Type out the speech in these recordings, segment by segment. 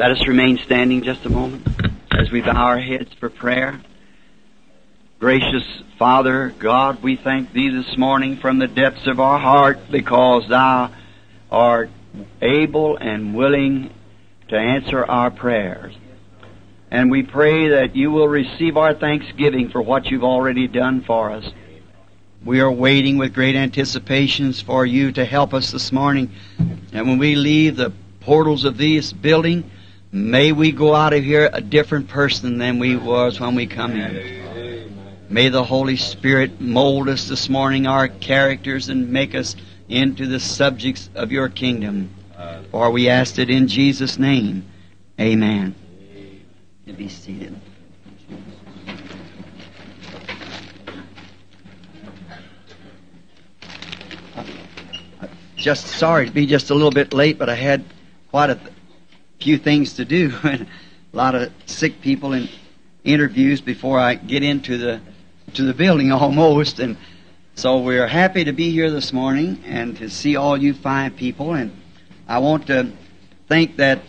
Let us remain standing just a moment as we bow our heads for prayer. Gracious Father, God, we thank Thee this morning from the depths of our heart because Thou art able and willing to answer our prayers. And we pray that You will receive our thanksgiving for what You've already done for us. We are waiting with great anticipations for You to help us this morning. And when we leave the portals of this building, may we go out of here a different person than we was when we come in. May the Holy Spirit mold us this morning, our characters, and make us into the subjects of Your kingdom. For we ask it in Jesus' name. Amen. Be seated. Just sorry to be just a little bit late, but I had quite a few things to do and a lot of sick people and interviews before I get into the building almost, and so we're happy to be here this morning and to see all you fine people. And I want to thank that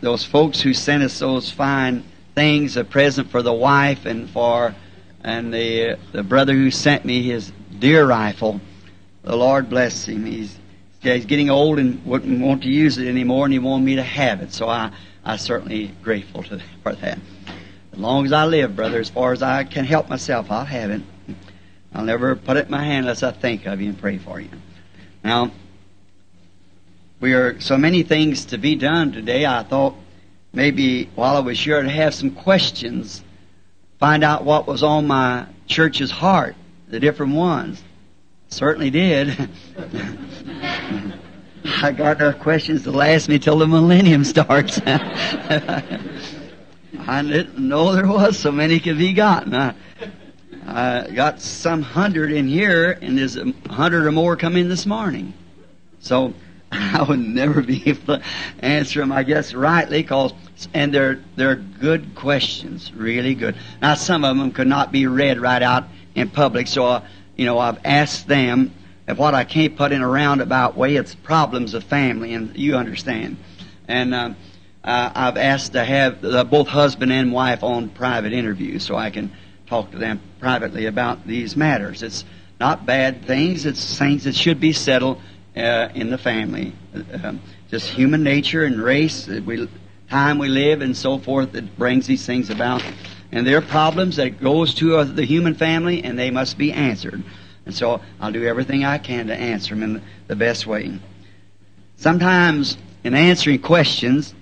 those folks who sent us those fine things, a present for the wife and the brother who sent me his deer rifle. The Lord bless him. He's getting old and wouldn't want to use it anymore, and he wanted me to have it, so I'm certainly grateful for that. As long as I live, brother, as far as I can help myself, I'll have it. I'll never put it in my hand unless I think of you and pray for you. Now, we are so many things to be done today. I thought maybe while I was here to have some questions, find out what was on my church's heart, the different ones. Certainly did. I got enough questions to last me till the millennium starts. I didn't know there was so many could be gotten. I got some 100 in here, and there's 100 or more come in this morning. So I would never be able to answer them, I guess, rightly, and they're good questions, really good. Now, some of them could not be read right out in public, so I've asked them. If what I can't put in a roundabout way, it's problems of family, and you understand. And I've asked to have both husband and wife on private interviews so I can talk to them privately about these matters. It's not bad things. It's things that should be settled in the family. Just human nature and race, time we live and so forth, it brings these things about. And there are problems that goes to the human family, and they must be answered. And so I'll do everything I can to answer them in the best way. Sometimes in answering questions,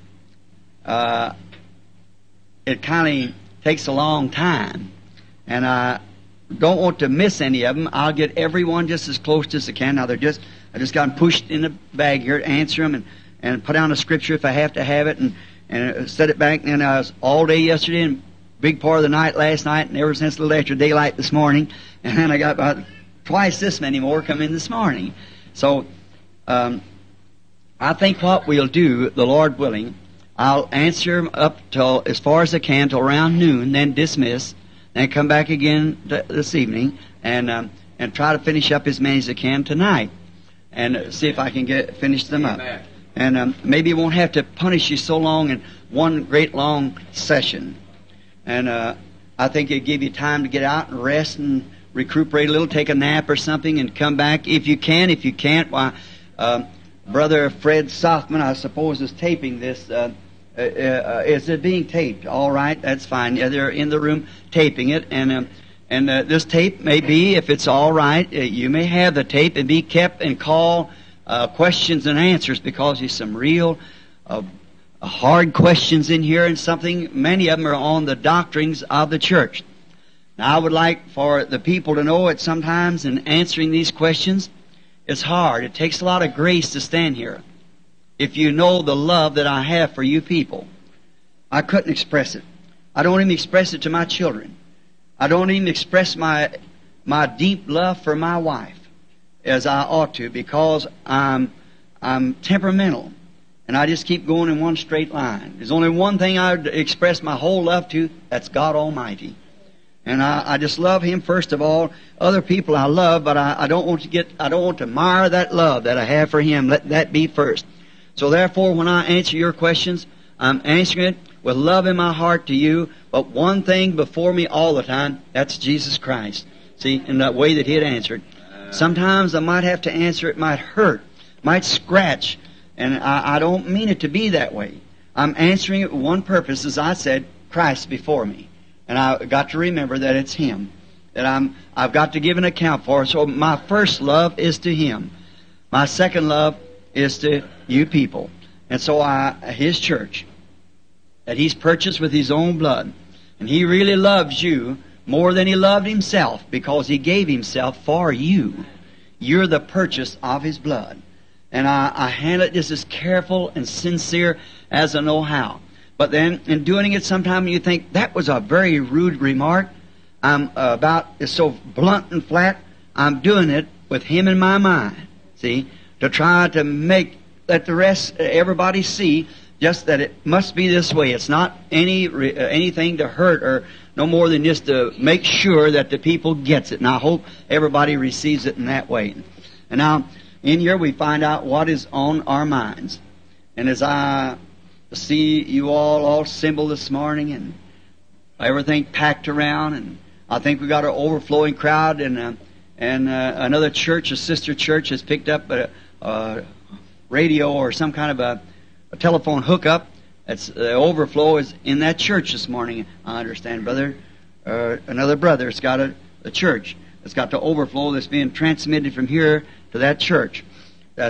it kind of takes a long time, and I don't want to miss any of them. I'll get everyone just as close as I can. Now, I just got pushed in the bag here to answer them and put down a scripture if I have to have it and set it back. And I was all day yesterday and big part of the night last night and ever since a little after daylight this morning. And then I got about twice this many more come in this morning. So I think what we'll do, the Lord willing, I'll answer them up till as far as I can till around noon, then dismiss, then come back again this evening and try to finish up as many as I can tonight, and see if I can finish them up. And maybe I won't have to punish you so long in one great long session. And I think it'll give you time to get out and rest and recuperate a little, take a nap or something, and come back if you can. If you can't, why, Brother Fred Softman, I suppose, is taping this. Is it being taped? All right, that's fine. Yeah, they're in the room taping it, and this tape may be, if it's all right, you may have the tape and be kept and call questions and answers, because there's some real hard questions in here, and many of them are on the doctrines of the church. Now, I would like for the people to know that sometimes in answering these questions, it's hard. It takes a lot of grace to stand here. If you know the love that I have for you people, I couldn't express it. I don't even express it to my children. I don't even express my deep love for my wife as I ought to, because I'm temperamental, and I just keep going in one straight line. There's only one thing I would express my whole love to, that's God Almighty. And I just love Him first of all. Other people I love, but I don't want to admire that love that I have for Him. Let that be first. So therefore, when I answer your questions, I'm answering it with love in my heart to you, but one thing before me all the time, that's Jesus Christ. See, in that way that he had answered. Sometimes I might have to answer, it might hurt, might scratch, and I don't mean it to be that way. I'm answering it with one purpose, as I said, Christ before me. And I've got to remember that it's him, that I've got to give an account for. So my first love is to him. My second love is to you people. And so his church, that he's purchased with his own blood. And he really loves you more than he loved himself, because he gave himself for you. You're the purchase of his blood. And I handle it just as careful and sincere as I know how. But then, in doing it, sometimes you think, that was a very rude remark. It's so blunt and flat. I'm doing it with him in my mind, see, to try to let the rest, everybody see just that it must be this way. It's not anything to hurt, or no more than just to make sure that the people gets it. And I hope everybody receives it in that way. And now, in here we find out what is on our minds. And as I see you all assembled this morning and everything packed around, and I think we got an overflowing crowd, and another church, a sister church, has picked up a radio or some kind of a telephone hookup. The overflow is in that church this morning, I understand, brother. Another brother's got a church. It's got the overflow that's being transmitted from here to that church,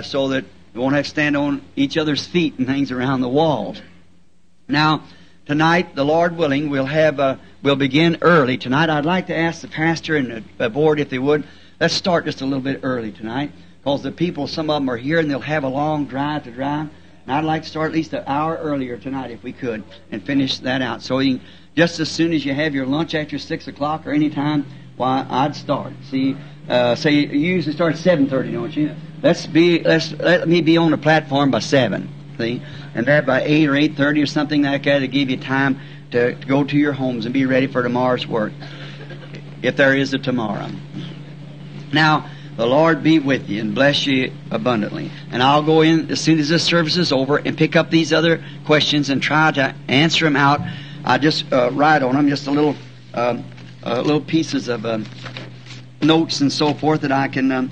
so that we won't have to stand on each other's feet and things around the walls. Now, tonight, the Lord willing, we'll begin early tonight. I'd like to ask the pastor and the board, if they would, let's start just a little bit early tonight, because the people, some of them are here, and they'll have a long drive to drive. And I'd like to start at least an hour earlier tonight, if we could, and finish that out. So you can, just as soon as you have your lunch after 6 o'clock or any time, why, I'd start. See, say you usually start at 7:30, don't you? Let me be on the platform by 7, see? And there by 8 or 8:30 or something like that, to give you time to go to your homes and be ready for tomorrow's work, if there is a tomorrow. Now, the Lord be with you and bless you abundantly. And I'll go in as soon as this service is over and pick up these other questions and try to answer them out. I just write on them, just a little pieces of notes and so forth, that I can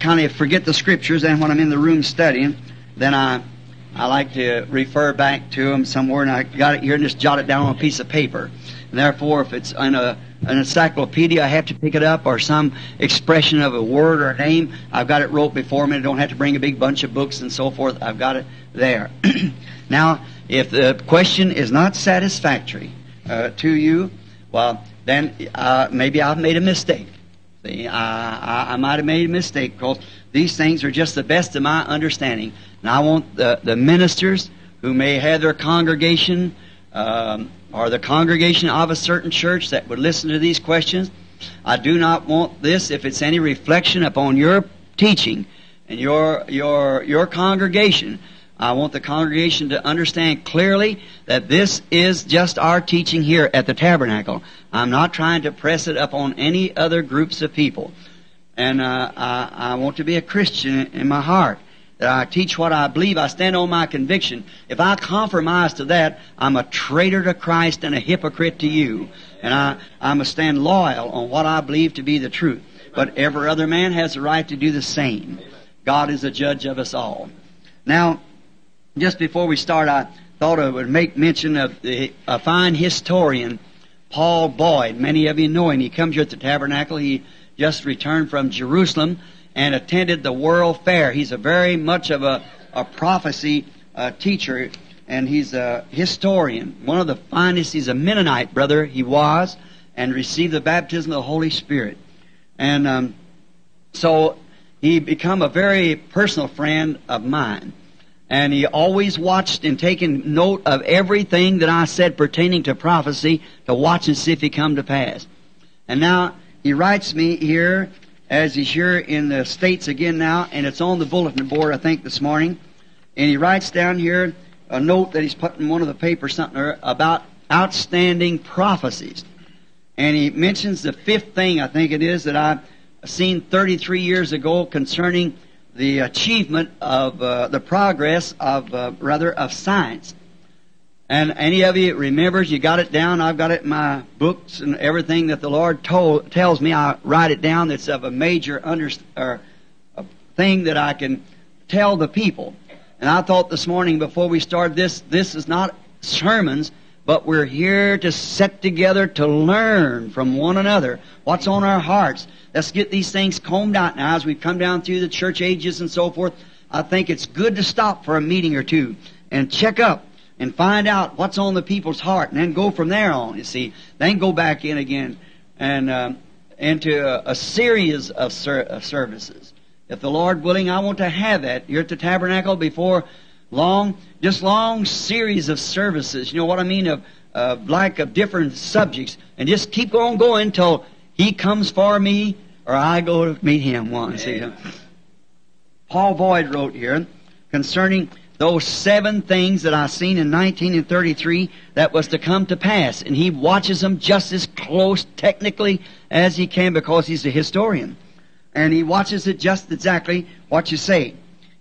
kind of forget the scriptures, and when I'm in the room studying, then I like to refer back to them somewhere, and I got it here and just jot it down on a piece of paper. And therefore, if it's in an encyclopedia, I have to pick it up, or some expression of a word or a name, I've got it wrote before me. I don't have to bring a big bunch of books and so forth. I've got it there. Now, if the question is not satisfactory to you, well, then maybe I've made a mistake. See, I might have made a mistake, because these things are just the best of my understanding. And I want the ministers who may have their congregation, or the congregation of a certain church, that would listen to these questions. I do not want this, if it's any reflection upon your teaching and your congregation. I want the congregation to understand clearly that this is just our teaching here at the tabernacle. I'm not trying to press it upon any other groups of people. And I want to be a Christian in my heart, that I teach what I believe. I stand on my conviction. If I compromise to that, I'm a traitor to Christ and a hypocrite to you. And I must stand loyal on what I believe to be the truth. But every other man has the right to do the same. God is a judge of us all. Now, just before we start, I thought I would make mention of a fine historian, Paul Boyd. Many of you know him. He comes here at the tabernacle. He just returned from Jerusalem and attended the World Fair. He's a very much of a prophecy teacher, and he's a historian. One of the finest. He's a Mennonite, brother, he was, and received the baptism of the Holy Spirit. And so he became a very personal friend of mine. And he always watched and taken note of everything that I said pertaining to prophecy, to watch and see if it come to pass. And now he writes me here, as he's here in the States again now, and it's on the bulletin board, I think, this morning. And he writes down here a note that he's put in one of the papers, something about outstanding prophecies. And he mentions the fifth thing, I think it is, that I've seen 33 years ago concerning the achievement of the progress of science. And any of you remembers, you got it down. I've got it in my books, and everything that the Lord tells me, I write it down. It's of a major a thing that I can tell the people. And I thought this morning before we started this is not sermons, but we're here to set together to learn from one another what's on our hearts. Let's get these things combed out now as we come down through the church ages and so forth. I think it's good to stop for a meeting or two and check up and find out what's on the people's heart, and then go from there on, you see. Then go back in again and into a series of services. If the Lord willing, I want to have that here at the Tabernacle before long, just long series of services. You know what I mean? Of different subjects. And just keep on going till He comes for me or I go to meet Him once. Yeah. See? Paul Boyd wrote here concerning those 7 things that I seen in 1933 that was to come to pass. And he watches them just as close technically as he can because he's a historian. And he watches it just exactly what you say.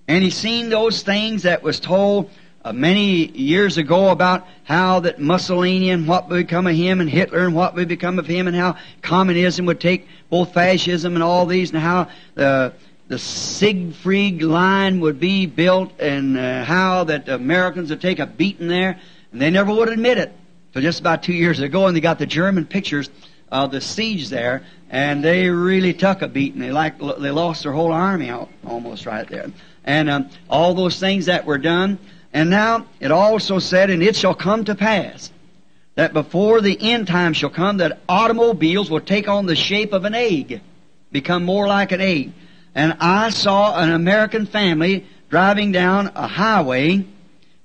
And he's seen those things that was told many years ago about how that Mussolini and what would become of him, and Hitler and what would become of him, and how communism would take both fascism and all these, and how the Siegfried line would be built, and how that Americans would take a beating there. And they never would admit it. So just about 2 years ago, and they got the German pictures of the siege there, and they really took a beating. They lost their whole army out almost right there. And all those things that were done. And now it also said, and it shall come to pass, that before the end time shall come, that automobiles will take on the shape of an egg, become more like an egg. And I saw an American family driving down a highway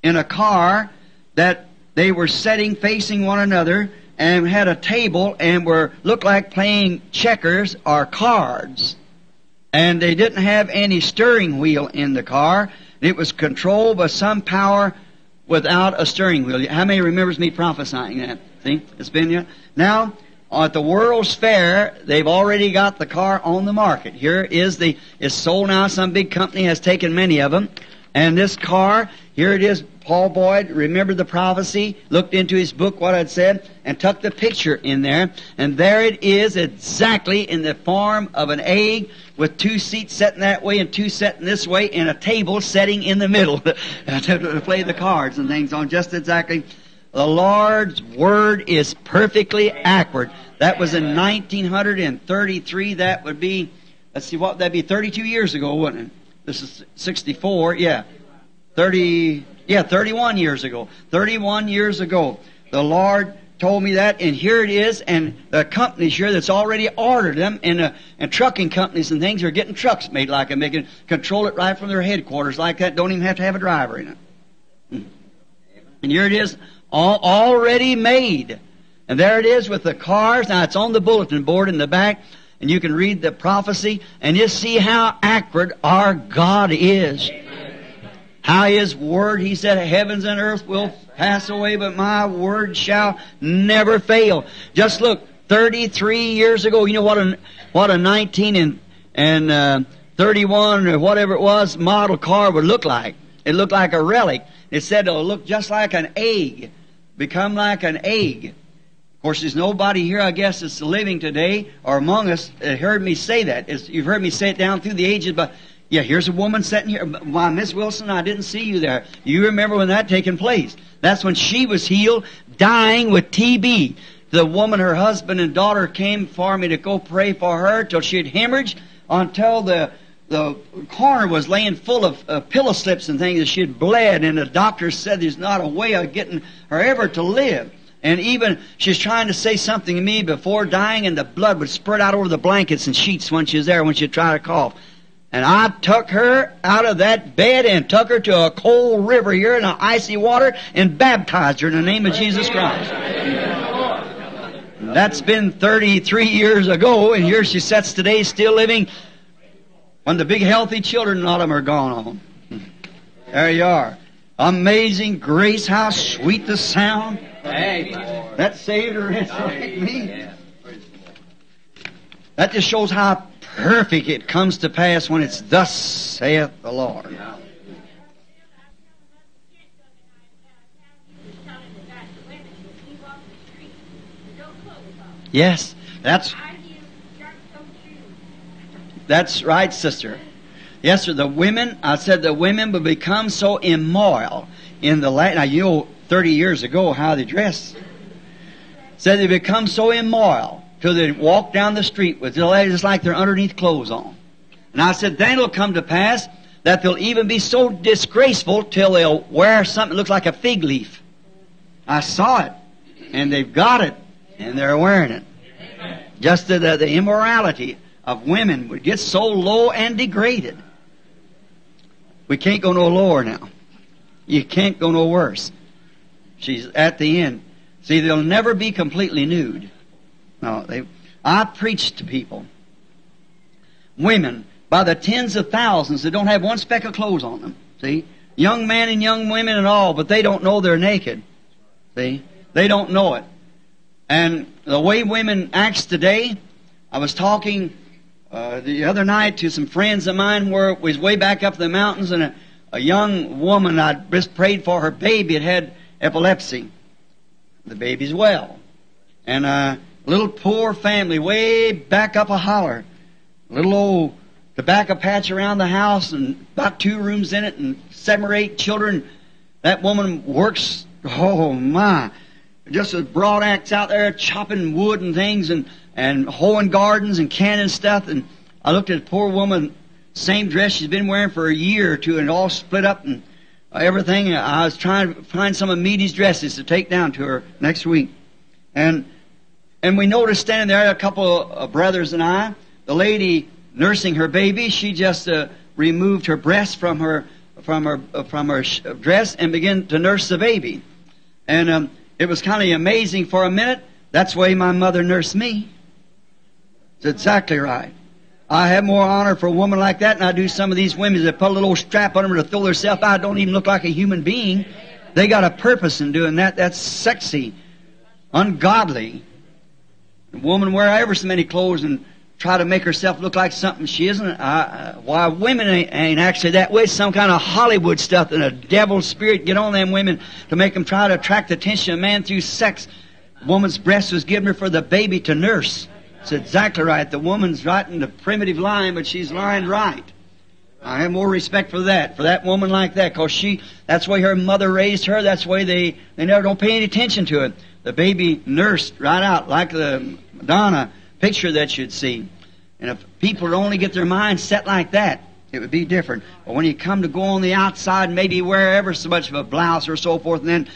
in a car that they were sitting facing one another, and had a table, and looked like playing checkers or cards. And they didn't have any steering wheel in the car. It was controlled by some power without a steering wheel. How many remembers me prophesying that? See? It's been here. Now, at the World's Fair, they've already got the car on the market. Here is it's sold now. Some big company has taken many of them. And this car, here it is. Paul Boyd remembered the prophecy, looked into his book what I'd said, and tucked the picture in there. And there it is exactly in the form of an egg, with 2 seats setting that way and 2 setting this way, and a table setting in the middle to play the cards and things on just exactly. The Lord's Word is perfectly accurate. That was in 1933. That would be, let's see, what that'd be 32 years ago, wouldn't it? This is 64, yeah. 31 years ago. 31 years ago. The Lord told me that, and here it is, and the companies here that's already ordered them, and trucking companies and things are getting trucks made like them. They can control it right from their headquarters like that. Don't even have to have a driver in it. And here it is, all already made. And there it is with the cars. Now, it's on the bulletin board in the back, and you can read the prophecy, and just see how accurate our God is. How His Word, He said, heavens and earth will pass away, but my Word shall never fail. Just look, 33 years ago, you know what a 1931 or whatever it was model car would look like. It looked like a relic. It said it'll look just like an egg, become like an egg. Of course, there's nobody here, I guess, that's living today or among us that heard me say that. You've heard me say it down through the ages, but yeah, here's a woman sitting here. Why, Miss Wilson, I didn't see you there. You remember when that taken place. That's when she was healed, dying with TB. The woman, her husband and daughter came for me to go pray for her till she had hemorrhaged, until the corner was laying full of pillow slips and things that she had bled, and the doctor said there's not a way of getting her ever to live. And even she's trying to say something to me before dying, and the blood would spread out over the blankets and sheets when she was there, when she'd try to cough. And I took her out of that bed and took her to a cold river here in the icy water and baptized her in the name of Jesus Christ. That's been 33 years ago, and here she sits today still living when the big healthy children, a lot of them are gone on. There you are. Amazing grace, how sweet the sound. Hey, that saved her, it's like me. That just shows how perfect it comes to pass when it's thus saith the Lord. Yes, that's right, sister. Yes, sir. The women, I said the women would become so immoral in the land. Now, you know, 30 years ago, how they dressed. Said they become so immoral till they walk down the street with the ladies like their underneath clothes on. And I said, then it'll come to pass that they'll even be so disgraceful till they'll wear something that looks like a fig leaf. I saw it, and they've got it, and they're wearing it. Amen. Just the immorality of women would get so low and degraded. We can't go no lower now. You can't go no worse. She's at the end. See, they'll never be completely nude. No, I preach to people, women by the tens of thousands that don't have one speck of clothes on them. See, young men and young women and all, but they don't know they're naked. See, they don't know it. And the way women act today, I was talking the other night to some friends of mine where it was way back up the mountains, and a young woman, I just prayed for her baby. It had epilepsy. The baby's well. And a little poor family way back up a holler. Little old tobacco patch around the house and about 2 rooms in it and 7 or 8 children. That woman works, oh my, just as broad axe out there chopping wood and things and hoeing gardens and canning stuff. And I looked at the poor woman, same dress she's been wearing for a year or two and all split up and everything. I was trying to find some of Meade's dresses to take down to her next week. And we noticed standing there, a couple of brothers and I, the lady nursing her baby, she just removed her breast from her dress and began to nurse the baby. And it was kind of amazing for a minute. That's the way my mother nursed me. It's exactly right. I have more honor for a woman like that than I do some of these women that put a little strap on them to throw themselves out. Don't even look like a human being. They got a purpose in doing that. That's sexy, ungodly. A woman wear ever so many clothes and try to make herself look like something she isn't. Why women ain't actually that way. It's some kind of Hollywood stuff and a devil's spirit get on them women to make them try to attract the attention of man through sex. A woman's breast was given her for the baby to nurse. It's exactly right. The woman's right in the primitive line, but she's lying right. I have more respect for that woman like that, because that's the way her mother raised her. That's the way they never don't pay any attention to it. The baby nursed right out, like the Madonna picture that you'd see. And if people would only get their minds set like that, it would be different. But when you come to go on the outside and maybe wear ever so much of a blouse or so forth, and then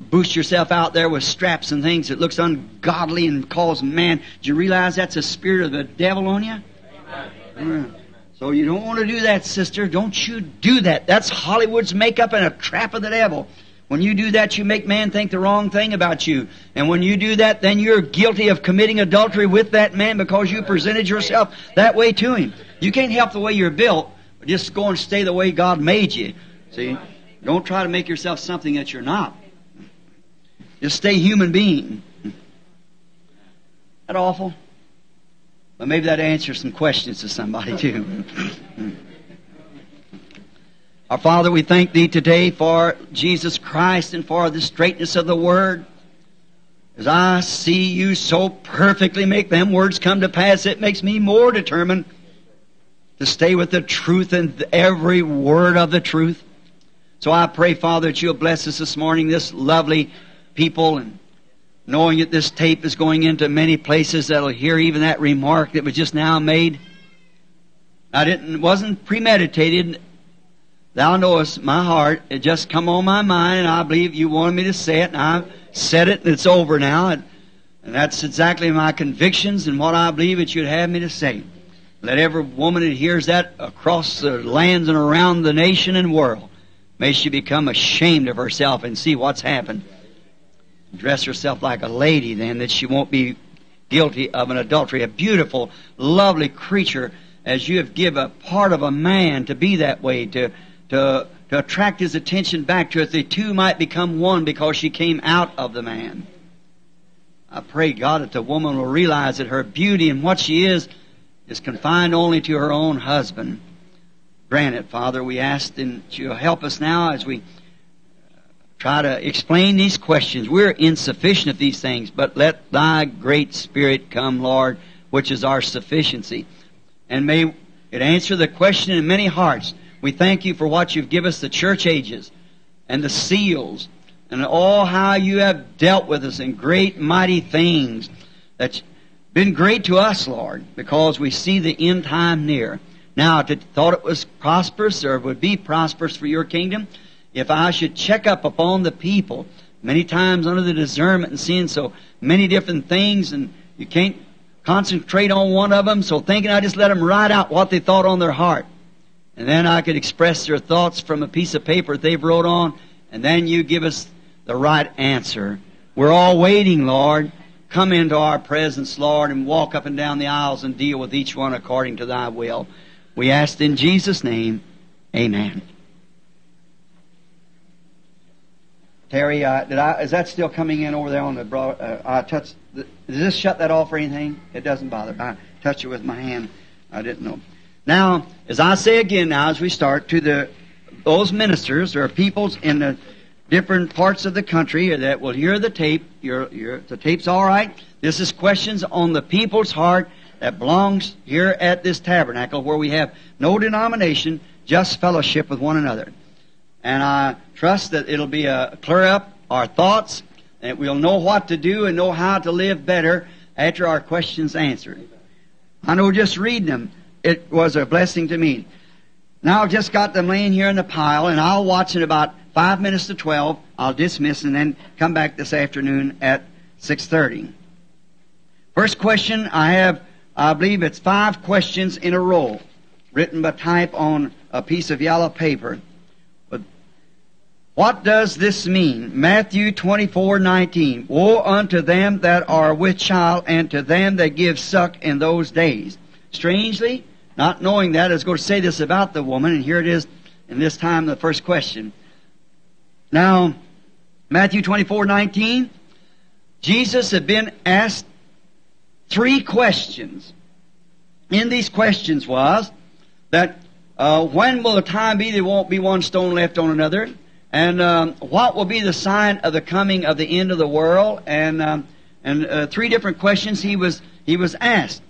boost yourself out there with straps and things that looks ungodly and calls man. Do you realize that's a spirit of the devil on you? Amen. So you don't want to do that, sister. Don't you do that. That's Hollywood's makeup and a trap of the devil. When you do that, you make man think the wrong thing about you. And when you do that, then you're guilty of committing adultery with that man because you presented yourself that way to him. You can't help the way you're built, but just go and stay the way God made you. See? Don't try to make yourself something that you're not. Just stay human being. Isn't that awful? But maybe that answers some questions to somebody too. Our Father, we thank Thee today for Jesus Christ and for the straightness of the Word. As I see You so perfectly make them words come to pass, it makes me more determined to stay with the truth and every word of the truth. So I pray, Father, that You'll bless us this morning, this lovely people, and knowing that this tape is going into many places that'll hear even that remark that was just now made. It wasn't premeditated. Thou knowest my heart. It just come on my mind, and I believe You wanted me to say it, and I've said it, and it's over now. And that's exactly my convictions and what I believe that You'd have me to say. Let every woman that hears that across the lands and around the nation and world, may she become ashamed of herself and see what's happened. Dress herself like a lady, then, that she won't be guilty of an adultery. A beautiful, lovely creature, as You have given a part of a man to be that way, to attract his attention back to it. They two might become one because she came out of the man. I pray, God, that the woman will realize that her beauty and what she is confined only to her own husband. Grant it, Father. We ask that You'll help us now as we try to explain these questions. We're insufficient of these things, but let thy great Spirit come, Lord, which is our sufficiency. And may it answer the question in many hearts. We thank you for what you've given us, the church ages and the seals, and all how you have dealt with us in great, mighty things. That's been great to us, Lord, because we see the end time near. Now, if it thought it was prosperous or would be prosperous for your kingdom, if I should check up upon the people, many times under the discernment and seeing so many different things, and you can't concentrate on one of them, so thinking I just let them write out what they thought on their heart. And then I could express their thoughts from a piece of paper they've wrote on, and then you give us the right answer. We're all waiting, Lord. Come into our presence, Lord, and walk up and down the aisles and deal with each one according to thy will. We ask in Jesus' name, amen. Terry, is that still coming in over there on the broad? Does this shut that off or anything? It doesn't bother. I touched it with my hand. I didn't know. Now, as I say again, now as we start, to those ministers or peoples in the different parts of the country that will hear the tape, the tape's all right. This is questions on the people's heart that belongs here at this tabernacle where we have no denomination, just fellowship with one another. And I trust that it'll be a clear up our thoughts, and that we'll know what to do and know how to live better after our questions answered. I know just reading them, it was a blessing to me. Now I've just got them laying here in the pile, and I'll watch in about 5 minutes to 12. I'll dismiss and then come back this afternoon at 6:30. First question I have, I believe it's 5 questions in a row, written by type on a piece of yellow paper. What does this mean? Matthew 24:19. Woe unto them that are with child, and to them that give suck in those days. Strangely, not knowing that, I was going to say this about the woman, and here it is in this time, the first question. Now, Matthew 24:19, Jesus had been asked 3 questions. In these questions was that when will the time be there won't be one stone left on another? And what will be the sign of the coming of the end of the world? And 3 different questions he was asked,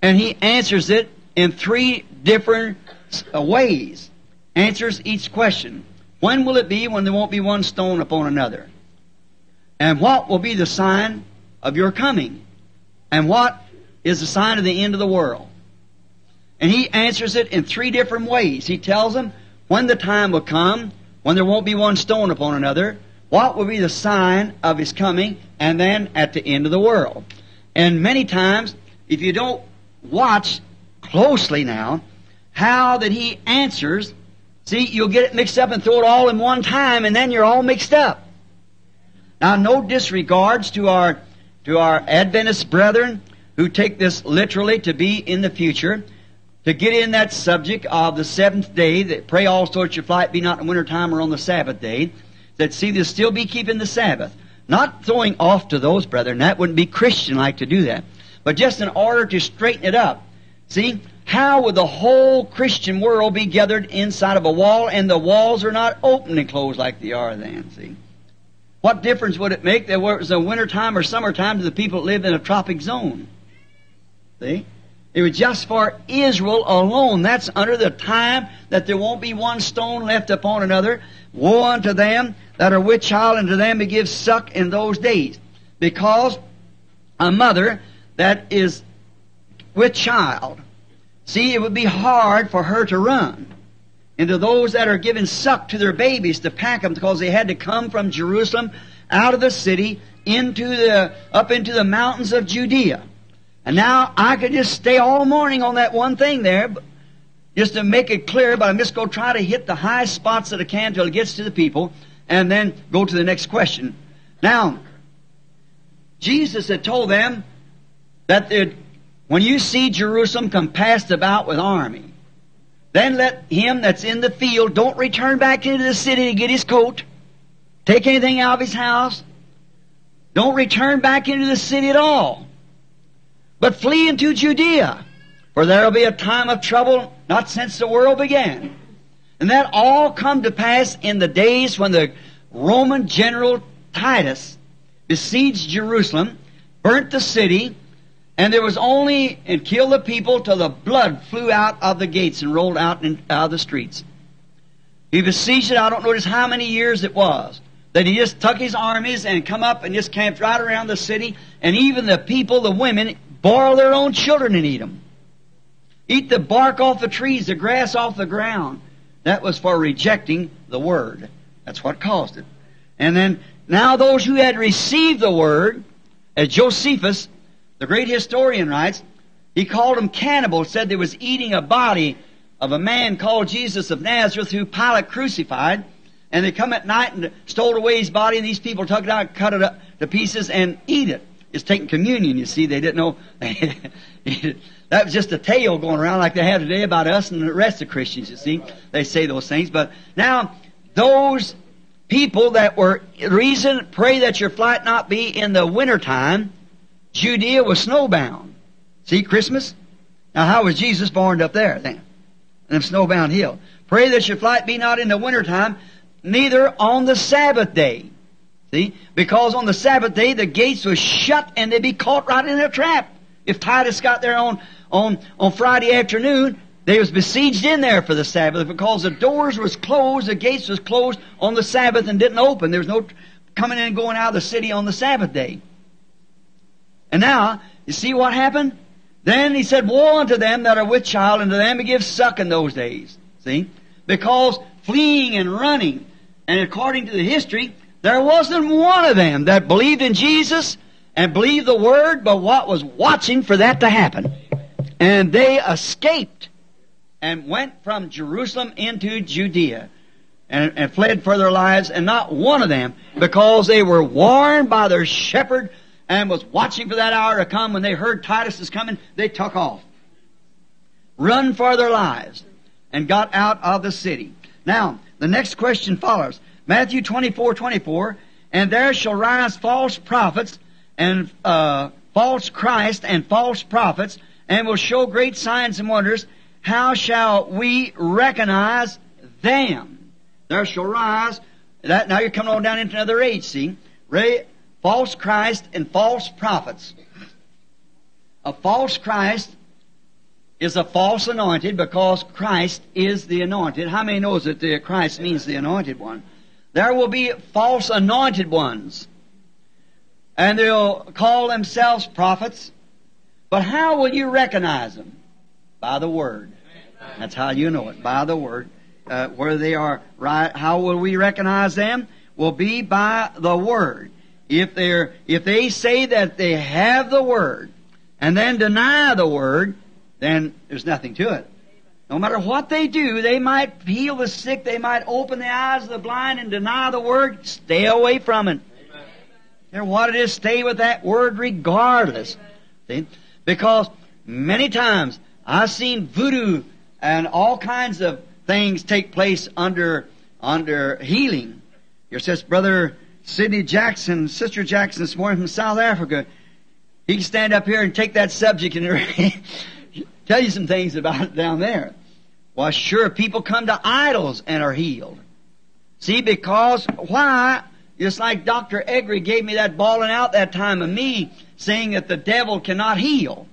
and he answers it in 3 different ways. Answers each question. When will it be when there won't be one stone upon another? And what will be the sign of your coming? And what is the sign of the end of the world? And he answers it in 3 different ways. He tells them when the time will come, when there won't be one stone upon another, what will be the sign of his coming, and then at the end of the world. And many times, if you don't watch closely now, how that he answers, see, you'll get it mixed up and throw it all in one time, and then you're all mixed up. Now, no disregards to our Adventist brethren who take this literally to be in the future, to get in that subject of the 7th day, that pray also that your flight be not in wintertime or on the Sabbath day, that see they'll still be keeping the Sabbath. Not throwing off to those brethren, that wouldn't be Christian-like to do that, but just in order to straighten it up. See, how would the whole Christian world be gathered inside of a wall, and the walls are not open and closed like they are then, see? What difference would it make that it was a wintertime or summertime to the people that lived in a tropic zone? See? It was just for Israel alone. That's under the time that there won't be one stone left upon another. Woe unto them that are with child, and to them that give suck in those days. Because a mother that is with child, see, it would be hard for her to run. And to those that are giving suck to their babies to pack them, because they had to come from Jerusalem out of the city up into the mountains of Judea. And now I could just stay all morning on that one thing there, just to make it clear, but I'm just going to try to hit the high spots that I can till it gets to the people, and then go to the next question. Now, Jesus had told them that when you see Jerusalem come passed about with army, then let him that's in the field don't return back into the city to get his coat, take anything out of his house, don't return back into the city at all. But flee into Judea, for there will be a time of trouble not since the world began. And that all come to pass in the days when the Roman general Titus besieged Jerusalem, burnt the city, and there was only, and killed the people till the blood flew out of the gates and rolled out out of the streets. He besieged it, I don't know just how many years it was, that he just took his armies and come up and just camped right around the city, and even the people, the women, boil their own children and eat them. Eat the bark off the trees, the grass off the ground. That was for rejecting the word. That's what caused it. And then, now those who had received the word, as Josephus, the great historian, writes, he called them cannibals, said they was eating a body of a man called Jesus of Nazareth, who Pilate crucified, and they come at night and stole away his body, and these people took it out, cut it up to pieces, and eat it. It's taking communion, you see. They didn't know. That was just a tale going around like they have today about us and the rest of Christians, you see. They say those things. But now, those people that were, reason, pray that your flight not be in the wintertime, Judea was snowbound. See, Christmas? Now, how was Jesus born up there then? In a snowbound hill. Pray that your flight be not in the wintertime, neither on the Sabbath day. See? Because on the Sabbath day, the gates were shut and they'd be caught right in a trap. If Titus got there on Friday afternoon, they was besieged in there for the Sabbath, because the doors was closed, the gates was closed on the Sabbath and didn't open. There was no coming in and going out of the city on the Sabbath day. And now, you see what happened? Then he said, woe unto them that are with child, and to them he gives suck in those days. See? Because fleeing and running, and according to the history, there wasn't one of them that believed in Jesus and believed the Word, but what was watching for that to happen. And they escaped and went from Jerusalem into Judea and fled for their lives, and not one of them, because they were warned by their shepherd and was watching for that hour to come. When they heard Titus is coming, they took off, run for their lives, and got out of the city. Now, the next question follows. Matthew 24:24, and there shall rise false prophets and false Christ and false prophets, and will show great signs and wonders. How shall we recognize them? There shall rise, that, now you're coming on down into another age, see? False Christ and false prophets. A false Christ is a false anointed, because Christ is the anointed. How many knows that the Christ means the anointed one? There will be false anointed ones, and they'll call themselves prophets. But how will you recognize them? By the Word. That's how you know it, by the Word. Where they are, right, how will we recognize them? Will be by the Word. If they say that they have the Word and then deny the Word, then there's nothing to it. No matter what they do, they might heal the sick, they might open the eyes of the blind and deny the Word. Stay away from it. Amen. And what it is, stay with that Word regardless. See? Because many times I've seen voodoo and all kinds of things take place under healing. Your sister, Brother Sidney Jackson, Sister Jackson this morning from South Africa, he can stand up here and take that subject and tell you some things about it down there. Well, sure, people come to idols and are healed. See, because why? Just like Dr. Egri gave me that bawling out that time of me saying that the devil cannot heal.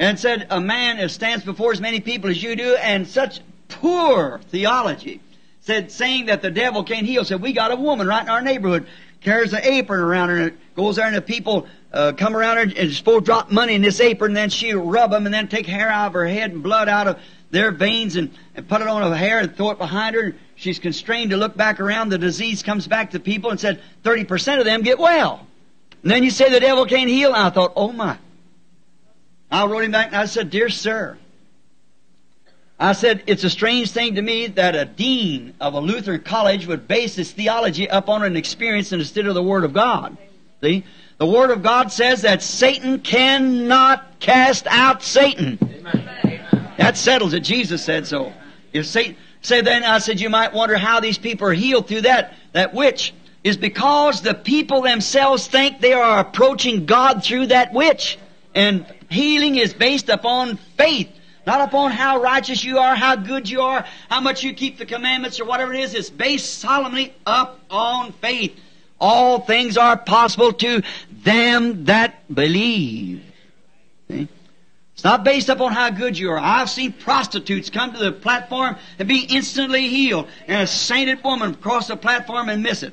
And said, a man that stands before as many people as you do, and such poor theology, said, saying that the devil can't heal. Said, we got a woman right in our neighborhood, carries an apron around her, and goes there, and the people come around her and just full drop money in this apron, and then she rub them, and then take hair out of her head and blood out of their veins, and put it on her hair and throw it behind her. She's constrained to look back around. The disease comes back to people, and said 30% of them get well. And then you say the devil can't heal. And I thought, oh my. I wrote him back and I said, dear sir, I said, it's a strange thing to me that a dean of a Lutheran college would base his theology upon an experience instead of the Word of God. See? The Word of God says that Satan cannot cast out Satan. Amen. That settles it. Jesus said so. If Satan, say then, I said, you might wonder how these people are healed through that witch. Is because the people themselves think they are approaching God through that witch. And healing is based upon faith, Not upon how righteous you are, how good you are, how much you keep the commandments or whatever it is. It's based solemnly up on faith. All things are possible to them that believe. See? It's not based upon how good you are. I've seen prostitutes come to the platform and be instantly healed, and a sainted woman cross the platform and miss it.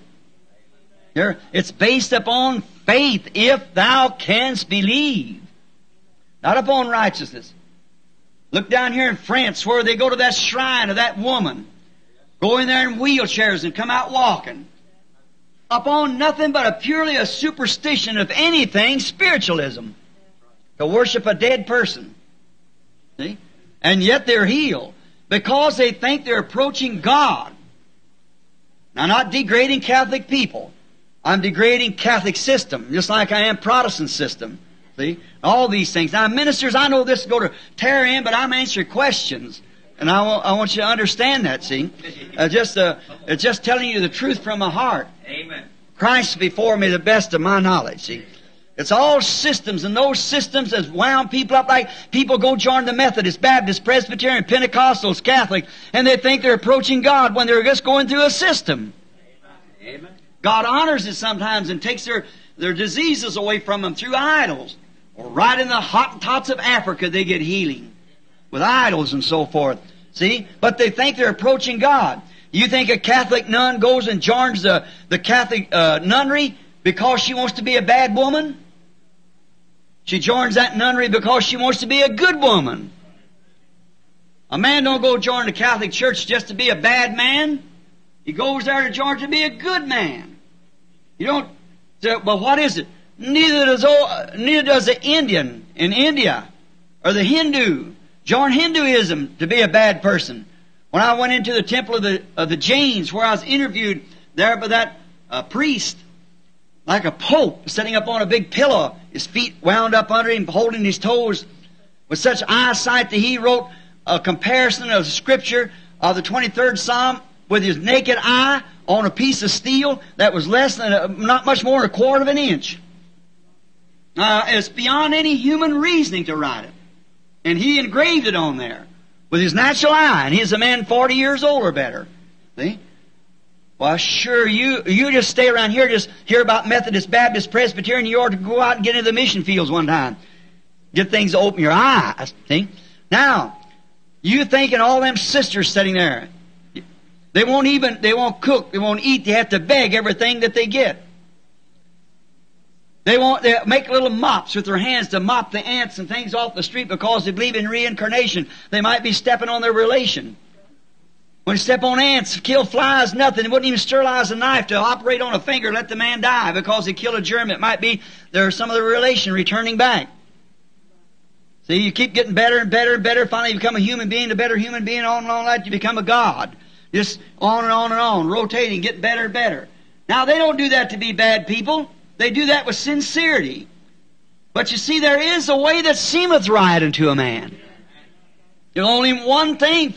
It's based upon faith, if thou canst believe. Not upon righteousness. Look down here in France where they go to that shrine of that woman. Go in there in wheelchairs and come out walking. Upon nothing but purely a superstition, if anything, spiritualism. To worship a dead person. See? And yet they're healed. Because they think they're approaching God. Now, I'm not degrading Catholic people. I'm degrading Catholic system, just like I am Protestant system. See? All these things. Now, ministers, I know this is going to tear in, but I'm answering questions. And I want you to understand that, see? Just telling you the truth from my heart. Amen. Christ before me, the best of my knowledge, see? It's all systems, and those systems has wound people up like people go join the Methodists, Baptists, Presbyterian, Pentecostals, Catholic, and they think they're approaching God when they're just going through a system. Amen. God honors it sometimes and takes their diseases away from them through idols. Or right in the Hottentots of Africa, they get healing with idols and so forth. See? But they think they're approaching God. You think a Catholic nun goes and joins the Catholic nunnery because she wants to be a bad woman? She joins that nunnery because she wants to be a good woman. A man don't go join the Catholic Church just to be a bad man. He goes there to join to be a good man. You don't... But what is it? Neither does the Indian in India or the Hindu join Hinduism to be a bad person. When I went into the temple of the Jains, where I was interviewed there by that priest, like a pope, sitting up on a big pillow, his feet wound up under him, holding his toes, with such eyesight that he wrote a comparison of the scripture of the 23rd Psalm with his naked eye on a piece of steel that was less than, not much more than a quarter of an inch. It's beyond any human reasoning to write it. And he engraved it on there with his natural eye, and he's a man 40 years old or better. See? Well, sure, you just stay around here, just hear about Methodist, Baptist, Presbyterian, you ought to go out and get into the mission fields one time. Get things to open your eyes. See? Now, you thinking all them sisters sitting there, they won't cook, they won't eat, they have to beg everything that they get. They make little mops with their hands to mop the ants and things off the street because they believe in reincarnation. They might be stepping on their relation. When you step on ants, kill flies, nothing. They wouldn't even sterilize a knife to operate on a finger, let the man die because they killed a germ. It might be there's some of the relation returning back. See, you keep getting better and better and better. Finally, you become a human being, a better human being, on and on like that. You become a god. Just on and on and on, rotating, getting better and better. Now, they don't do that to be bad people. They do that with sincerity. But you see, there is a way that seemeth right unto a man. There's only one thing,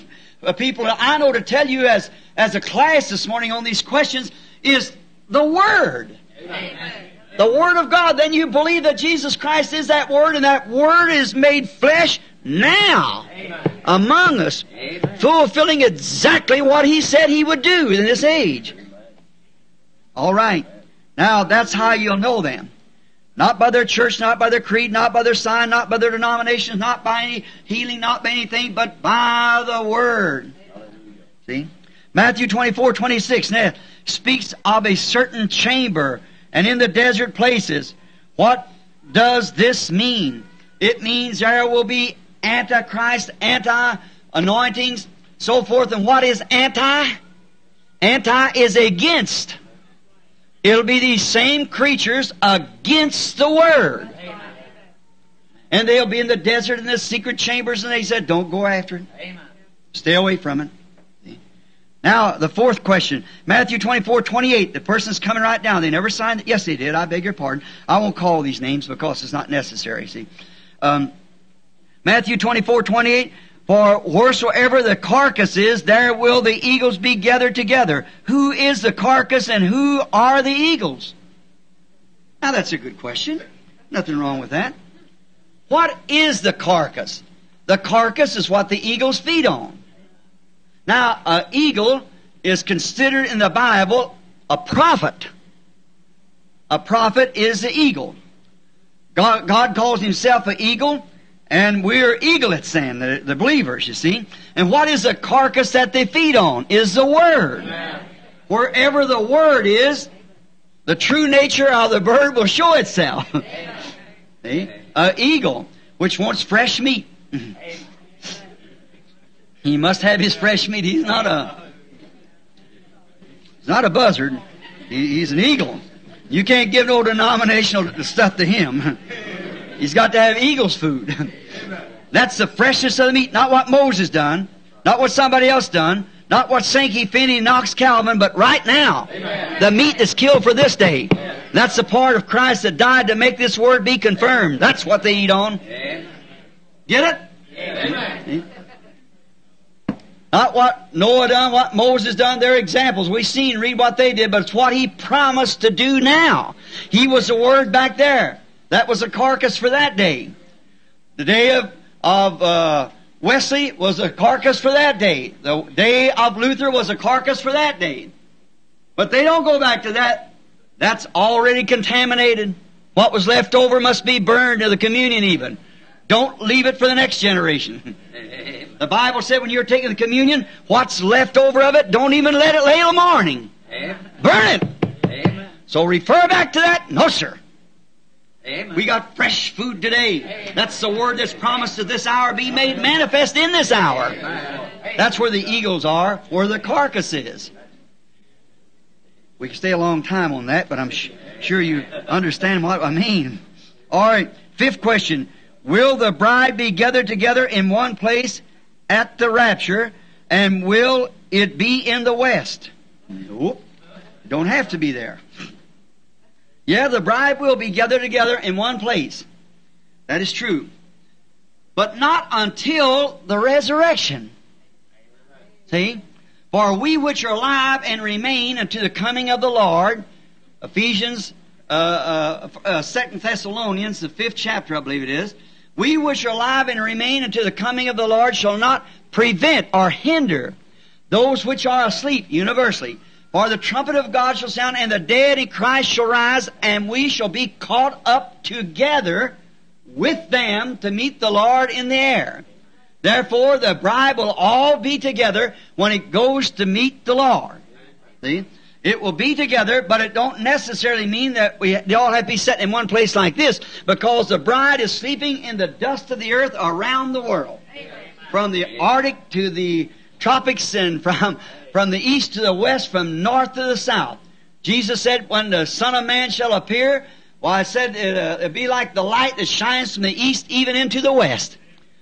people, that I know to tell you as a class this morning on these questions is the Word. Amen. The Word of God. Then you believe that Jesus Christ is that Word, and that Word is made flesh now. Amen. Among us. Amen. Fulfilling exactly what He said He would do in this age. All right. Now, that's how you'll know them. Not by their church, not by their creed, not by their sign, not by their denominations, not by any healing, not by anything, but by the Word. Hallelujah. See? Matthew 24:26 now speaks of a certain chamber, and in the desert places. What does this mean? It means there will be antichrist, anti-anointings, so forth. And what is anti? Anti is against. It'll be these same creatures against the Word. Amen. And they'll be in the desert in the secret chambers, and they said, don't go after it. Amen. Stay away from it. Now, the fourth question, Matthew 24:28. The person's coming right down. They never signed it. Yes, they did. I beg your pardon. I won't call these names because it's not necessary. See, Matthew 24:28. For wheresoever the carcass is, there will the eagles be gathered together. Who is the carcass, and who are the eagles? Now that's a good question. Nothing wrong with that. What is the carcass? The carcass is what the eagles feed on. Now, an eagle is considered in the Bible a prophet. A prophet is the eagle. God calls himself an eagle, and we're eaglets then, the believers, you see. And what is the carcass that they feed on? Is the Word. Amen. Wherever the Word is, the true nature of the bird will show itself. See? An eagle, which wants fresh meat. He must have his fresh meat. He's not a buzzard. He's an eagle. You can't give no denominational stuff to him. He's got to have eagle's food. That's the freshness of the meat. Not what Moses done. Not what somebody else done. Not what Sankey, Finney, Knox, Calvin, but right now. Amen. The meat that's killed for this day. Amen. That's the part of Christ that died to make this word be confirmed. That's what they eat on. Amen. Get it? Amen. Not what Noah done, what Moses done. They're examples. We've seen, read what they did, but it's what he promised to do now. He was the Word back there. That was the carcass for that day. The day of Wesley was a carcass for that day. The day of Luther was a carcass for that day. But they don't go back to that. That's already contaminated. What was left over must be burned to the communion even. Don't leave it for the next generation. The Bible said when you're taking the communion, what's left over of it, don't even let it lay till morning. Amen. Burn it. Amen. So refer back to that? No, sir. Amen. We got fresh food today. Amen. That's the word that's promised to this hour be made manifest in this hour. Amen. That's where the eagles are, where the carcass is. We can stay a long time on that, but I'm sure you understand what I mean. All right, fifth question. Will the bride be gathered together in one place at the rapture, and will it be in the West? Nope. Don't have to be there. Yeah, the bride will be gathered together in one place. That is true. But not until the resurrection. See? For we which are alive and remain unto the coming of the Lord, Ephesians, 2 Thessalonians, the 5th chapter, I believe it is, we which are alive and remain until the coming of the Lord shall not prevent or hinder those which are asleep universally. For the trumpet of God shall sound, and the dead in Christ shall rise, and we shall be caught up together with them to meet the Lord in the air. Therefore, the bride will all be together when it goes to meet the Lord. See? It will be together, but it don't necessarily mean that they all have to be set in one place like this, because the bride is sleeping in the dust of the earth around the world. Amen. From the Arctic to the tropics, and from the east to the west, from north to the south. Jesus said, when the Son of Man shall appear, well, I said it'll be like the light that shines from the east even into the west.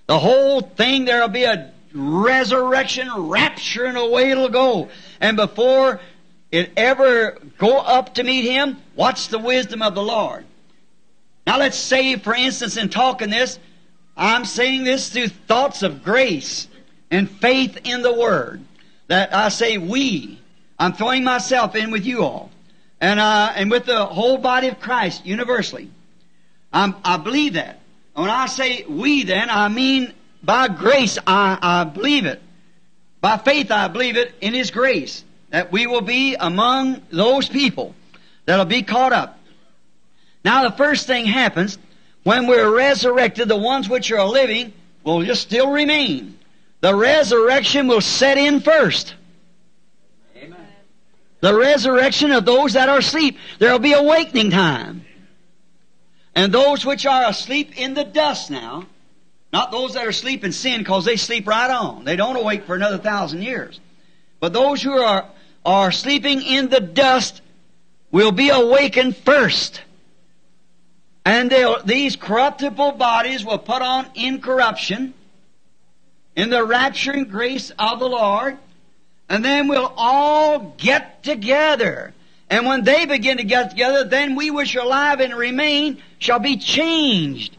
The whole thing, there'll be a resurrection, rapture, and away it'll go. And before it ever go up to meet him, what's the wisdom of the Lord? Now let's say, for instance, in talking this, I'm saying this through thoughts of grace and faith in the Word. That I say we. I'm throwing myself in with you all. And with the whole body of Christ universally. I believe that. When I say we then, I mean by grace I believe it. By faith I believe it in His grace. That we will be among those people that will be caught up. Now the first thing happens, when we're resurrected, the ones which are living will just still remain. The resurrection will set in first. Amen. The resurrection of those that are asleep. There will be awakening time. And those which are asleep in the dust now, not those that are asleep in sin, because they sleep right on. They don't awake for another 1,000 years. But those who are sleeping in the dust will be awakened first. And these corruptible bodies will put on incorruption in the rapturing grace of the Lord. And then we'll all get together. And when they begin to get together, then we which are alive and remain shall be changed.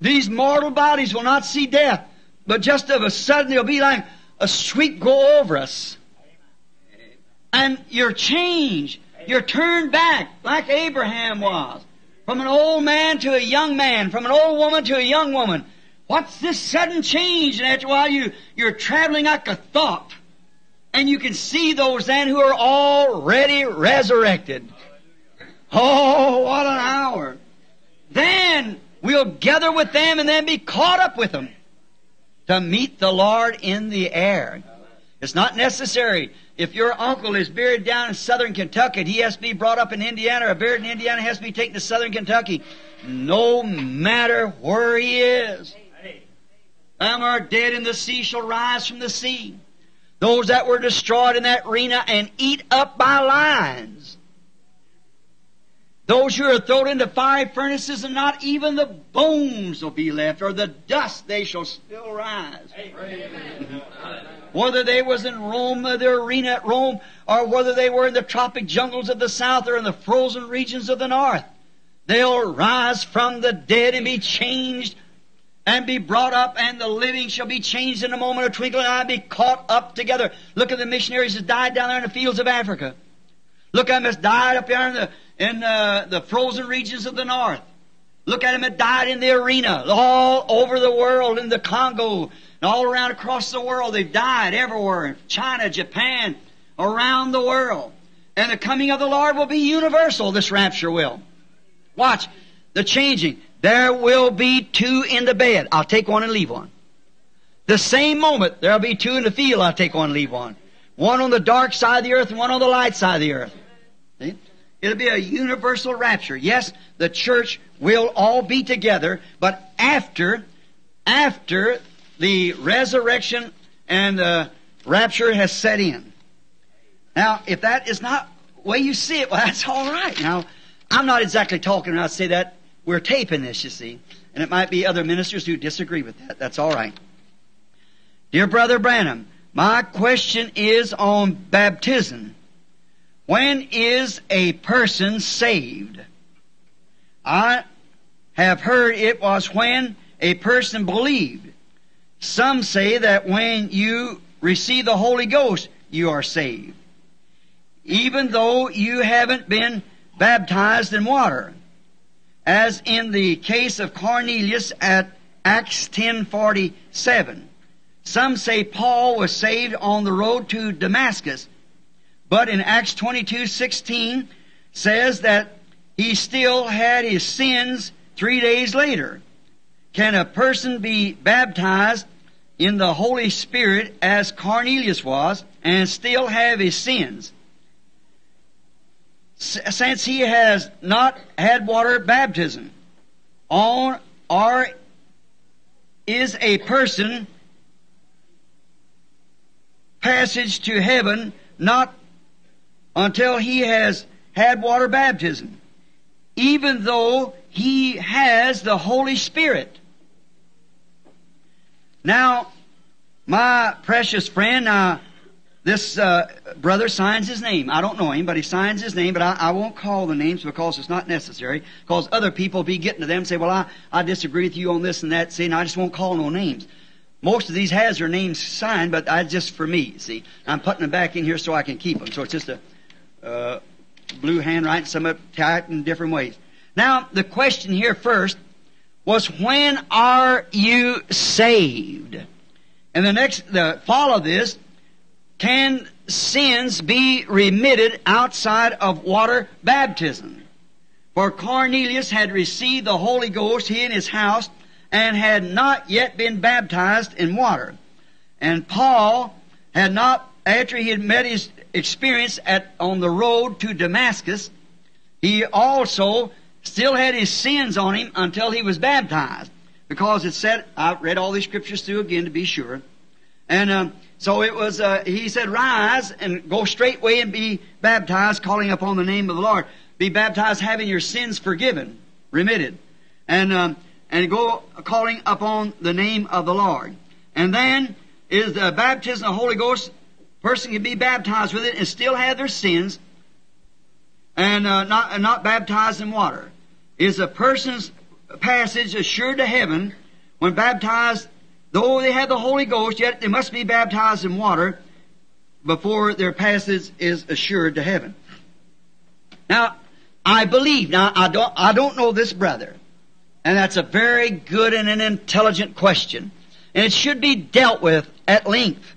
These mortal bodies will not see death. But just of a sudden they'll be like a sweep go over us. And you're changed. You're turned back like Abraham was. From an old man to a young man. From an old woman to a young woman. What's this sudden change? And after a while you're traveling like a thought. And you can see those then who are already resurrected. Oh, what an hour. Then we'll gather with them and then be caught up with them to meet the Lord in the air. It's not necessary. If your uncle is buried down in southern Kentucky, he has to be brought up in Indiana, or buried in Indiana, has to be taken to southern Kentucky. No matter where he is. Them are dead in the sea shall rise from the sea. Those that were destroyed in that arena and eat up by lions. Those who are thrown into fiery furnaces, and not even the bones will be left, or the dust they shall still rise. Amen. Whether they was in Rome, the arena at Rome, or whether they were in the tropic jungles of the south or in the frozen regions of the north, they'll rise from the dead and be changed and be brought up, and the living shall be changed in a moment, a twinkle of an eye, be caught up together. Look at the missionaries that died down there in the fields of Africa. Look at them as died up there in the frozen regions of the north. Look at them that died in the arena, all over the world, in the Congo, and all around across the world. They've died everywhere, in China, Japan, around the world. And the coming of the Lord will be universal, this rapture will. Watch, the changing. There will be two in the bed. I'll take one and leave one. The same moment, there will be two in the field. I'll take one and leave one. One on the dark side of the earth and one on the light side of the earth. See? It'll be a universal rapture. Yes, the church will all be together, but after the resurrection and the rapture has set in. Now, if that is not the way you see it, well, that's all right. Now, I'm not exactly talking when I say that. We're taping this, you see. And it might be other ministers who disagree with that. That's all right. Dear Brother Branham, my question is on baptism. When is a person saved? I have heard it was when a person believed. Some say that when you receive the Holy Ghost, you are saved, even though you haven't been baptized in water, as in the case of Cornelius at Acts 10:47. Some say Paul was saved on the road to Damascus, but in Acts 22:16 says that he still had his sins 3 days later. Can a person be baptized in the Holy Spirit as Cornelius was and still have his sins, since he has not had water baptism? Or is a person passage to heaven not until he has had water baptism, even though he has the Holy Spirit? Now, my precious friend, this brother signs his name. I don't know him, but he signs his name. But I won't call the names because it's not necessary, because other people will be getting to them and say, well, I disagree with you on this and that. See, and I just won't call no names. Most of these has their names signed, but I just for me, see. I'm putting them back in here so I can keep them. So it's just a blue handwriting, some up typed in different ways. Now, the question here first was, when are you saved? And the follow this, can sins be remitted outside of water baptism? For Cornelius had received the Holy Ghost, he and his house, and had not yet been baptized in water. And Paul had not, after he had met his experience on the road to Damascus, he also still had his sins on him until he was baptized. Because it said, I read all these scriptures through again to be sure. And so it was, he said, rise and go straightway and be baptized, calling upon the name of the Lord. Be baptized, having your sins forgiven, remitted. And go calling upon the name of the Lord. And then is the baptism of the Holy Ghost. Person can be baptized with it and still have their sins, and not baptized in water. Is a person's passage assured to heaven when baptized? Though they have the Holy Ghost, yet they must be baptized in water before their passage is assured to heaven. Now, I believe. Now, I don't know this brother. And that's a very good and an intelligent question. And it should be dealt with at length,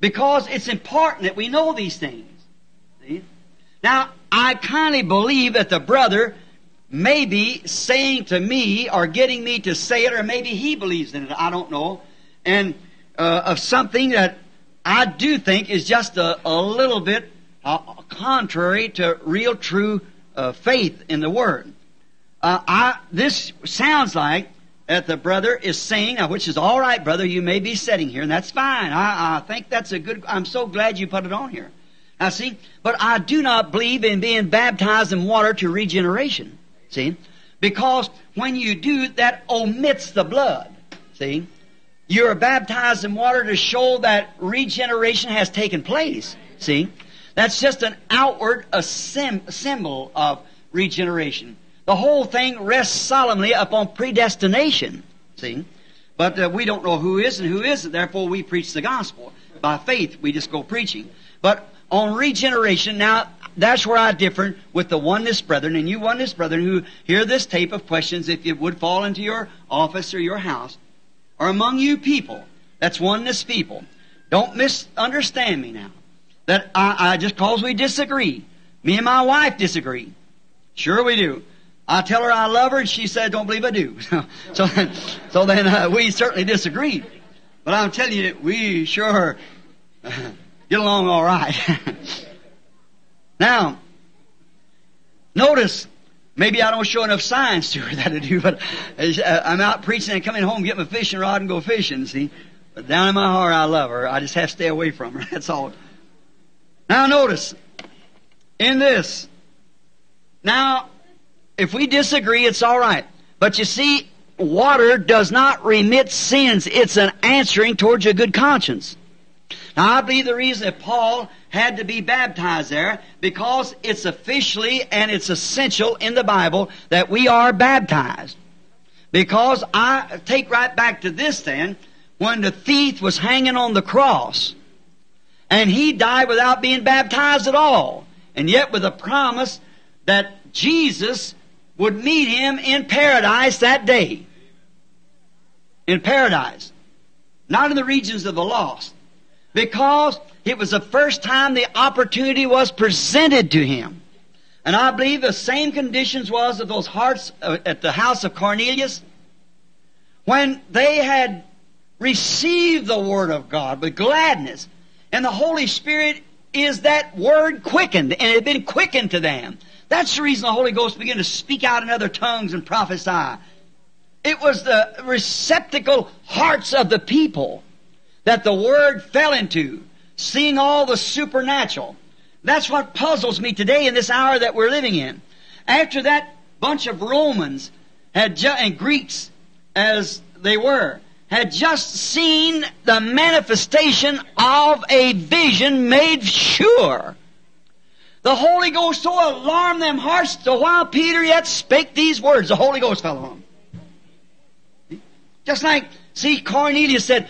because it's important that we know these things. See? Now, I kindly believe that the brother may be saying to me or getting me to say it, or maybe he believes in it, I don't know, and of something that I do think is just a little bit contrary to real true faith in the Word. This sounds like that the brother is saying, which is all right, brother, you may be sitting here, and that's fine. I think that's a good, I'm so glad you put it on here. Now, see, but I do not believe in being baptized in water to regeneration, see, because when you do, that omits the blood, see. You're baptized in water to show that regeneration has taken place, see. That's just an outward symbol of regeneration. The whole thing rests solemnly upon predestination, see. But we don't know who is and who isn't, therefore we preach the gospel. By faith, we just go preaching. But on regeneration, now, that's where I differ with the oneness brethren, and you oneness brethren who hear this tape of questions, if it would fall into your office or your house, or among you people, that's oneness people. Don't misunderstand me now. That I just cause we disagree. Me and my wife disagree. Sure we do. I tell her I love her, and she said, don't believe I do. So then we certainly disagree. But I'm telling you, we sure get along all right. Now, notice, maybe I don't show enough signs to her that I do, but I'm out preaching and coming home, get my fishing rod and go fishing, see. But down in my heart, I love her. I just have to stay away from her, that's all. Now notice, in this, now, if we disagree, it's all right. But you see, water does not remit sins. It's an answering towards a good conscience. Now, I believe the reason that Paul had to be baptized there, because it's officially and it's essential in the Bible that we are baptized. Because I take right back to this then, when the thief was hanging on the cross, and he died without being baptized at all, and yet with a promise that Jesus would meet him in paradise that day. In paradise. Not in the regions of the lost. Because it was the first time the opportunity was presented to him. And I believe the same conditions was of those hearts at the house of Cornelius. When they had received the Word of God with gladness, and the Holy Spirit is that Word quickened, and it had been quickened to them. That's the reason the Holy Ghost began to speak out in other tongues and prophesy. It was the receptacle hearts of the people that the Word fell into, seeing all the supernatural. That's what puzzles me today in this hour that we're living in. After that bunch of Romans and Greeks, as they were, had just seen the manifestation of a vision made sure. The Holy Ghost so alarmed them hearts, so while Peter yet spake these words, the Holy Ghost fell on them. Just like, see, Cornelius said,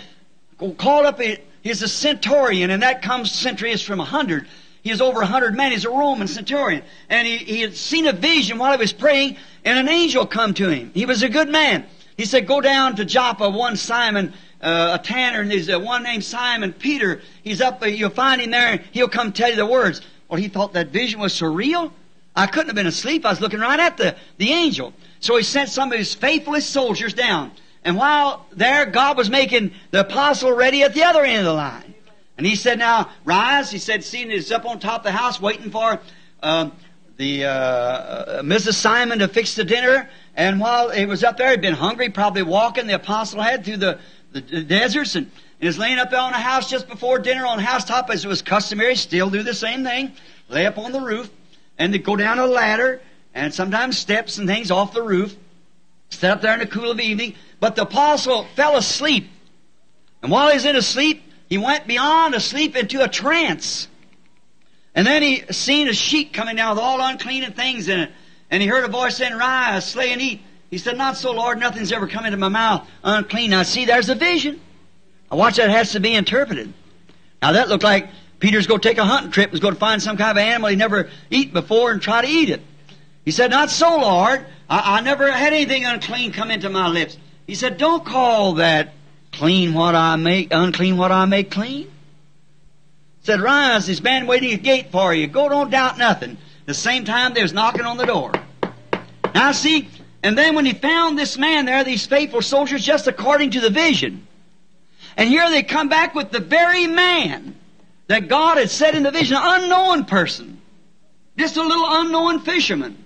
called up, he's a centurion, and that comes, century is from 100. He is over 100 men. He's a Roman centurion. And he had seen a vision while he was praying, and an angel come to him. He was a good man. He said, go down to Joppa, one Simon, a tanner, and there's one named Simon Peter. He's up, you'll find him there, and he'll come tell you the words. Well, he thought that vision was surreal. I couldn't have been asleep. I was looking right at the angel. So he sent some of his faithfulest soldiers down. And while there, God was making the apostle ready at the other end of the line. And he said, now, rise. He said, seeing it's up on top of the house, waiting for Mrs. Simon to fix the dinner. And while he was up there, he'd been hungry, probably walking, the apostle had, through the deserts. And he was laying up there on a house just before dinner on a housetop, as it was customary, still do the same thing. Lay up on the roof, and they'd go down a ladder, and sometimes steps and things off the roof. Sit up there in the cool of the evening. But the apostle fell asleep. And while he was in a sleep, he went beyond asleep into a trance. And then he seen a sheep coming down with all unclean things in it. And he heard a voice saying, rise, slay and eat. He said, not so, Lord, nothing's ever come into my mouth unclean. Now see, there's a vision. Now watch, that has to be interpreted. Now that looked like Peter's going to take a hunting trip and was going to find some kind of animal he'd never eaten before and try to eat it. He said, not so, Lord, I never had anything unclean come into my lips. He said, don't call that clean what I make, unclean what I make clean. He said, rise, there's a man waiting at the gate for you. Go, don't doubt nothing. At the same time, there's knocking on the door. Now, see, and then when he found this man there, these faithful soldiers, just according to the vision. And here they come back with the very man that God had said in the vision, an unknown person, just a little unknown fisherman.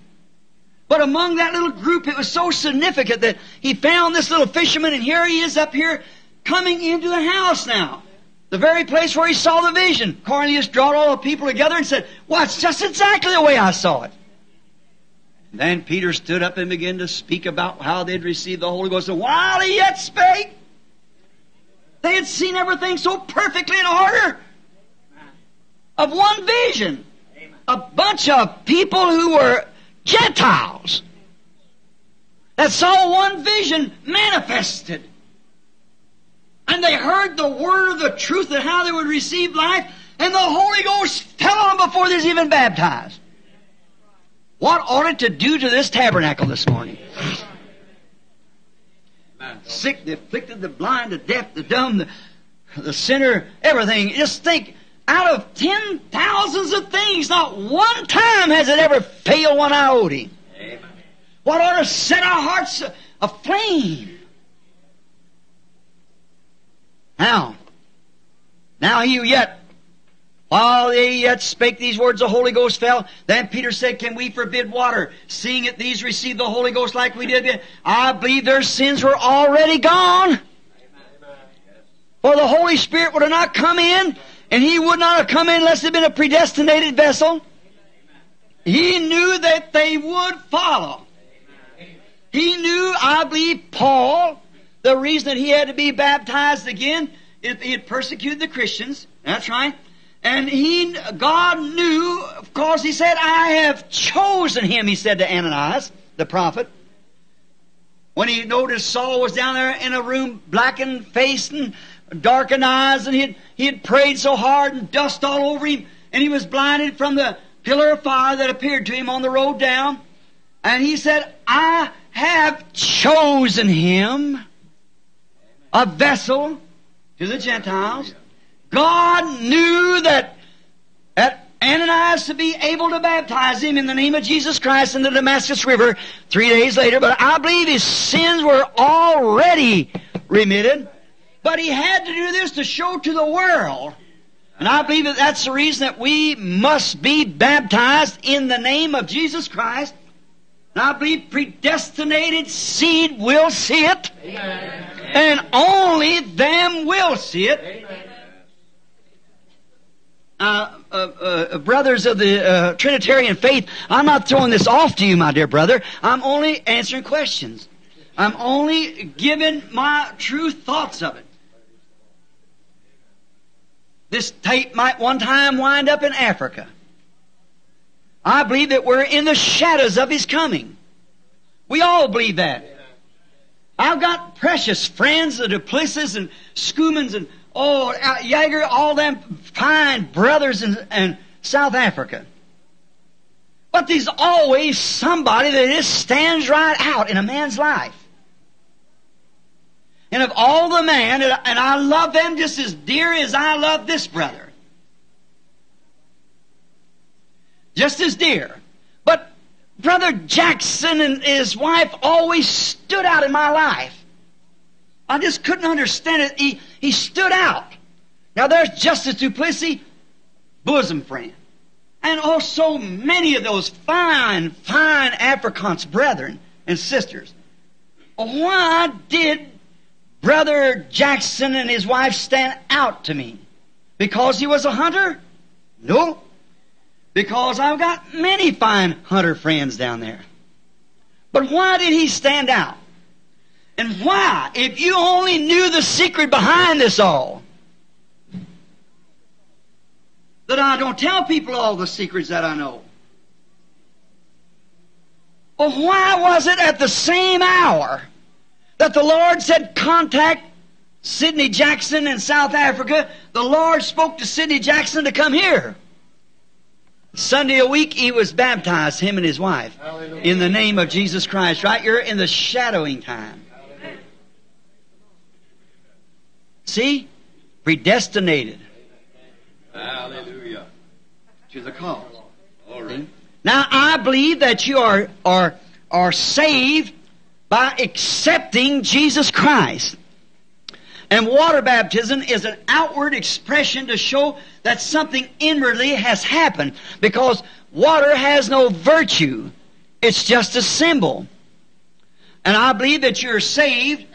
But among that little group, it was so significant that he found this little fisherman, and here he is up here coming into the house now. The very place where he saw the vision. Cornelius brought all the people together and said, well, it's just exactly the way I saw it. And then Peter stood up and began to speak about how they'd received the Holy Ghost. And while he yet spake, they had seen everything so perfectly in order of one vision. A bunch of people who were Gentiles that saw one vision manifested. And they heard the word of the truth and how they would receive life, and the Holy Ghost fell on them before they was even baptized. What ought it to do to this tabernacle this morning? The sick, the afflicted, the blind, the deaf, the dumb, the sinner, everything. Just think, out of 10,000s of things, not one time has it ever failed one iota. Amen. What ought to set our hearts aflame? Now he yet, while they yet spake these words, the Holy Ghost fell. Then Peter said, can we forbid water, seeing that these received the Holy Ghost like we did? I believe their sins were already gone. Amen. For the Holy Spirit would have not come in, and he would not have come in unless it had been a predestinated vessel. He knew that they would follow. He knew, I believe, Paul, the reason that he had to be baptized again, he had persecuted the Christians. That's right. And God knew, of course, he said, I have chosen him, he said to Ananias, the prophet. When he noticed Saul was down there in a room, blackened face and darkened eyes, and he had prayed so hard and dust all over him, and he was blinded from the pillar of fire that appeared to him on the road down. And he said, I have chosen him, a vessel to the Gentiles. God knew that Ananias to be able to baptize him in the name of Jesus Christ in the Damascus River 3 days later. But I believe his sins were already remitted. But he had to do this to show to the world. And I believe that's the reason that we must be baptized in the name of Jesus Christ. And I believe predestinated seed will see it. Amen. And only them will see it. Brothers of the Trinitarian faith, I'm not throwing this off to you, my dear brother. I'm only answering questions. I'm only giving my true thoughts of it. This tape might one time wind up in Africa. I believe that we're in the shadows of his coming. We all believe that. I've got precious friends, the Duplessis and Schoomans and Jaeger, all them fine brothers in South Africa. But there's always somebody that just stands right out in a man's life. And of all the men, and I love them just as dear as I love this brother. Just as dear. But Brother Jackson and his wife always stood out in my life. I just couldn't understand it. He stood out. Now there's Justice Duplessis, bosom friend. And oh, so many of those fine, fine Afrikaans brethren and sisters. Why did Brother Jackson and his wife stand out to me? Because he was a hunter? No. Because I've got many fine hunter friends down there. But why did he stand out? And why? If you only knew the secret behind this all. That I don't tell people all the secrets that I know. Well, why was it at the same hour that the Lord said, contact Sidney Jackson in South Africa, the Lord spoke to Sidney Jackson to come here? Sunday a week, he was baptized, him and his wife. Hallelujah. In the name of Jesus Christ. Right here in the shadowing time. Hallelujah. See? Predestinated. Hallelujah. To the cause. All right. Now, I believe that you are saved by accepting Jesus Christ. And water baptism is an outward expression to show that something inwardly has happened. Because water has no virtue. It's just a symbol. And I believe that you're saved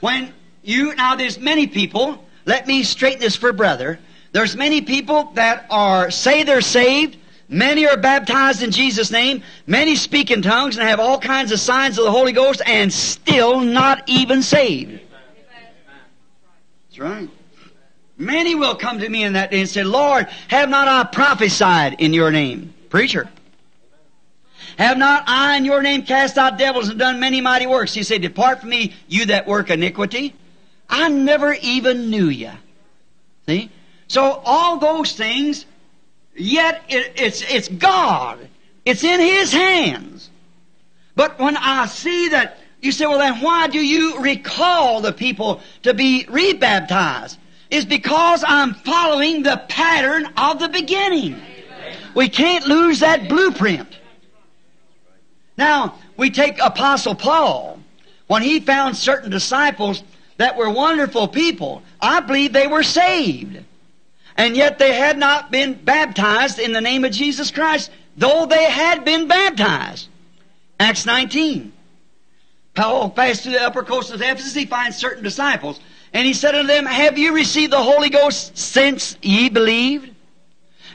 when you... Now, there's many people... Let me straighten this for brother. There's many people that say they're saved. Many are baptized in Jesus' name. Many speak in tongues and have all kinds of signs of the Holy Ghost and still not even saved. That's right. Many will come to me in that day and say, Lord, have not I prophesied in your name? Preacher. Have not I in your name cast out devils and done many mighty works? He said, depart from me, you that work iniquity. I never even knew you. See? So all those things, yet it's God. It's in His hands. But when I see that, you say, well, then why do you recall the people to be rebaptized? It's because I'm following the pattern of the beginning. Amen. We can't lose that blueprint. Now, we take Apostle Paul. When he found certain disciples that were wonderful people, I believe they were saved. And yet they had not been baptized in the name of Jesus Christ, though they had been baptized. Acts 19. Paul passed through the upper coast of Ephesus, he finds certain disciples. And he said unto them, have you received the Holy Ghost since ye believed?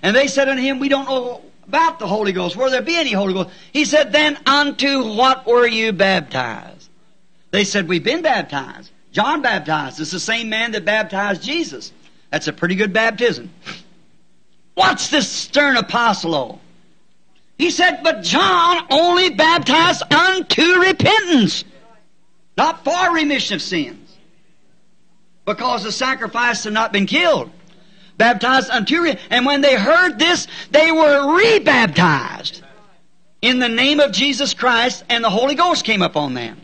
And they said unto him, we don't know about the Holy Ghost. Will there be any Holy Ghost? He said, then unto what were you baptized? They said, we've been baptized. John baptized. It's the same man that baptized Jesus. That's a pretty good baptism. What's this stern apostle oh? He said, but John only baptized unto repentance, not for remission of sins, because the sacrifice had not been killed. Baptized unto repentance. And when they heard this, they were rebaptized in the name of Jesus Christ, and the Holy Ghost came upon them.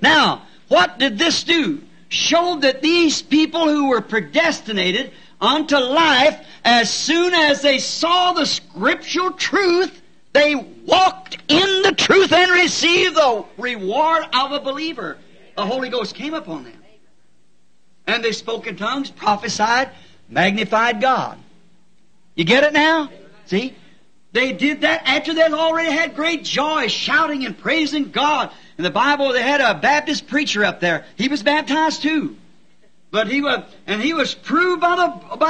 Now, what did this do? Showed that these people who were predestinated unto life, as soon as they saw the scriptural truth, they walked in the truth and received the reward of a believer. The Holy Ghost came upon them. And they spoke in tongues, prophesied, magnified God. You get it now? See? They did that after they already had great joy, shouting and praising God. In the Bible, they had a Baptist preacher up there. He was baptized too. But he was proved by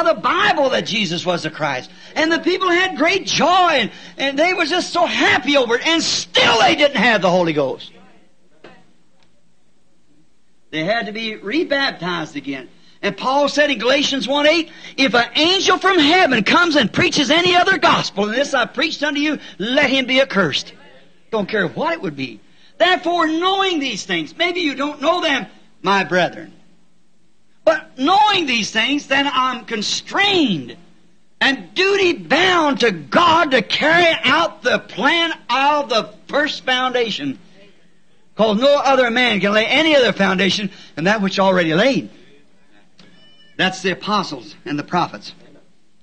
the Bible that Jesus was the Christ. And the people had great joy, and they were just so happy over it. And still they didn't have the Holy Ghost. They had to be rebaptized again. And Paul said in Galatians 1:8, if an angel from heaven comes and preaches any other gospel than this I preached unto you, let him be accursed. Don't care what it would be. Therefore, knowing these things, maybe you don't know them, my brethren. But knowing these things, then I'm constrained and duty-bound to God to carry out the plan of the first foundation. Because no other man can lay any other foundation than that which already laid. That's the apostles and the prophets.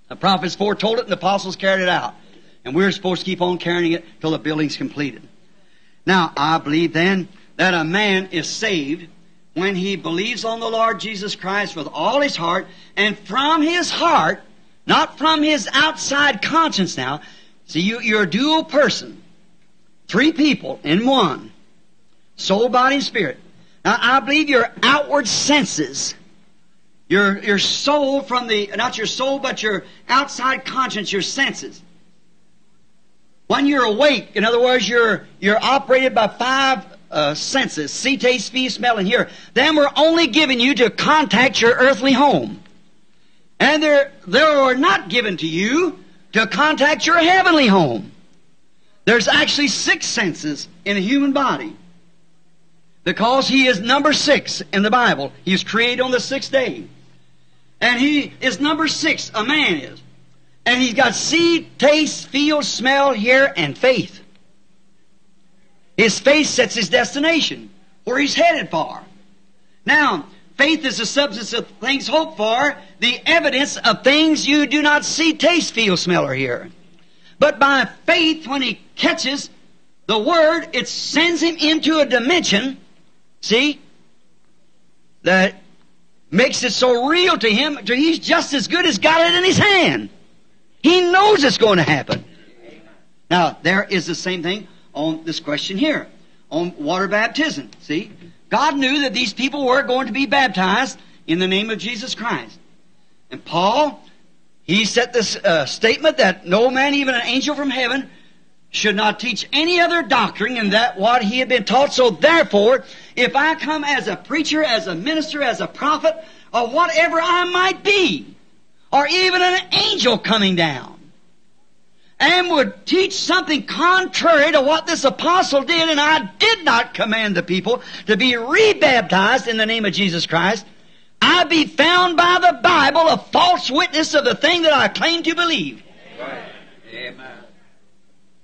The prophets foretold it and the apostles carried it out. And we're supposed to keep on carrying it till the building's completed. Now, I believe then that a man is saved when he believes on the Lord Jesus Christ with all his heart, and from his heart, not from his outside conscience now. See, you're a dual person. Three people in one. Soul, body, and spirit. Now, I believe your outward senses, your soul from the, not your soul, but your outside conscience, your senses. When you're awake, in other words, you're operated by five senses, see, taste, feel, smell, and hear. Then we're only given you to contact your earthly home. And they are not given to you to contact your heavenly home. There's actually six senses in a human body. Because he is number six in the Bible. He was created on the sixth day. And he is number six, a man is. And he's got see, taste, feel, smell, hear, and faith. His faith sets his destination, where he's headed for. Now, faith is the substance of things hoped for, the evidence of things you do not see, taste, feel, smell, or hear. But by faith, when he catches the word, it sends him into a dimension, see, that makes it so real to him, he's just as good as got it in his hand. He knows it's going to happen. Now, there is the same thing on this question here, on water baptism, see. God knew that these people were going to be baptized in the name of Jesus Christ. And Paul, he set this statement that no man, even an angel from heaven, should not teach any other doctrine than that what he had been taught. So therefore, if I come as a preacher, as a minister, as a prophet, or whatever I might be, or even an angel coming down, and would teach something contrary to what this apostle did, and I did not command the people to be rebaptized in the name of Jesus Christ, I'd be found by the Bible a false witness of the thing that I claim to believe. Amen. Amen.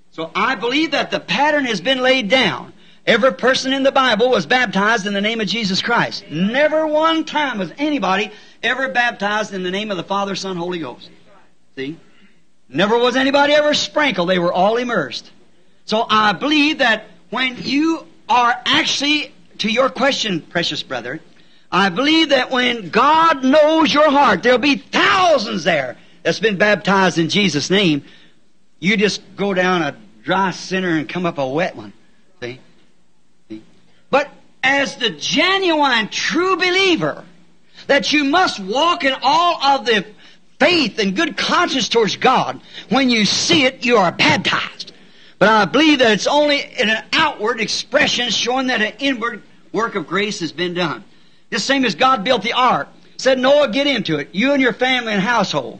So I believe that the pattern has been laid down. Every person in the Bible was baptized in the name of Jesus Christ. Never one time was anybody ever baptized in the name of the Father, Son, Holy Ghost. See? Never was anybody ever sprinkled. They were all immersed. So I believe that when you are actually, to your question, precious brother, I believe that when God knows your heart, there'll be thousands there that's been baptized in Jesus' name. You just go down a dry sinner and come up a wet one. See? See? But as the genuine, true believer, that you must walk in all of the faith and good conscience towards God. When you see it, you are baptized. But I believe that it's only in an outward expression showing that an inward work of grace has been done. The same as God built the ark. Said, Noah, get into it. You and your family and household.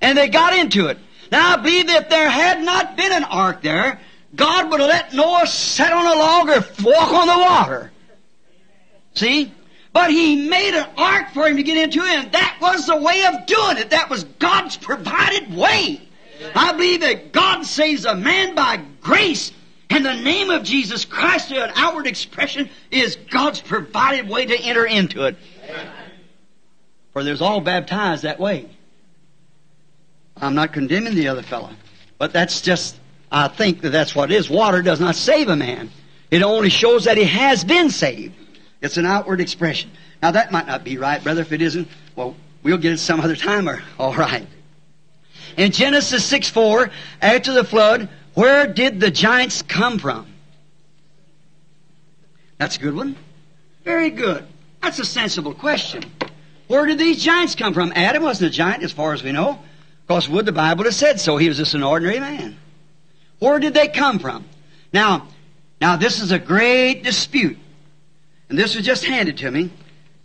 And they got into it. Now I believe that if there had not been an ark there, God would have let Noah sit on a log or walk on the water. See? But he made an ark for him to get into, and that was the way of doing it. That was God's provided way. Amen. I believe that God saves a man by grace, and the name of Jesus Christ through an outward expression is God's provided way to enter into it. Amen. For there's all baptized that way. I'm not condemning the other fellow, but that's just, I think that that's what it is. Water does not save a man. It only shows that he has been saved. It's an outward expression. Now, that might not be right, brother. If it isn't, well, we'll get it some other time. Or, all right. In Genesis 6:4, after the flood, where did the giants come from? That's a good one. Very good. That's a sensible question. Where did these giants come from? Adam wasn't a giant, as far as we know. Of course, would the Bible have said so? He was just an ordinary man. Where did they come from? Now this is a great dispute. And this was just handed to me.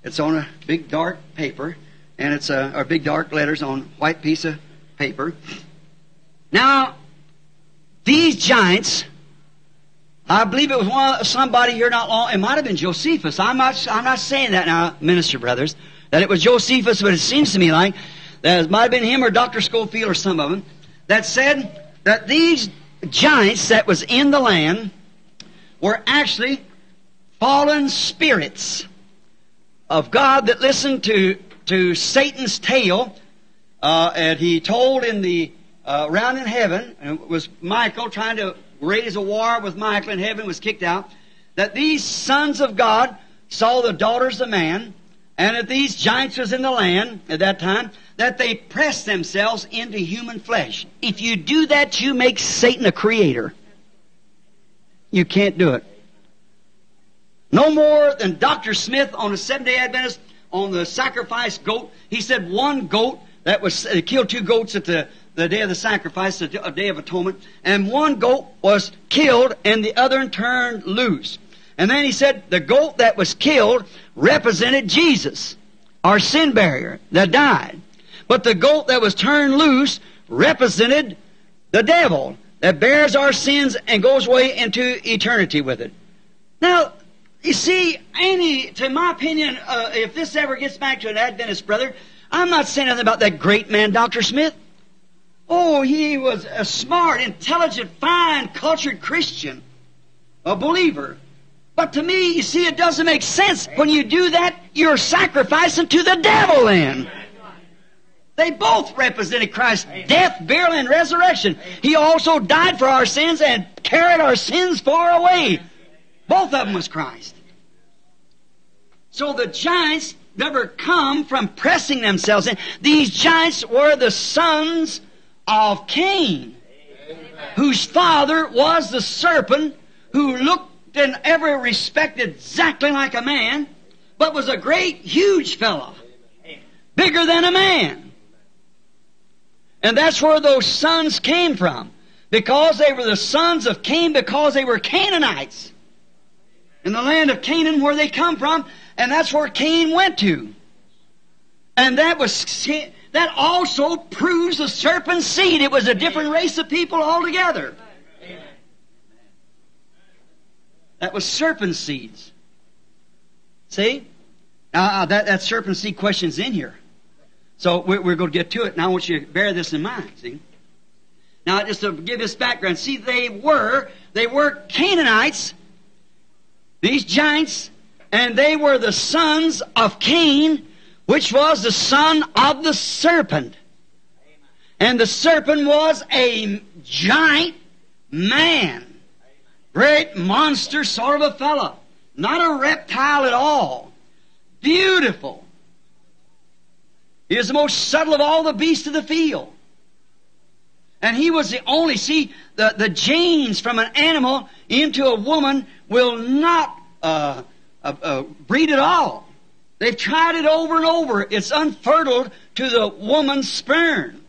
It's on a big dark paper, and it's or big dark letters on a white piece of paper. Now, these giants, I believe it was somebody here not long. It might have been Josephus. I'm not saying that now, minister brothers, that it was Josephus, but it seems to me like that it might have been him or Dr. Schofield or some of them that said that these giants that was in the land were actually fallen spirits of God that listened to Satan's tale, and he told in the round in heaven, and it was Michael trying to raise a war with Michael in heaven, was kicked out, that these sons of God saw the daughters of man, and that these giants was in the land at that time, that they pressed themselves into human flesh. If you do that, you make Satan a creator. You can't do it. No more than Dr. Smith on a Seventh-day Adventist on the sacrifice goat. He said one goat that was killed, two goats at the day of the sacrifice, the day of atonement, and one goat was killed and the other turned loose. And then he said the goat that was killed represented Jesus, our sin barrier that died. But the goat that was turned loose represented the devil that bears our sins and goes away into eternity with it. Now, you see, to my opinion, if this ever gets back to an Adventist brother, I'm not saying nothing about that great man, Dr. Smith. Oh, he was a smart, intelligent, fine, cultured Christian, a believer. But to me, you see, it doesn't make sense. When you do that, you're sacrificing to the devil then. They both represented Christ's death, burial, and resurrection. He also died for our sins and carried our sins far away. Both of them was Christ. So the giants never come from pressing themselves in. These giants were the sons of Cain, whose father was the serpent, who looked in every respect exactly like a man, but was a great, huge fellow, bigger than a man. And that's where those sons came from, because they were the sons of Cain, because they were Canaanites in the land of Canaan, where they come from, and that's where Cain went to. And that also proves the serpent's seed. It was a different race of people altogether. Amen. That was serpent seeds. See? Now, that serpent seed question's in here. So we're going to get to it. Now I want you to bear this in mind. See? Now just to give this background. See, they were Canaanites, these giants, and they were the sons of Cain, which was the son of the serpent. And the serpent was a giant man, great monster sort of a fellow, not a reptile at all, beautiful. He is the most subtle of all the beasts of the field. And he was the only, see, the genes from an animal into a woman will not breed at all. They've tried it over and over. It's unfertile to the woman's sperm.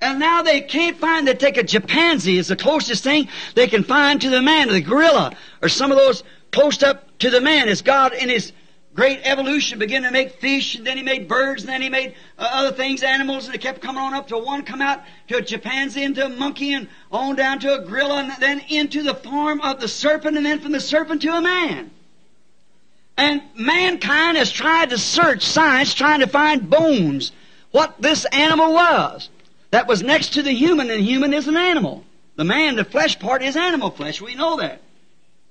And now they can't find. They take a chimpanzee. It's the closest thing they can find to the man, or the gorilla, or some of those close up to the man. As God in His great evolution began to make fish, and then He made birds, and then He made other things, animals, and it kept coming on up till one come out to a chimpanzee, into a monkey, and on down to a gorilla, and then into the form of the serpent, and then from the serpent to a man. And mankind has tried to search science, trying to find bones, what this animal was that was next to the human, and human is an animal. The man, the flesh part, is animal flesh. We know that.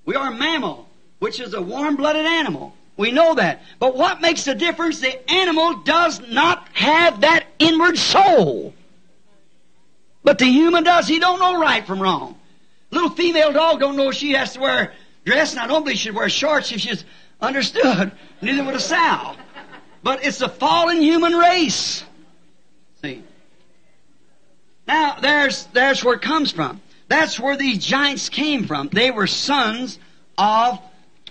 We are a mammal, which is a warm-blooded animal. We know that. But what makes the difference? The animal does not have that inward soul. But the human does. He don't know right from wrong. Little female dog don't know if she has to wear a dress, and I don't believe she'd wear shorts if she's understood. Neither would a sow. But it's a fallen human race. See? Now, there's where it comes from. That's where these giants came from. They were sons of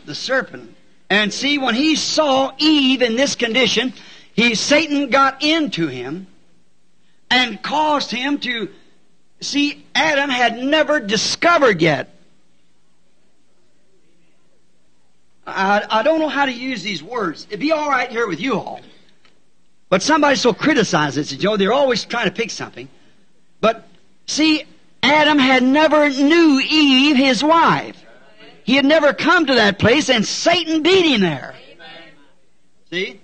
the serpent. And see, when he saw Eve in this condition, Satan got into him and caused him to... See, Adam had never discovered yet. I don't know how to use these words. It'd be all right here with you all. But somebody so criticizes it, Joe. They're always trying to pick something. But, see, Adam had never knew Eve, his wife. He had never come to that place, and Satan beat him there. Amen. See?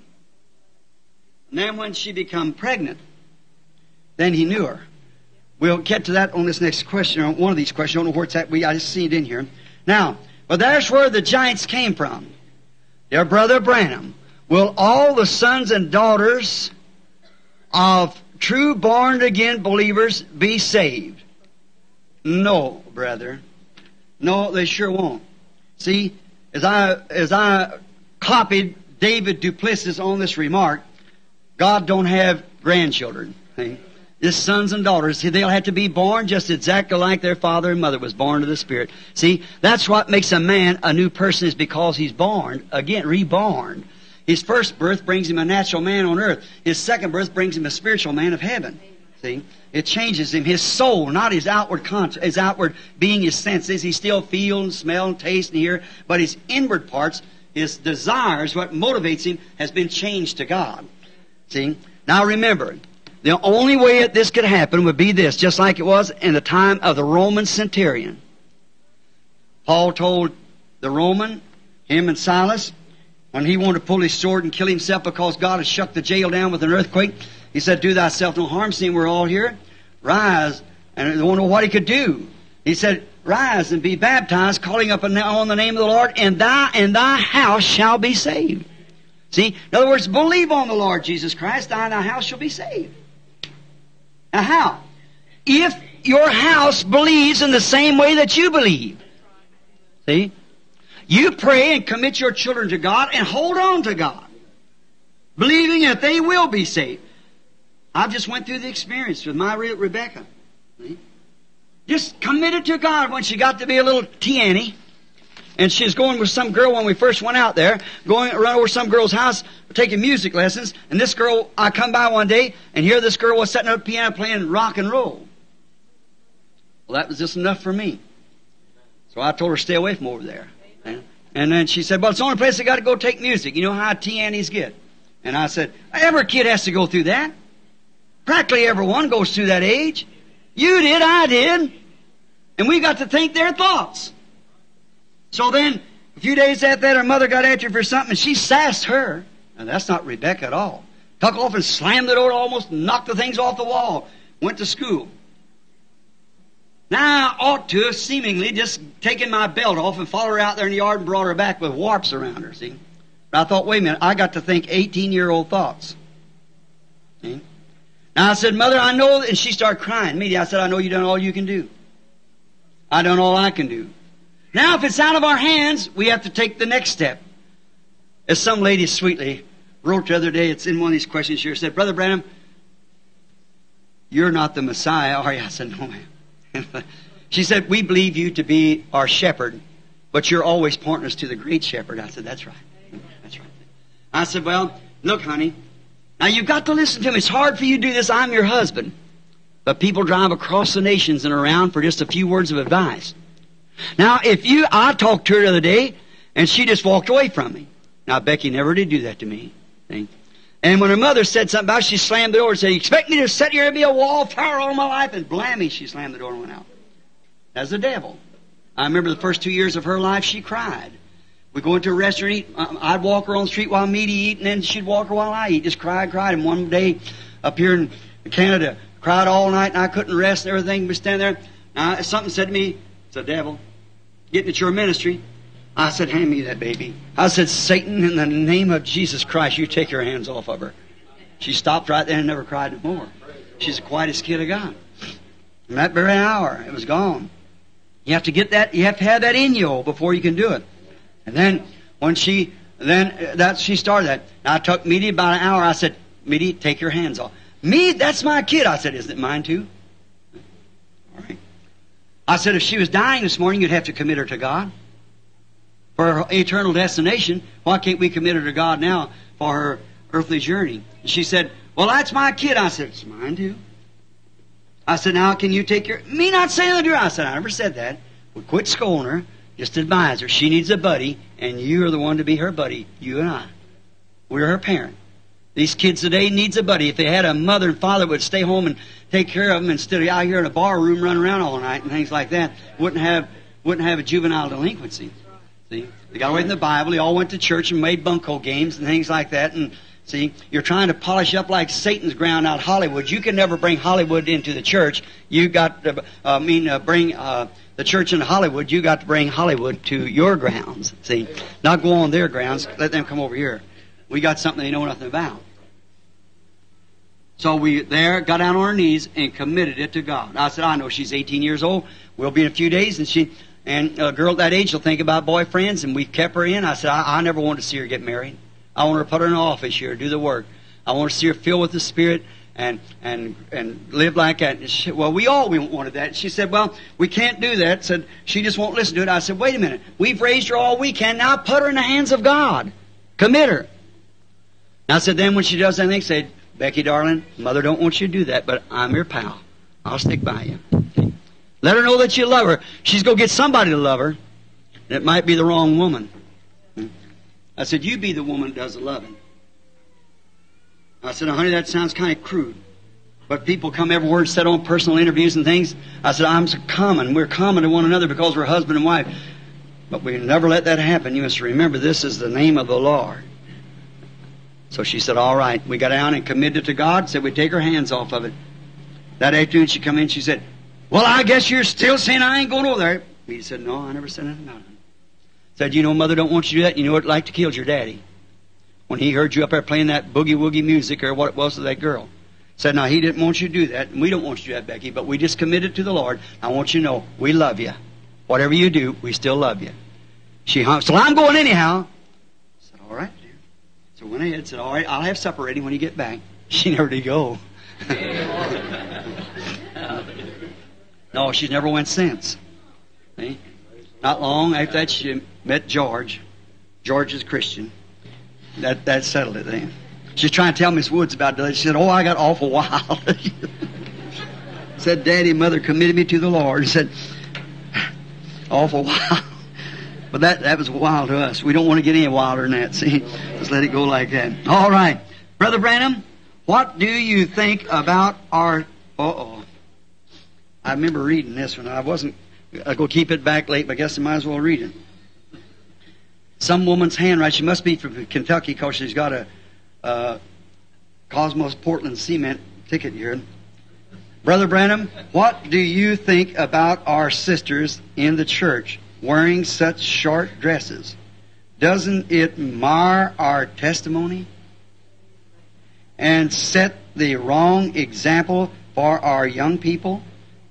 And then when she became pregnant, then he knew her. We'll get to that on this next question, or one of these questions. I don't know where it's at. I just see it in here. Now... Well, there's where the giants came from. Dear Brother Branham, will all the sons and daughters of true born-again believers be saved? No, brother. No, they sure won't. See, as I copied David Duplessis on this remark, God don't have grandchildren. See? His sons and daughters, they'll have to be born just exactly like their father and mother was born to the Spirit. See, that's what makes a man a new person, is because he's born, again, reborn. His first birth brings him a natural man on earth. His second birth brings him a spiritual man of heaven. See, it changes him, his soul, not his outward conscience, his outward being, his senses. He still feels and smells and tastes and hears, but his inward parts, his desires, what motivates him, has been changed to God. See, now remember... The only way that this could happen would be this, just like it was in the time of the Roman centurion. Paul told the Roman, him and Silas, when he wanted to pull his sword and kill himself because God had shut the jail down with an earthquake, he said, "Do thyself no harm, seeing we're all here. rise, and they won't know what he could do. He said, rise and be baptized, calling up on the name of the Lord, and thy house shall be saved. See? In other words, believe on the Lord Jesus Christ, and thy house shall be saved. Now how? If your house believes in the same way that you believe. See? You pray and commit your children to God and hold on to God, believing that they will be saved. I've just went through the experience with my Rebecca. See? Just committed to God when she got to be a little teeny. And she was going with some girl when we first went out there, going run over some girl's house, taking music lessons. And this girl, I come by one day, and here this girl was sitting at a piano playing rock and roll. Well, that was just enough for me. So I told her, stay away from over there. And then she said, well, it's the only place I got to go take music. You know how teenies get. And I said, every kid has to go through that. Practically everyone goes through that age. You did, I did. And we got to think their thoughts. So then, a few days after that, her mother got at her for something, and she sassed her. And that's not Rebecca at all. Took off and slammed the door, almost knocked the things off the wall. Went to school. Now, I ought to have seemingly just taken my belt off and followed her out there in the yard and brought her back with warps around her, see? But I thought, wait a minute, I got to think 18-year-old thoughts. See? Now, I said, Mother, I know, and she started crying. Immediately, I said, I know you done all you can do. I done all I can do. Now, if it's out of our hands, we have to take the next step. As some lady sweetly wrote the other day, it's in one of these questions here, said, Brother Branham, you're not the Messiah, are you? I said, no, ma'am. She said, we believe you to be our shepherd, but you're always pointing us to the great shepherd. I said, that's right. That's right. I said, well, look, honey, now you've got to listen to me. It's hard for you to do this. I'm your husband. But people drive across the nations and around for just a few words of advice. Now, I talked to her the other day, and she just walked away from me. Now, Becky never did do that to me. See? And when her mother said something about it, she slammed the door and said, you expect me to sit here and be a wallflower all my life? And blammy, she slammed the door and went out. That's the devil. I remember the first 2 years of her life, she cried. We'd go into a restaurant, eat. I'd walk her on the street while Meaty eat, and then she'd walk her while I eat. Just cried. And one day, up here in Canada, cried all night, and I couldn't rest and everything. But stand there, and something said to me, it's the devil. Getting at your ministry. I said, hand me that baby. I said, Satan, in the name of Jesus Christ, you take your hands off of her. She stopped right there and never cried no more. She's the quietest kid I got. In that very hour, it was gone. You have to get that, you have to have that in you before you can do it. And then, when she started that. And I took Meaty about an hour. I said, Meaty, take your hands off. Me, that's my kid. I said, isn't it mine too? All right. I said, if she was dying this morning, you'd have to commit her to God for her eternal destination. Why can't we commit her to God now for her earthly journey? And she said, well, that's my kid. I said, it's mine too. I said, now can you take your... Me not saying that to her. I said, I never said that. Well, quit scolding her. Just advise her. She needs a buddy, and you are the one to be her buddy, you and I. We're her parent. These kids today needs a buddy. If they had a mother and father would stay home and take care of them instead of out here in a bar room running around all night and things like that. Wouldn't have a juvenile delinquency. See? They got away from the Bible. They all went to church and made bunco games and things like that. And see, you're trying to polish up like Satan's ground out Hollywood. You can never bring Hollywood into the church. You got to bring the church into Hollywood. You got to bring Hollywood to your grounds. See? Not go on their grounds. Let them come over here. We got something they know nothing about. So we got down on our knees and committed it to God. I said, I know she's 18 years old. We'll be in a few days. And a girl at that age will think about boyfriends, and we kept her in. I said, I never wanted to see her get married. I want her to put her in an office here, do the work. I want to see her filled with the Spirit and live like that. And she, well, we wanted that. And she said, well, we can't do that. Said she just won't listen to it. I said, wait a minute. We've raised her all we can. Now put her in the hands of God. Commit her. And I said, then when she does anything, say, Becky, darling, Mother don't want you to do that, but I'm your pal. I'll stick by you. Let her know that you love her. She's going to get somebody to love her, and it might be the wrong woman. I said, you be the woman that does the loving. I said, oh, honey, that sounds kind of crude, but people come everywhere and sit on personal interviews and things. I said, I'm common. We're common to one another because we're husband and wife, but we never let that happen. You must remember this is the name of the Lord. So she said, all right. We got down and committed to God, said we'd take our hands off of it. That afternoon she come in, she said, "Well, I guess you're still saying I ain't going over there." He said, "No, I never said anything about it." Said, "You know, Mother don't want you to do that. You know what it like to kill your daddy when he heard you up there playing that boogie-woogie music or what it was to that girl." Said, "Now, he didn't want you to do that, and we don't want you to do that, Becky, but we just committed to the Lord. I want you to know we love you. Whatever you do, we still love you." She hung. "So I'm going anyhow." Said, "All right, dear." So went ahead and said, "All right, I'll have supper ready when you get back." She never did go. No, she's never went since. See? Not long after that, she met George. George is Christian. That settled it then. She's trying to tell Miss Woods about it. She said, "Oh, I got awful wild." Said, "Daddy and Mother committed me to the Lord." Said, "Awful wild." But that was wild to us. We don't want to get any wilder than that, see? Just let it go like that. All right. Brother Branham, what do you think about our... Uh-oh. I remember reading this one. I go keep it back late, but I guess I might as well read it. Some woman's handwriting. She must be from Kentucky because she's got a Cosmos Portland Cement ticket here. Brother Branham, what do you think about our sisters in the church wearing such short dresses? Doesn't it mar our testimony and set the wrong example for our young people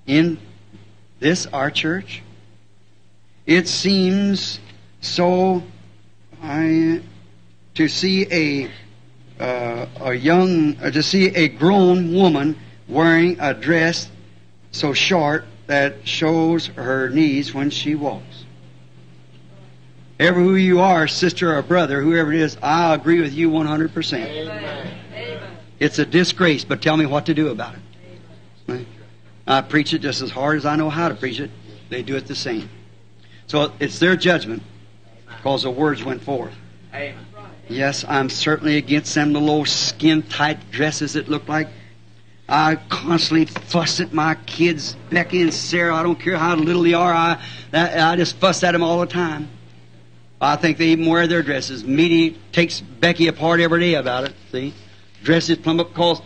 in this, our church? It seems so to see a grown woman wearing a dress so short that shows her knees when she walks. Ever who you are, sister or brother, whoever it is, I agree with you 100%. Amen. It's a disgrace, but tell me what to do about it. Amen. I preach it just as hard as I know how to preach it. They do it the same. So it's their judgment because the words went forth. Amen. Yes, I'm certainly against them little skin-tight dresses that look like. I constantly fuss at my kids, Becky and Sarah. I don't care how little they are. I just fuss at them all the time. I think they even wear their dresses. Meaty takes Becky apart every day about it, see? Dresses plumb up because...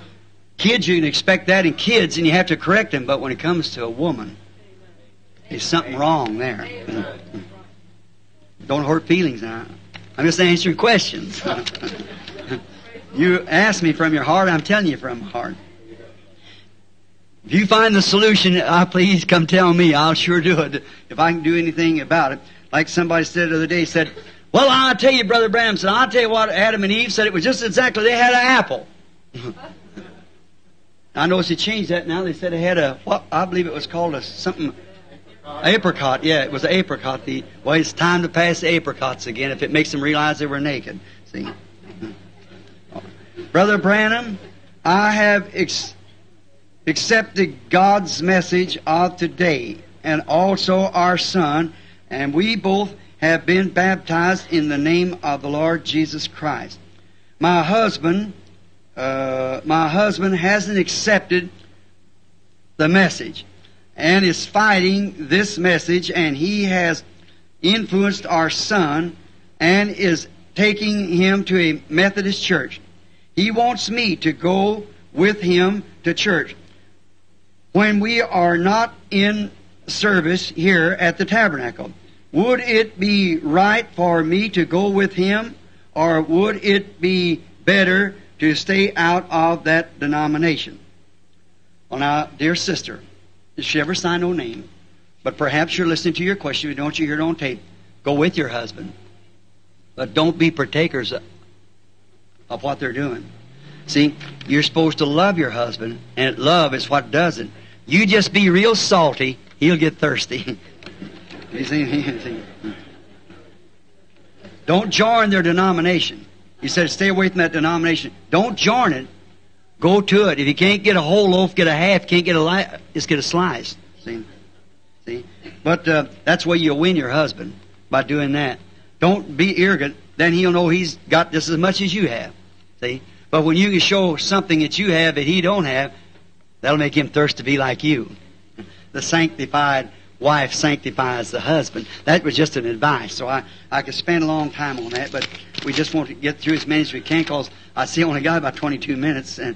Kids, you can expect that in kids, and you have to correct them. But when it comes to a woman, there's something wrong there. Don't hurt feelings now. I'm just answering questions. You ask me from your heart, I'm telling you from my heart. If you find the solution, please come tell me. I'll sure do it if I can do anything about it. Like somebody said the other day, said, "Well, I'll tell you, Brother Branham, said, I'll tell you what Adam and Eve said. It was just exactly, they had an apple." I noticed they changed that now. They said they had a, what, I believe it was called a something, apricot. Yeah, it was an apricot. Well, it's time to pass the apricots again if it makes them realize they were naked. See? Brother Branham, I have accepted God's message of today and also our son, and we both have been baptized in the name of the Lord Jesus Christ. My husband hasn't accepted the message and is fighting this message, and he has influenced our son and is taking him to a Methodist church. He wants me to go with him to church when we are not in service here at the tabernacle. Would it be right for me to go with him, or would it be better to stay out of that denomination? Well, now, dear sister, she ever signed no name, but perhaps you're listening to your question. Don't you hear it on tape? Go with your husband, but don't be partakers of what they're doing. See, you're supposed to love your husband, and love is what does it. You just be real salty, he'll get thirsty. You see? Don't join their denomination. He said, stay away from that denomination. Don't join it. Go to it. If you can't get a whole loaf, get a half. Can't get a just get a slice. See? But that's where you'll win your husband, by doing that. Don't be arrogant. Then he'll know he's got just as much as you have. See? But when you can show something that you have that he don't have, that'll make him thirst to be like you. The sanctified wife sanctifies the husband. That was just an advice. So I could spend a long time on that, but we just want to get through as many as we can because I see I only got about 22 minutes. And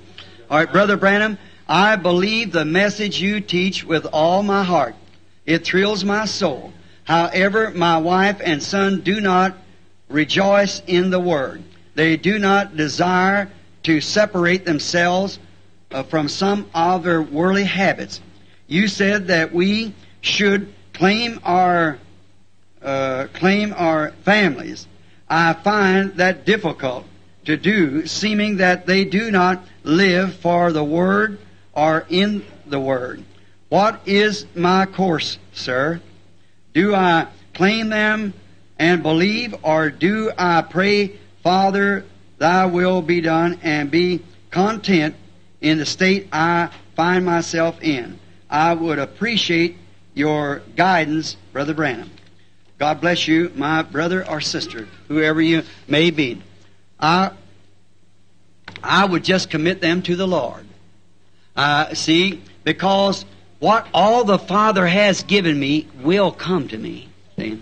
all right, Brother Branham, I believe the message you teach with all my heart. It thrills my soul. However, my wife and son do not rejoice in the word. They do not desire to separate themselves from some of their worldly habits. You said that we should claim our families. I find that difficult to do, seeming that they do not live for the Word or in the Word. What is my course, sir? Do I claim them and believe, or do I pray, Father, thy will be done, and be content in the state I find myself in? I would appreciate your guidance, Brother Branham. God bless you, my brother or sister, whoever you may be. I would just commit them to the Lord. See, because what all the Father has given me will come to me. See?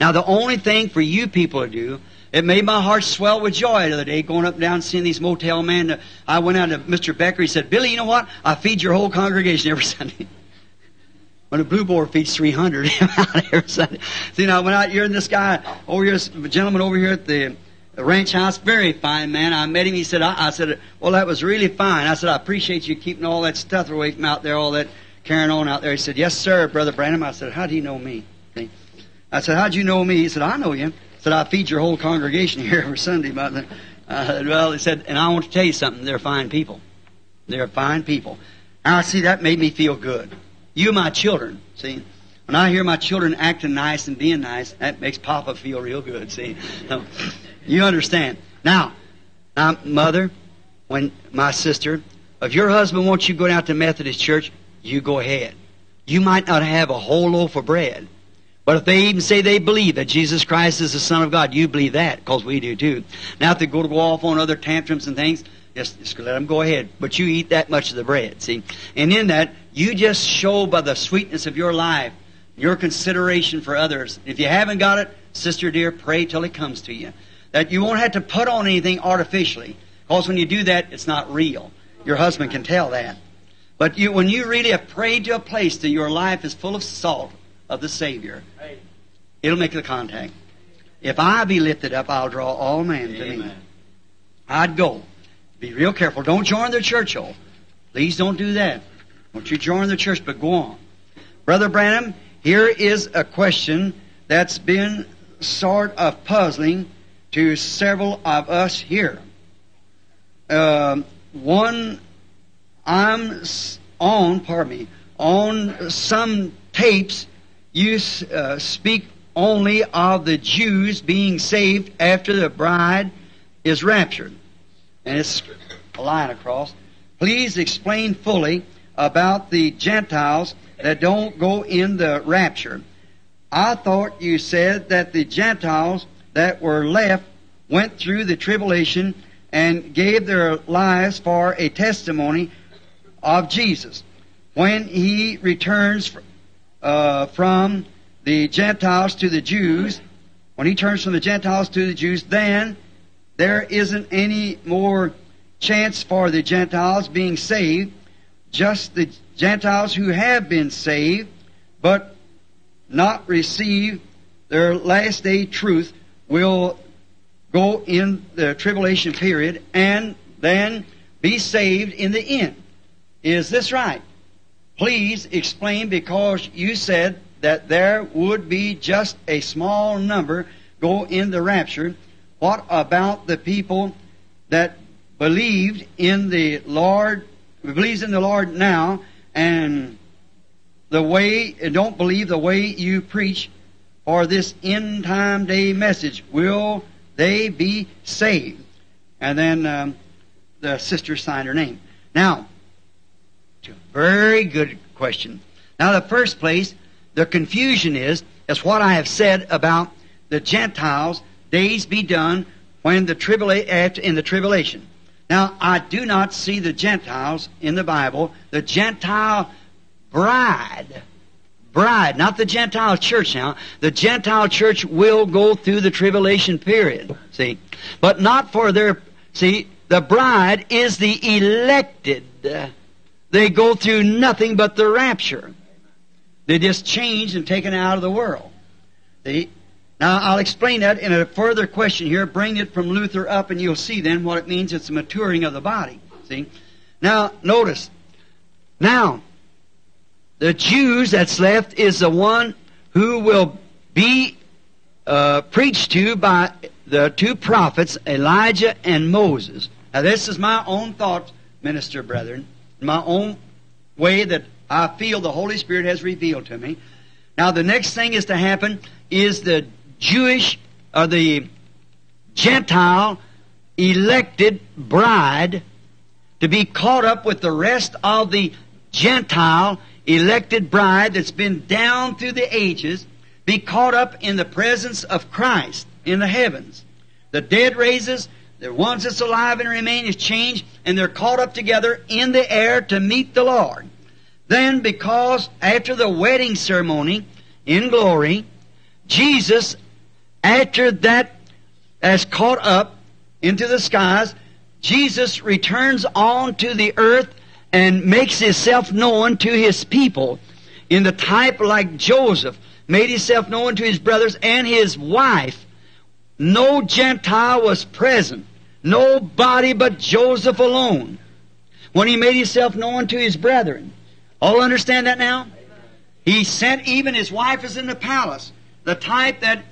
Now, the only thing for you people to do, it made my heart swell with joy the other day, going up and down, seeing these motel men. I went out to Mr. Becker. He said, Billy, you know what? I feed your whole congregation every Sunday. When a blue boar feeds 300 out every Sunday. See, now I went out here, and this guy over here, this gentleman over here at the ranch house, very fine man. I met him. He said, I said, well, that was really fine. I said, I appreciate you keeping all that stuff away from out there, all that carrying on out there. He said, yes, sir, Brother Branham. I said, how do you know me? I said, how'd you know me? He said, I know you. I said, I feed your whole congregation here every Sunday. Well, he said, and I want to tell you something. They're fine people. They're fine people. Now, see, that made me feel good. You, my children, see. When I hear my children acting nice and being nice, that makes Papa feel real good, see. So, you understand. Now, Mother, when my sister, if your husband wants you to go down to Methodist Church, you go ahead. You might not have a whole loaf of bread, but if they even say they believe that Jesus Christ is the Son of God, you believe that, because we do too. Now, if they go to go off on other tantrums and things, just let them go ahead. But you eat that much of the bread, see. And in that, you just show by the sweetness of your life, your consideration for others. If you haven't got it, sister dear, pray till it comes to you. That you won't have to put on anything artificially. Because when you do that, it's not real. Your husband can tell that. But you, when you really have prayed to a place that your life is full of salt of the Savior, it'll make the contact. If I be lifted up, I'll draw all men to me. I'd go. Be real careful. Don't join the church, oh. Please don't do that. Don't you join the church, but go on. Brother Branham, here is a question that's been sort of puzzling to several of us here. On some tapes, you speak only of the Jews being saved after the bride is raptured. And it's a line across. Please explain fully about the Gentiles that don't go in the rapture. I thought you said that the Gentiles that were left went through the tribulation and gave their lives for a testimony of Jesus. When he returns from the Gentiles to the Jews, then there isn't any more chance for the Gentiles being saved. Just the Gentiles who have been saved but not received their last day truth will go in the tribulation period and then be saved in the end. Is this right? Please explain, because you said that there would be just a small number go in the rapture. What about the people that believes in the Lord now, and don't believe the way you preach or this end time day message? Will they be saved? And then the sister signed her name. Now, very good question. Now, the first place, the confusion is what I have said about the Gentiles' days be done when in the tribulation. Now, I do not see the Gentiles in the Bible. The Gentile bride, not the Gentile church now. The Gentile church will go through the tribulation period, see. But not for the bride is the elected They go through nothing but the rapture. They're just changed and taken out of the world. Now, I'll explain that in a further question here. Bring it from Luther up, and you'll see then what it means. It's a maturing of the body. See? Now, notice. Now, the Jews that's left is the one who will be preached to by the two prophets, Elijah and Moses. Now, this is my own thought, minister brethren, my own way that I feel the Holy Spirit has revealed to me. Now, the next thing is to happen is the Jewish, or the Gentile elected bride to be caught up with the rest of the Gentile elected bride that's been down through the ages, be caught up in the presence of Christ in the heavens. The dead raises, the ones that's alive and remain is changed, and they're caught up together in the air to meet the Lord. Then, because after the wedding ceremony in glory, Jesus, after that as caught up into the skies, Jesus returns on to the earth and makes himself known to his people in the type like Joseph made himself known to his brothers and his wife. No Gentile was present, nobody but Joseph alone, when he made himself known to his brethren. All understand that now? He sent even his wife is in the palace, the type that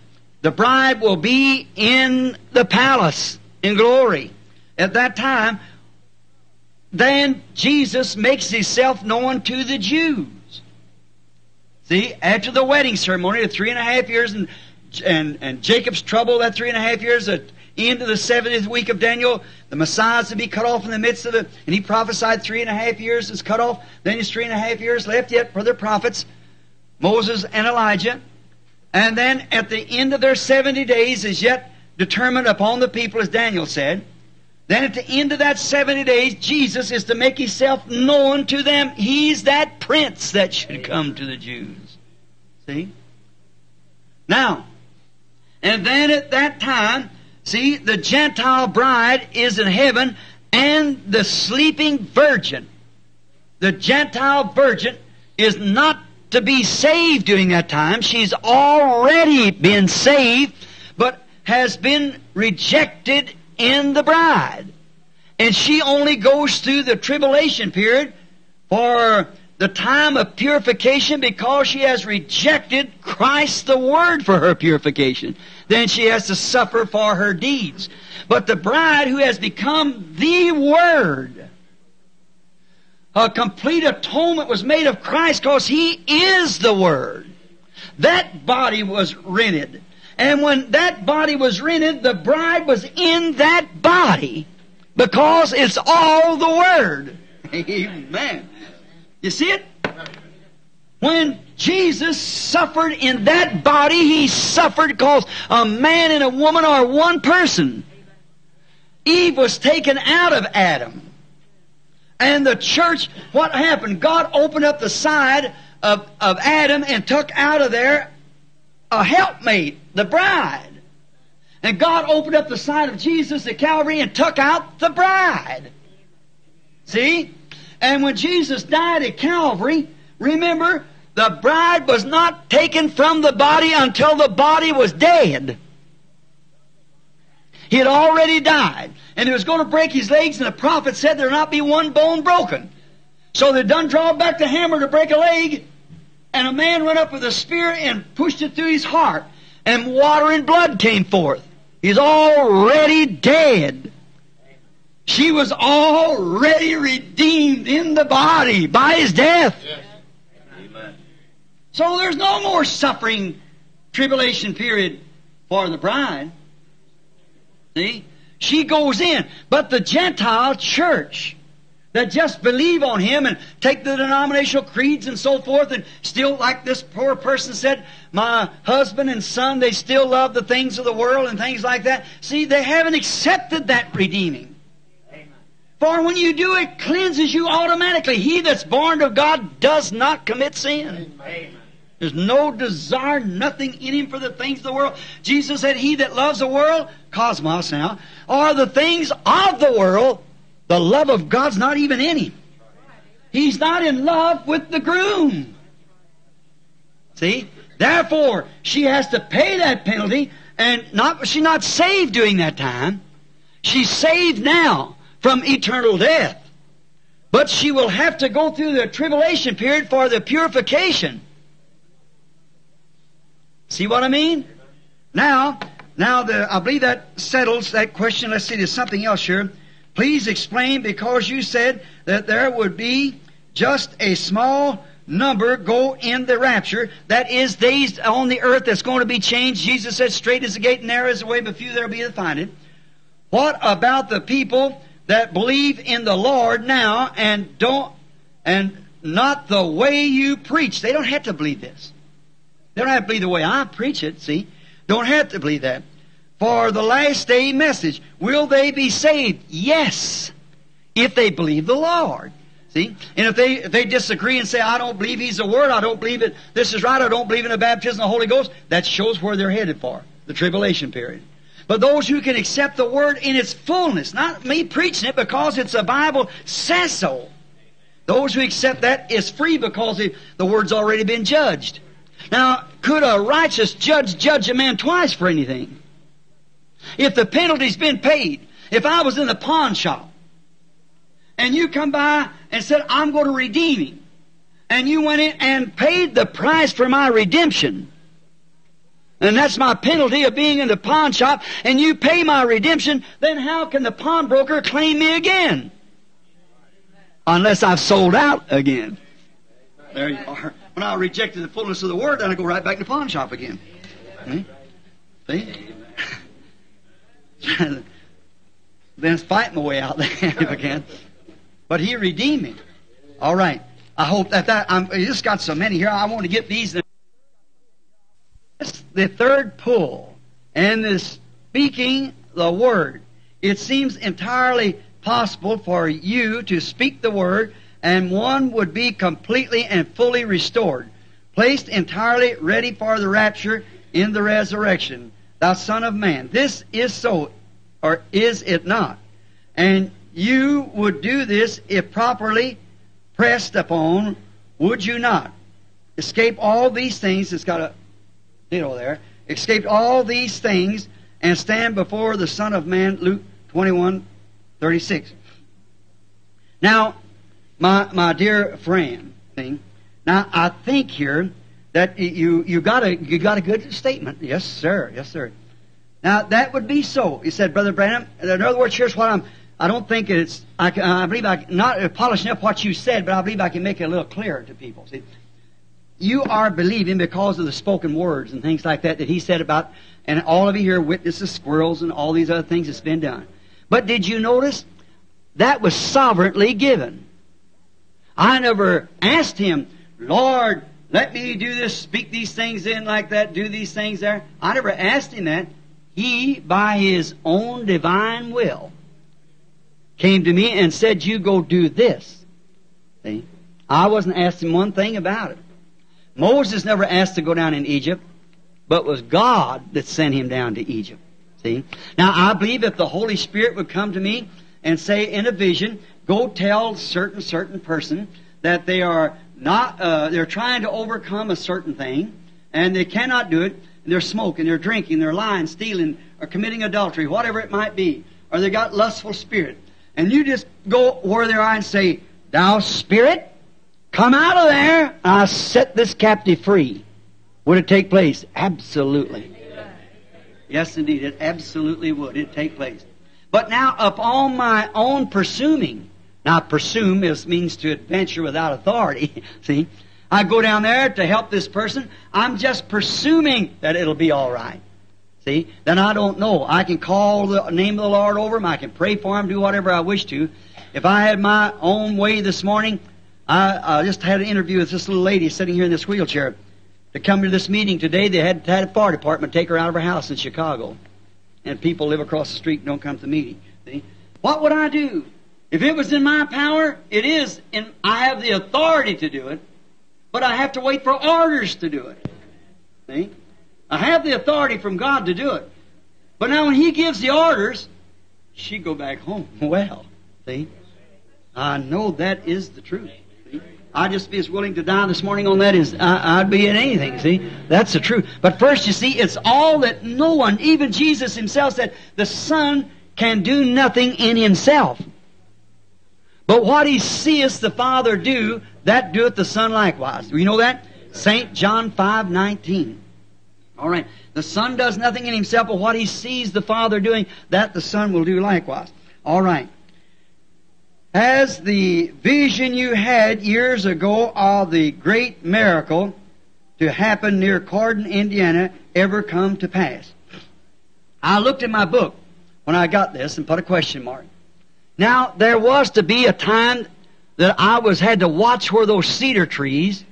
the bride will be in the palace in glory. At that time, then Jesus makes himself known to the Jews. See, after the wedding ceremony, the 3.5 years and Jacob's trouble, that 3.5 years, at the end of the 70th week of Daniel, the Messiah's to be cut off in the midst of it, and he prophesied 3.5 years is cut off, then it's 3.5 years left yet for their prophets, Moses and Elijah. And then at the end of their 70 days is yet determined upon the people, as Daniel said. Then at the end of that 70 days, Jesus is to make himself known to them. He's that prince that should come to the Jews. See? Now, and then at that time, see, the Gentile bride is in heaven, and the sleeping virgin, the Gentile virgin, is not to be saved during that time. She's already been saved, but has been rejected in the bride, and she only goes through the tribulation period for the time of purification, because she has rejected Christ the Word for her purification. Then she has to suffer for her deeds. But the bride who has become the Word, a complete atonement was made of Christ, because he is the Word. That body was rented. And when that body was rented, the bride was in that body, because it's all the Word. Amen. You see it? When Jesus suffered in that body, he suffered because a man and a woman are one person. Eve was taken out of Adam. And the church, what happened? God opened up the side of Adam and took out of there a helpmate, the bride. And God opened up the side of Jesus at Calvary and took out the bride. See? And when Jesus died at Calvary, remember, the bride was not taken from the body until the body was dead. He had already died. And he was going to break his legs, and the prophet said there would not be one bone broken. So they done draw back the hammer to break a leg, and a man went up with a spear and pushed it through his heart, and water and blood came forth. He's already dead. She was already redeemed in the body by his death. Yes. Amen. So there's no more suffering tribulation period for the bride. See? She goes in. But the Gentile church that just believe on him and take the denominational creeds and so forth, and still, like this poor person said, my husband and son, they still love the things of the world and things like that. See, they haven't accepted that redeeming. Amen. For when you do, it cleanses you automatically. He that's born of God does not commit sin. Amen. There's no desire, nothing in him for the things of the world. Jesus said, he that loves the world, cosmos now, or the things of the world, the love of God's not even in him. He's not in love with the groom. See? Therefore, she has to pay that penalty, and she's not saved during that time. She's saved now from eternal death. But she will have to go through the tribulation period for the purification. See what I mean? Now, I believe that settles that question. Let's see, there's something else here. Please explain, because you said that there would be just a small number go in the rapture. That is, these on the earth that's going to be changed. Jesus said, straight is the gate and narrow is the way, but few there will be that find it. What about the people that believe in the Lord now and not the way you preach? They don't have to believe this. They don't have to believe the way I preach it, see? Don't have to believe that. For the last day message, will they be saved? Yes, if they believe the Lord. See? And if they disagree and say, I don't believe He's the Word, I don't believe it, this is right, I don't believe in the baptism of the Holy Ghost, that shows where they're headed for, the tribulation period. But those who can accept the Word in its fullness, not me preaching it because it's the Bible says so. Those who accept that is free because the Word's already been judged. Now, could a righteous judge judge a man twice for anything? If the penalty's been paid, if I was in the pawn shop, and you come by and said, I'm going to redeem him, and you went in and paid the price for my redemption, and that's my penalty of being in the pawn shop, and you pay my redemption, then how can the pawnbroker claim me again? Unless I've sold out again. There you are. When I rejected the fullness of the Word, then I go right back to the pawn shop again. See? Then fight my way out there if I can. But He redeemed me. All right. I hope that I just got so many here. I want to get these. The third pull and the speaking the Word. It seems entirely possible for you to speak the Word, and one would be completely and fully restored, placed entirely ready for the rapture in the resurrection, thou Son of Man. This is so, or is it not? And you would do this if properly pressed upon, would you not? Escape all these things, it's got a ditto there, escaped all these things and stand before the Son of Man, Luke 21:36. Now, my dear friend, now I think here that you got a good statement. Yes, sir. Yes, sir. Now that would be so. He said, Brother Branham. In other words, here's what I don't think it's. I believe I not polishing up what you said, but I believe I can make it a little clearer to people. See, you are believing because of the spoken words and things like that he said about, and all of you here witness the squirrels and all these other things that's been done. But did you notice that was sovereignly given? I never asked Him, Lord, let me do this, speak these things in like that, do these things there. I never asked Him that. He, by His own divine will, came to me and said, you go do this. See? I wasn't asking one thing about it. Moses never asked to go down in Egypt, but was God that sent him down to Egypt. See? Now, I believe if the Holy Spirit would come to me and say in a vision, go tell certain person that they are not, they're trying to overcome a certain thing, and they cannot do it. They're smoking, they're drinking, they're lying, stealing, or committing adultery, whatever it might be, or they got lustful spirit. And you just go where they are and say, thou spirit, come out of there, and I'll set this captive free. Would it take place? Absolutely. Yes, indeed, it absolutely would. It take place. But now, upon my own presuming, now, presume means to adventure without authority. See? I go down there to help this person. I'm just presuming that it'll be all right. See? Then I don't know. I can call the name of the Lord over him. I can pray for him, do whatever I wish to. If I had my own way this morning, I just had an interview with this little lady sitting here in this wheelchair. To come to this meeting today, they had a fire department take her out of her house in Chicago. And people live across the street and don't come to the meeting. See? What would I do? If it was in my power, it is, and I have the authority to do it, but I have to wait for orders to do it. See? I have the authority from God to do it. But now when He gives the orders, she go back home. Well, see? I know that is the truth. I'd just be as willing to die this morning on that as I'd be in anything, see? That's the truth. But first, you see, it's all that no one, even Jesus himself said, the Son can do nothing in himself. But what he seeth the Father do, that doeth the Son likewise. Do you know that? St. John 5:19. All right. The Son does nothing in himself, but what he sees the Father doing, that the Son will do likewise. All right. As the vision you had years ago of the great miracle to happen near Cordon, Indiana, ever come to pass? I looked in my book when I got this and put a question mark. Now, there was to be a time that I had to watch where those cedar trees,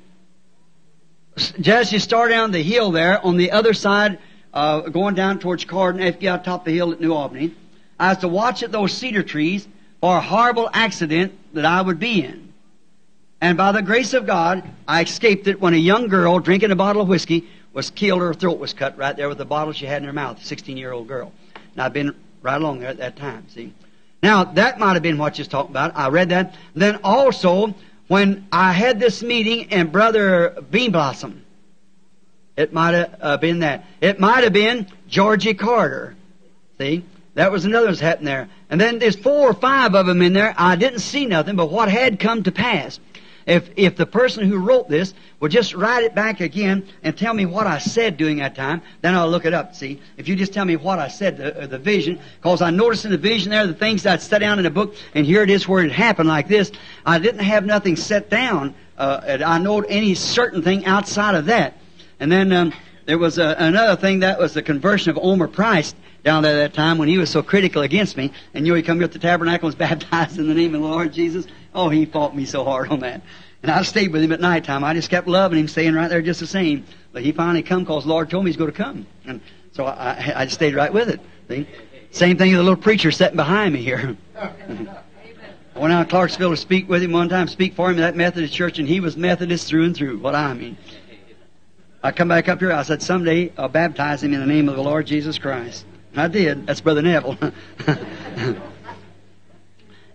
just you start down the hill there, on the other side, going down towards Cordon, after you got top of the hill at New Albany, I was to watch at those cedar trees for a horrible accident that I would be in. And by the grace of God, I escaped it when a young girl drinking a bottle of whiskey was killed. Her throat was cut right there with the bottle she had in her mouth, a 16-year-old girl. And I'd been right along there at that time, see. Now, that might have been what you was talking about. I read that. Then also, when I had this meeting and Brother Beanblossom, it might have been that. It might have been Georgie Carter, see. That was another one's happened there. And then there's 4 or 5 of them in there. I didn't see nothing, but what had come to pass. If the person who wrote this would just write it back again and tell me what I said during that time, then I'll look it up, see. If you just tell me what I said, the vision, because I noticed in the vision there the things I'd set down in the book, and here it is where it happened like this. I didn't have nothing set down. I knowed any certain thing outside of that. And then there was another thing, that was the conversion of Omer Price down there at that time when he was so critical against me. And you know, he come here at the tabernacle and was baptized in the name of the Lord Jesus. Oh, he fought me so hard on that. And I stayed with him at nighttime. I just kept loving him, staying right there just the same. But he finally come because the Lord told me he's going to come. And so I just stayed right with it. See? Same thing with the little preacher sitting behind me here. I went out to Clarksville to speak with him one time, speak for him at that Methodist church, and he was Methodist through and through, what I mean. I come back up here, I said, someday I'll baptize him in the name of the Lord Jesus Christ. I did. That's Brother Neville.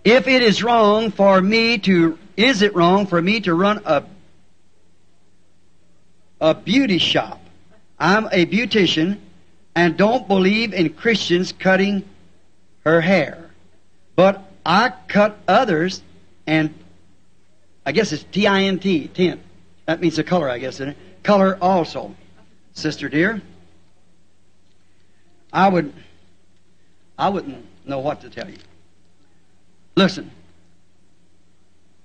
If it is wrong for me to... Is it wrong for me to run a beauty shop? I'm a beautician and don't believe in Christians cutting her hair. But I cut others, and I guess it's T-I-N-T, tint. That means the color, I guess, isn't it? Color also. Sister dear, I wouldn't know what to tell you. Listen,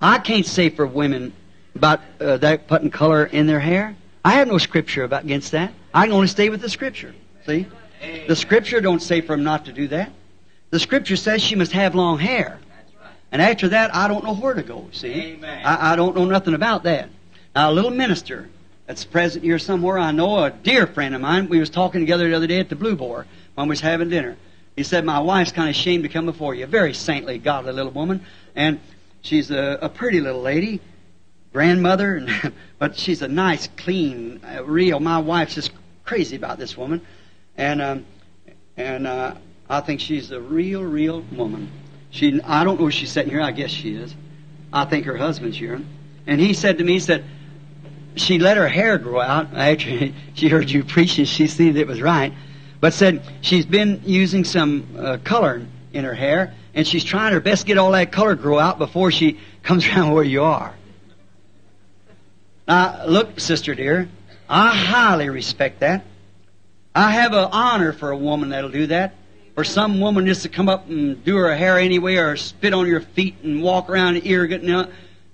I can't say for women about that putting color in their hair. I have no scripture against that. I can only stay with the scripture. See, the scripture don't say for them not to do that. The scripture says she must have long hair. And after that, I don't know where to go. See, I don't know nothing about that. Now, a little minister that's present here somewhere, I know, a dear friend of mine, we was talking together the other day at the Blue Boar when we was having dinner. He said, my wife's kind of ashamed to come before you. A very saintly, godly little woman. And she's a pretty little lady, grandmother, and but she's a nice, clean, real. My wife's just crazy about this woman. And I think she's a real, real woman. I don't know if she's sitting here. I guess she is. I think her husband's here. And he said to me, he said, she let her hair grow out. After she heard you preach, and she seen that it was right. But said she's been using some color in her hair, and she's trying her best to get all that color grow out before she comes around where you are. Now, look, sister dear, I highly respect that. I have an honor for a woman that'll do that. For some woman just to come up and do her hair anyway, or spit on your feet and walk around arrogant,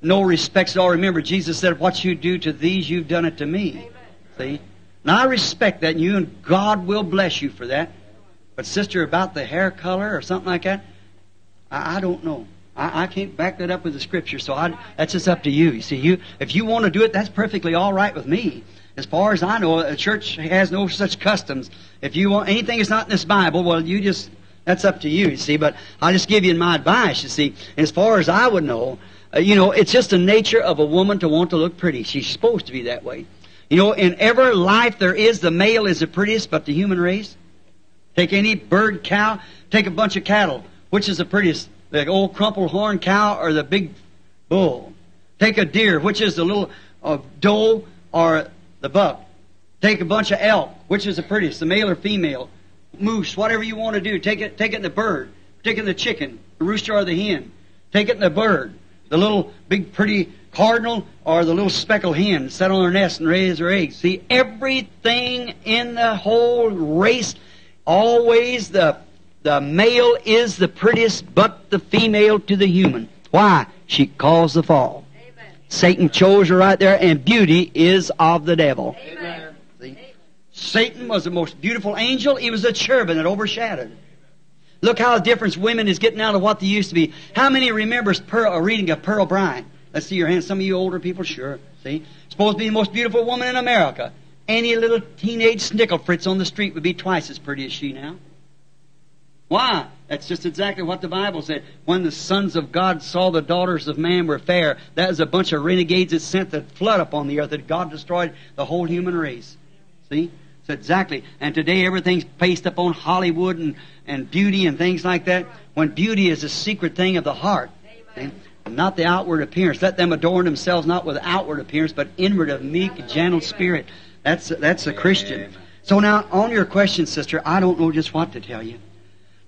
no respects at all. Remember, Jesus said, what you do to these, you've done it to me. Amen. See? And I respect that, and you and God will bless you for that. But, sister, about the hair color or something like that, I don't know. I can't back that up with the Scripture, so that's just up to you. You see, if you want to do it, that's perfectly all right with me. As far as I know, the church has no such customs. If you want anything that's not in this Bible, well, that's up to you, you see. But I'll just give you my advice, you see. As far as I would know, you know, it's just the nature of a woman to want to look pretty. She's supposed to be that way. You know, in every life there is, the male is the prettiest, but the human race, take any bird, cow, take a bunch of cattle, which is the prettiest, the old crumple horn cow or the big bull? Take a deer, which is the little doe or the buck. Take a bunch of elk, which is the prettiest, the male or female. Moose, whatever you want to do. Take it in the bird. Take it in the chicken, the rooster or the hen. Take it in the bird, the little big pretty cardinal or the little speckled hen that sat on her nest and raised her eggs. See, everything in the whole race, always the male is the prettiest, but the female to the human. Why? She caused the fall. Amen. Satan chose her right there, and beauty is of the devil. Amen. See? Amen. Satan was the most beautiful angel. He was a cherubim that overshadowed. Look how the difference women is getting out of what they used to be. How many remembers reading of Pearl Bryant? Let's see your hands. Some of you older people, sure. See? Supposed to be the most beautiful woman in America. Any little teenage snickle fritz on the street would be twice as pretty as she now. Why? That's just exactly what the Bible said. When the sons of God saw the daughters of man were fair, that was a bunch of renegades that sent the flood upon the earth, that God destroyed the whole human race. See? So exactly. And today everything's based upon Hollywood and beauty and things like that, when beauty is a secret thing of the heart. Amen. Not the outward appearance. Let them adorn themselves not with outward appearance, but inward of meek, gentle spirit. That's a Christian. So now, on your question, sister, I don't know just what to tell you.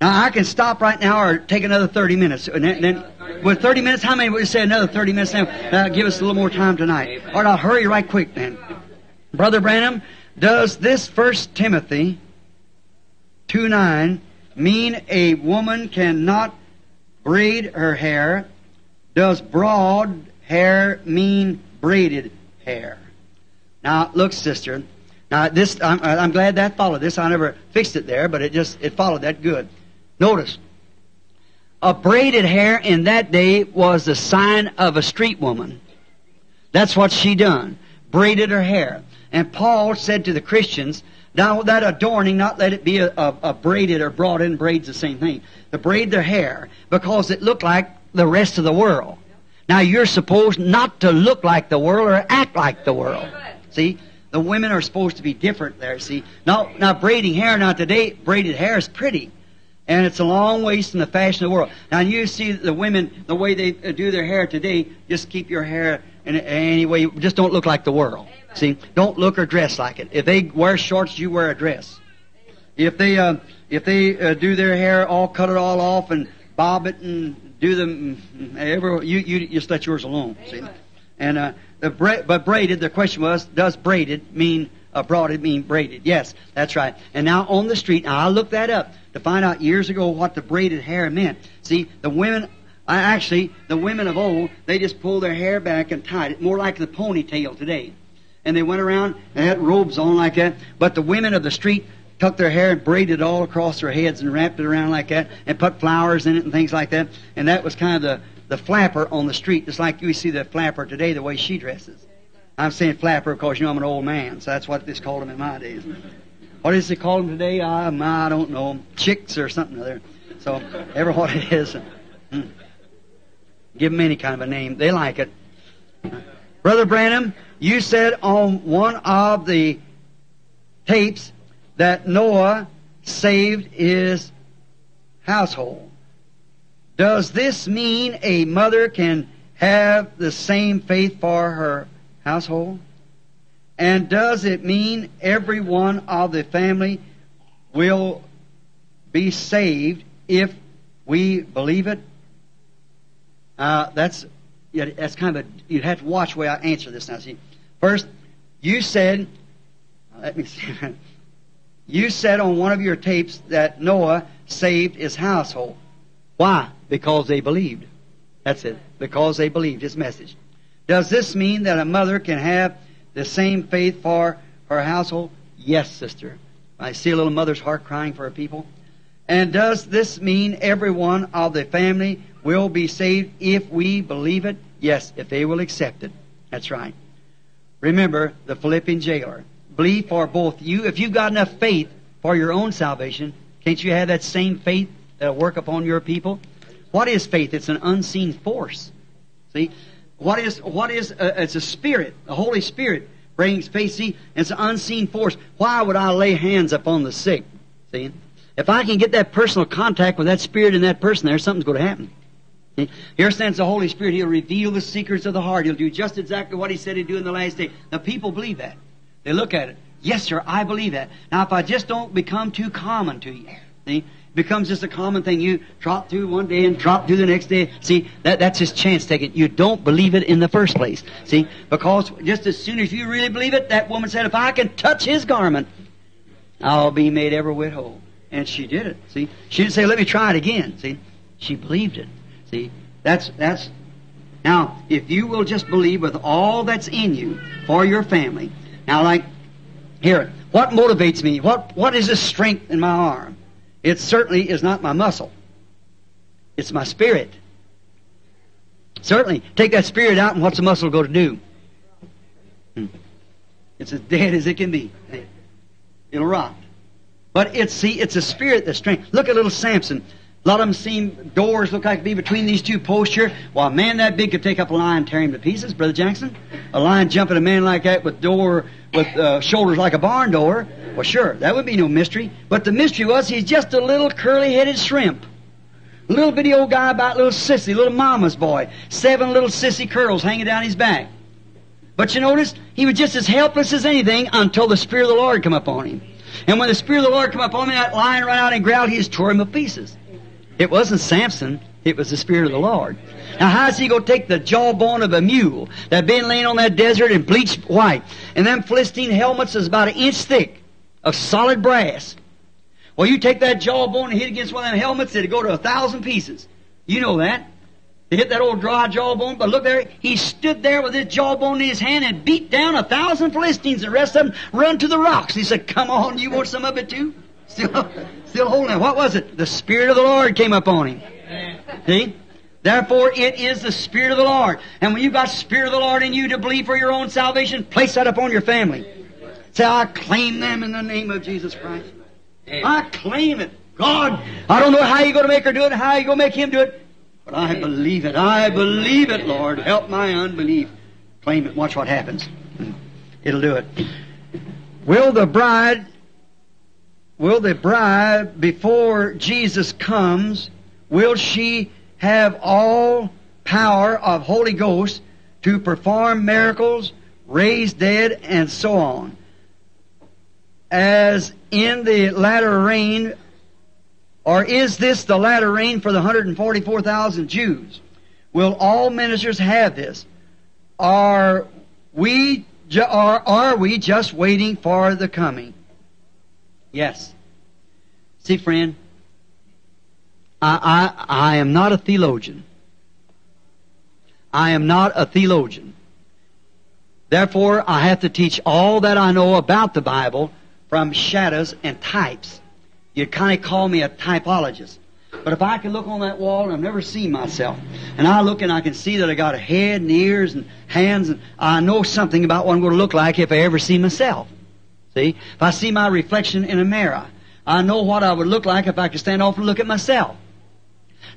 Now, I can stop right now or take another 30 minutes. And then, with 30 minutes, how many would you say another 30 minutes? That'll give us a little more time tonight. All right, I'll hurry right quick then. Brother Branham, does this 1 Timothy 2:9 mean a woman cannot braid her hair? Does broad hair mean braided hair? Now, look, sister. Now, this, I'm glad that followed this. I never fixed it there, but it followed that good. Notice, a braided hair in that day was the sign of a street woman. That's what she done, braided her hair. And Paul said to the Christians, now that adorning, not let it be a braided or brought in. Braids the same thing. To braid their hair, because it looked like the rest of the world. Now, you're supposed not to look like the world or act like the world. See? The women are supposed to be different there, see. Now braiding hair, now today, braided hair is pretty. And it's a long ways from the fashion of the world. Now, you see the women, the way they do their hair today, just keep your hair in any way. Just don't look like the world, see. Don't look or dress like it. If they wear shorts, you wear a dress. If they do their hair, all cut it all off and bob it and do them, you just let yours alone, see. And but braided, the question was, does braided mean, broaded mean braided? Yes, that's right. And now on the street, I looked that up to find out years ago what the braided hair meant. See, the women of old, they just pulled their hair back and tied it, more like the ponytail today. And they went around and had robes on like that. But the women of the street tucked their hair and braided it all across their heads and wrapped it around like that and put flowers in it and things like that. And that was kind of the flapper on the street, just like you see the flapper today, the way she dresses. I'm saying flapper because, you know, I'm an old man, so that's what they called them in my days. What is they call them today? I don't know. Chicks or something or other. So, ever what it is. Give them any kind of a name. They like it. Brother Branham, you said on one of the tapes that Noah saved his household. Does this mean a mother can have the same faith for her household? And does it mean every one of the family will be saved if we believe it? That's kind of a, you'd have to watch the way I answer this now. See, first, you said, let me see. You said on one of your tapes that Noah saved his household. Why? Because they believed. That's it. Because they believed his message. Does this mean that a mother can have the same faith for her household? Yes, sister. I see a little mother's heart crying for her people. And does this mean every one of the family will be saved if we believe it? Yes, if they will accept it. That's right. Remember the Philippian jailer. Believe for both you. If you've got enough faith for your own salvation, can't you have that same faith that'll work upon your people? What is faith? It's an unseen force. See, it's a spirit. The Holy Spirit brings faith. See, it's an unseen force. Why would I lay hands upon the sick? See, if I can get that personal contact with that spirit in that person, there, something's going to happen. Here stands the Holy Spirit. He'll reveal the secrets of the heart. He'll do just exactly what he said he'd do in the last day. Now, people believe that. They look at it. Yes, sir, I believe that. Now, if I just don't become too common to you, see, it becomes just a common thing. You trot through one day and trot through the next day. See, that's just chance taking. You don't believe it in the first place, see, because just as soon as you really believe it, that woman said, if I can touch his garment, I'll be made every whit whole. And she did it, see. She didn't say, let me try it again, see. She believed it, see. That's. Now, if you will just believe with all that's in you for your family, now like, here, what motivates me? What is the strength in my arm? It certainly is not my muscle. It's my spirit. Certainly. Take that spirit out, and what's the muscle going to do? It's as dead as it can be. It'll rot. But it's the spirit that's strength. Look at little Samson. A lot of them seem doors look like to be between these two posts here. Well, a man that big could take up a lion and tear him to pieces, Brother Jackson. A lion jumping a man like that with shoulders like a barn door. Well, sure, that would be no mystery. But the mystery was he's just a little curly-headed shrimp. A little bitty old guy about little sissy, little mama's boy. 7 little sissy curls hanging down his back. But you notice, he was just as helpless as anything until the Spirit of the Lord come upon him. And when the Spirit of the Lord come upon him, that lion ran out and growled, he just tore him to pieces. It wasn't Samson, it was the Spirit of the Lord. Now, how is he going to take the jawbone of a mule that been laying on that desert and bleached white, and them Philistine helmets is about 1 inch thick of solid brass? Well, you take that jawbone and hit against one of them helmets, it'll go to 1,000 pieces. You know that. They hit that old dry jawbone, but look there, he stood there with his jawbone in his hand and beat down 1,000 Philistines, and the rest of them run to the rocks. He said, come on, you want some of it too? Still holding it. What was it? The Spirit of the Lord came upon him. Amen. See? Therefore, it is the Spirit of the Lord. And when you've got the Spirit of the Lord in you to believe for your own salvation, place that upon your family. Say, I claim them in the name of Jesus Christ. Amen. I claim it. God, I don't know how you're going to make her do it, how you're going to make him do it, but I believe it. I believe it, Lord. Help my unbelief. Claim it. Watch what happens. It'll do it. Will the bride, before Jesus comes, will she have all power of Holy Ghost to perform miracles, raise dead, and so on? As in the latter rain, or is this the latter rain for the 144,000 Jews? Will all ministers have this? Are we just waiting for the coming? Yes. See, friend, I am not a theologian. I am not a theologian. Therefore, I have to teach all that I know about the Bible from shadows and types. You'd kind of call me a typologist. But if I can look on that wall and I've never seen myself, and I look and I can see that I got a head and ears and hands, and I know something about what I'm going to look like if I ever see myself. See, if I see my reflection in a mirror, I know what I would look like if I could stand off and look at myself.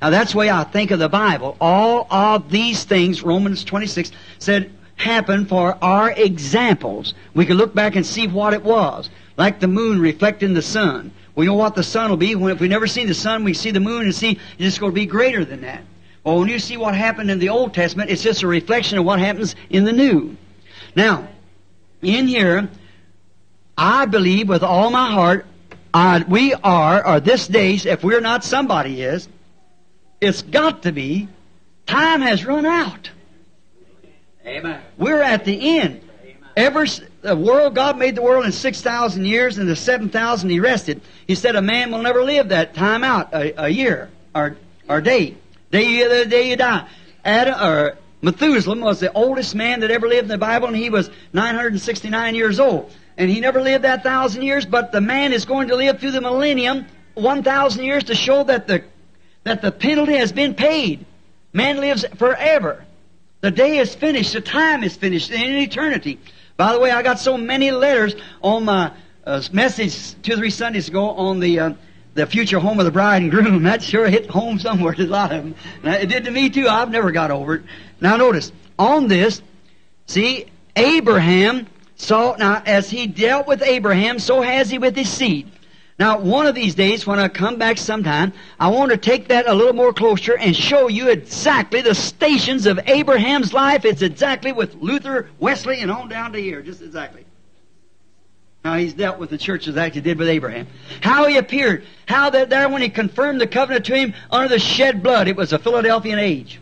Now, that's the way I think of the Bible. All of these things, Romans 26 said, happen for our examples. We can look back and see what it was, like the moon reflecting the sun. We know what the sun will be. If we never seen the sun, we see the moon and see it's going to be greater than that. Well, when you see what happened in the Old Testament, it's just a reflection of what happens in the New. Now, in here, I believe with all my heart, this days, if we're not, somebody is. It's got to be. Time has run out. Amen. We're at the end. Amen. God made the world in 6,000 years, and the 7,000 he rested. He said a man will never live that time out, a year or day. The day you die. Methuselah was the oldest man that ever lived in the Bible, and he was 969 years old. And he never lived that 1,000 years, but the man is going to live through the millennium 1,000 years to show that the penalty has been paid. Man lives forever. The day is finished. The time is finished in eternity. By the way, I got so many letters on my message 2 or 3 Sundays ago on the future home of the bride and groom. That sure hit home somewhere to a lot of them. And it did to me too. I've never got over it. Now notice, on this, see, Abraham... So, now, as he dealt with Abraham, so has he with his seed. Now, one of these days, when I come back sometime, I want to take that a little more closer and show you exactly the stations of Abraham's life. It's exactly with Luther, Wesley, and on down to here, just exactly. Now, he's dealt with the churches like he did with Abraham. How he appeared, how that there when he confirmed the covenant to him under the shed blood, it was a Philadelphian age.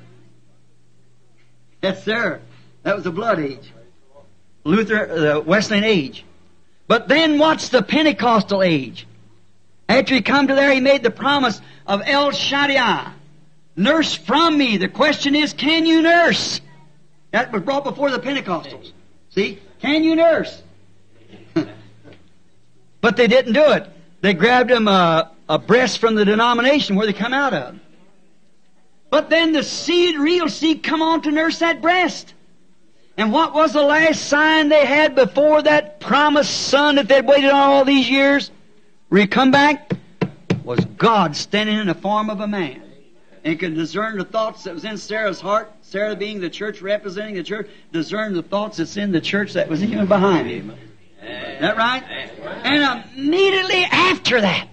Yes, sir. That was the blood age. Luther, the Wesleyan age. But then what's the Pentecostal age? After he come to there, he made the promise of El Shaddai. Nurse from me. The question is, can you nurse? That was brought before the Pentecostals. See? Can you nurse? But they didn't do it. They grabbed him a breast from the denomination where they come out of. But then the seed, real seed, come on to nurse that breast. And what was the last sign they had before that promised son that they'd waited on all these years? Where he come back? Was God standing in the form of a man. And could discern the thoughts that was in Sarah's heart. Sarah being the church, representing the church. Discern the thoughts that's in the church that was even behind him. Is that right? And immediately after that,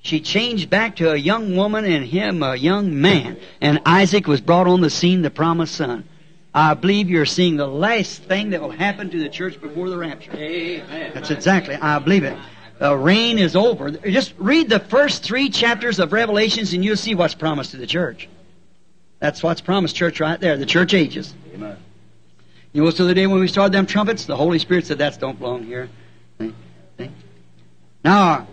she changed back to a young woman and him a young man. And Isaac was brought on the scene, the promised son. I believe you're seeing the last thing that will happen to the church before the rapture. Amen. That's exactly, I believe it. The reign is over. Just read the first 3 chapters of Revelations and you'll see what's promised to the church. That's what's promised church right there, the church ages. Amen. You know, so the day when we started them trumpets, the Holy Spirit said, that don't belong here. Now,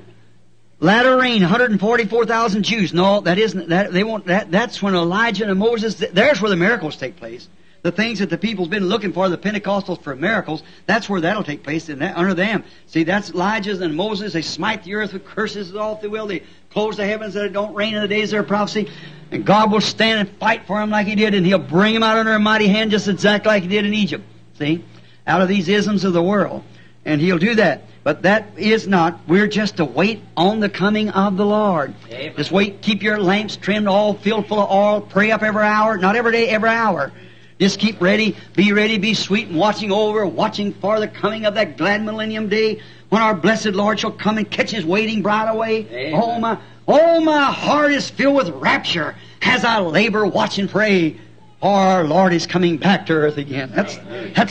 latter rain, 144,000 Jews. No, that isn't, that, they won't, that, that's when Elijah and Moses, there's where the miracles take place. The things that the people's been looking for, the Pentecostals for miracles, that's where that'll take place, in that, under them. See, that's Elijah and Moses. They smite the earth with curses all if they will. They close the heavens that it don't rain in the days of their prophecy. And God will stand and fight for them like He did, and He'll bring them out under a mighty hand just exactly like He did in Egypt. See? Out of these isms of the world. And He'll do that. But that is not. We're just to wait on the coming of the Lord. Amen. Just wait. Keep your lamps trimmed, all filled full of oil. Pray up every hour. Not every day, every hour. Just keep ready, be sweet, and watching over, watching for the coming of that glad millennium day when our blessed Lord shall come and catch His waiting bride away. Amen. Oh, my heart is filled with rapture as I labor, watch, and pray, for our Lord is coming back to earth again. That's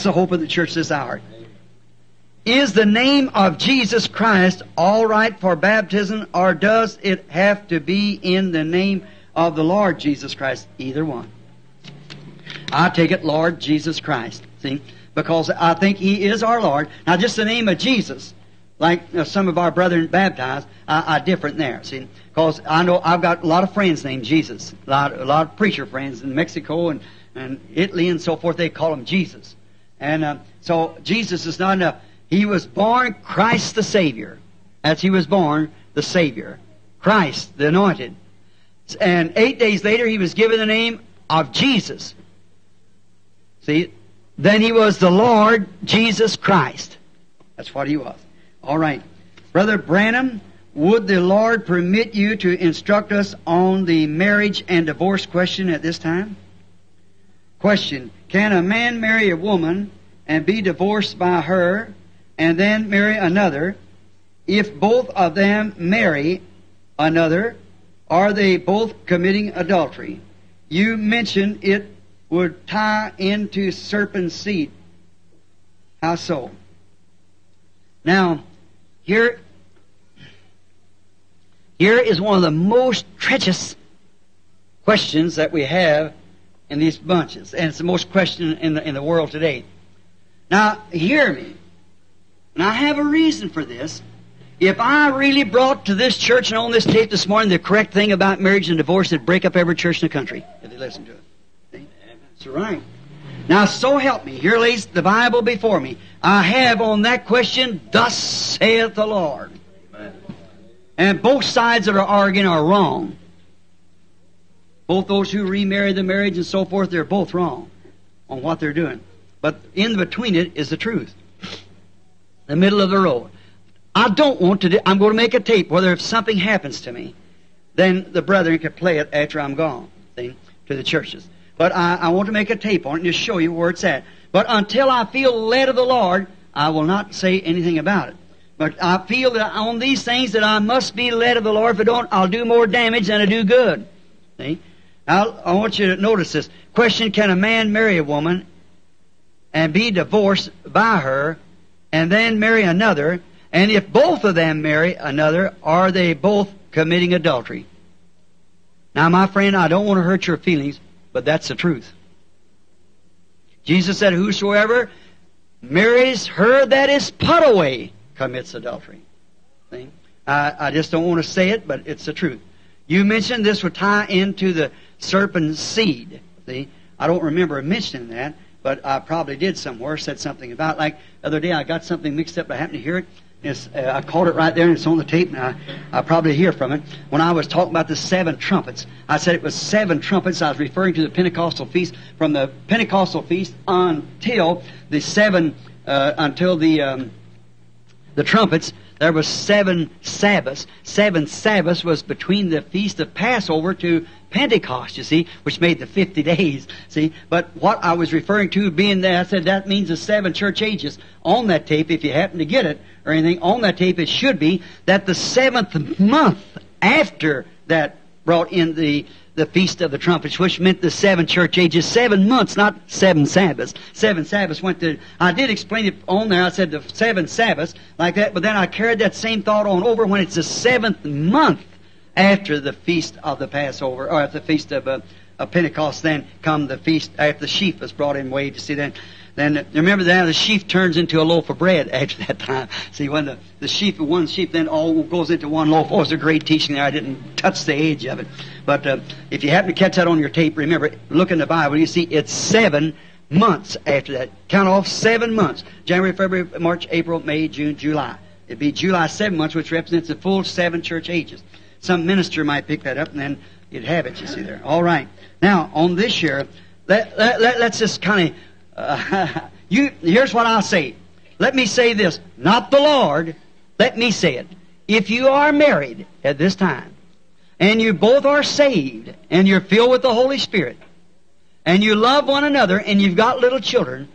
the hope of the church this hour. Is the name of Jesus Christ all right for baptism, or does it have to be in the name of the Lord Jesus Christ? Either one. I take it Lord Jesus Christ, see, because I think He is our Lord. Now, just the name of Jesus, like some of our brethren baptized, are different there, see, because I know I've got a lot of friends named Jesus, a lot of preacher friends in Mexico and Italy and so forth. They call Him Jesus. And so Jesus is not enough. He was born Christ the Savior. As He was born the Savior, Christ the Anointed. And 8 days later, He was given the name of Jesus. See, then He was the Lord Jesus Christ. That's what He was. All right. Brother Branham, would the Lord permit you to instruct us on the marriage and divorce question at this time? Question. Can a man marry a woman and be divorced by her and then marry another? If both of them marry another, are they both committing adultery? You mentioned it would tie into serpent seed. How so? Now, here is one of the most treacherous questions that we have in these bunches, and it's the most question in the world today. Now, hear me. And I have a reason for this. If I really brought to this church and on this tape this morning the correct thing about marriage and divorce, it'd break up every church in the country if they listened to it. That's right. Now, so help me. Here lays the Bible before me. I have on that question, thus saith the Lord. Amen. And both sides that are arguing are wrong. Both those who remarry the marriage and so forth, they're both wrong on what they're doing. But in between it is the truth. The middle of the road. I don't want to do, I'm going to make a tape, whether if something happens to me, then the brethren can play it after I'm gone, see, to the churches. But I want to make a tape on it and just show you where it's at. But until I feel led of the Lord, I will not say anything about it. But I feel that on these things that I must be led of the Lord. If I don't, I'll do more damage than I do good. See? Now, I want you to notice this. Question, can a man marry a woman and be divorced by her and then marry another? And if both of them marry another, are they both committing adultery? Now, my friend, I don't want to hurt your feelings, but that's the truth. Jesus said, whosoever marries her that is put away commits adultery. See? I just don't want to say it, but it's the truth. You mentioned this would tie into the serpent seed. See? I don't remember mentioning that, but I probably did somewhere, said something about, like the other day I got something mixed up, but I happened to hear it. I caught it right there, and it's on the tape, and I probably hear from it. When I was talking about the seven trumpets, I said it was seven trumpets. I was referring to the Pentecostal feast, from the Pentecostal feast until the the trumpets. There was seven Sabbaths. Seven Sabbaths was between the feast of Passover to Pentecost, you see, which made the 50 days, see. But what I was referring to being that, I said that means the seven church ages. On that tape, if you happen to get it or anything, on that tape it should be that the seventh month after that brought in the Feast of the Trumpets, which meant the seven church ages, 7 months, not 7 Sabbaths. 7 Sabbaths went to... I did explain it on there. I said the 7 Sabbaths, like that, but then I carried that same thought on over when it's the 7th month after the Feast of the Passover, or at the Feast of Pentecost, then come the Feast after the sheaf was brought in way to see that. Then remember that the sheaf turns into a loaf of bread after that time. See, when one sheaf then all goes into one loaf. Oh, it's a great teaching there. I didn't touch the edge of it. But if you happen to catch that on your tape, remember, look in the Bible, you see it's 7 months after that. Count off 7 months. January, February, March, April, May, June, July. It'd be July, 7 months, which represents the full 7 church ages. Some minister might pick that up, and then you'd have it, you see there. All right. Now, on this year, let's just kind of... here's what I'll say. Let me say this. Not the Lord. Let me say it. If you are married at this time, and you both are saved, and you're filled with the Holy Spirit, and you love one another, and you've got little children,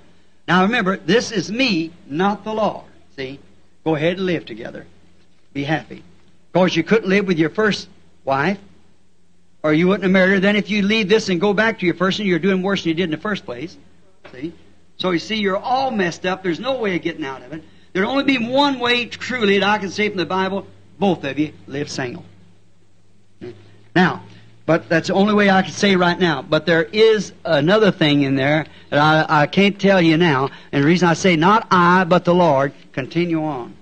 now remember, this is me, not the Lord. See? Go ahead and live together. Be happy. Of course, you couldn't live with your first wife, or you wouldn't have married her. Then if you leave this and go back to your first one, you're doing worse than you did in the first place. See? So you see, you're all messed up. There's no way of getting out of it. There'll only be one way, truly, that I can say from the Bible: both of you live single. Now, but that's the only way I can say right now. But there is another thing in there that I can't tell you now. And the reason I say not I, but the Lord, continue on.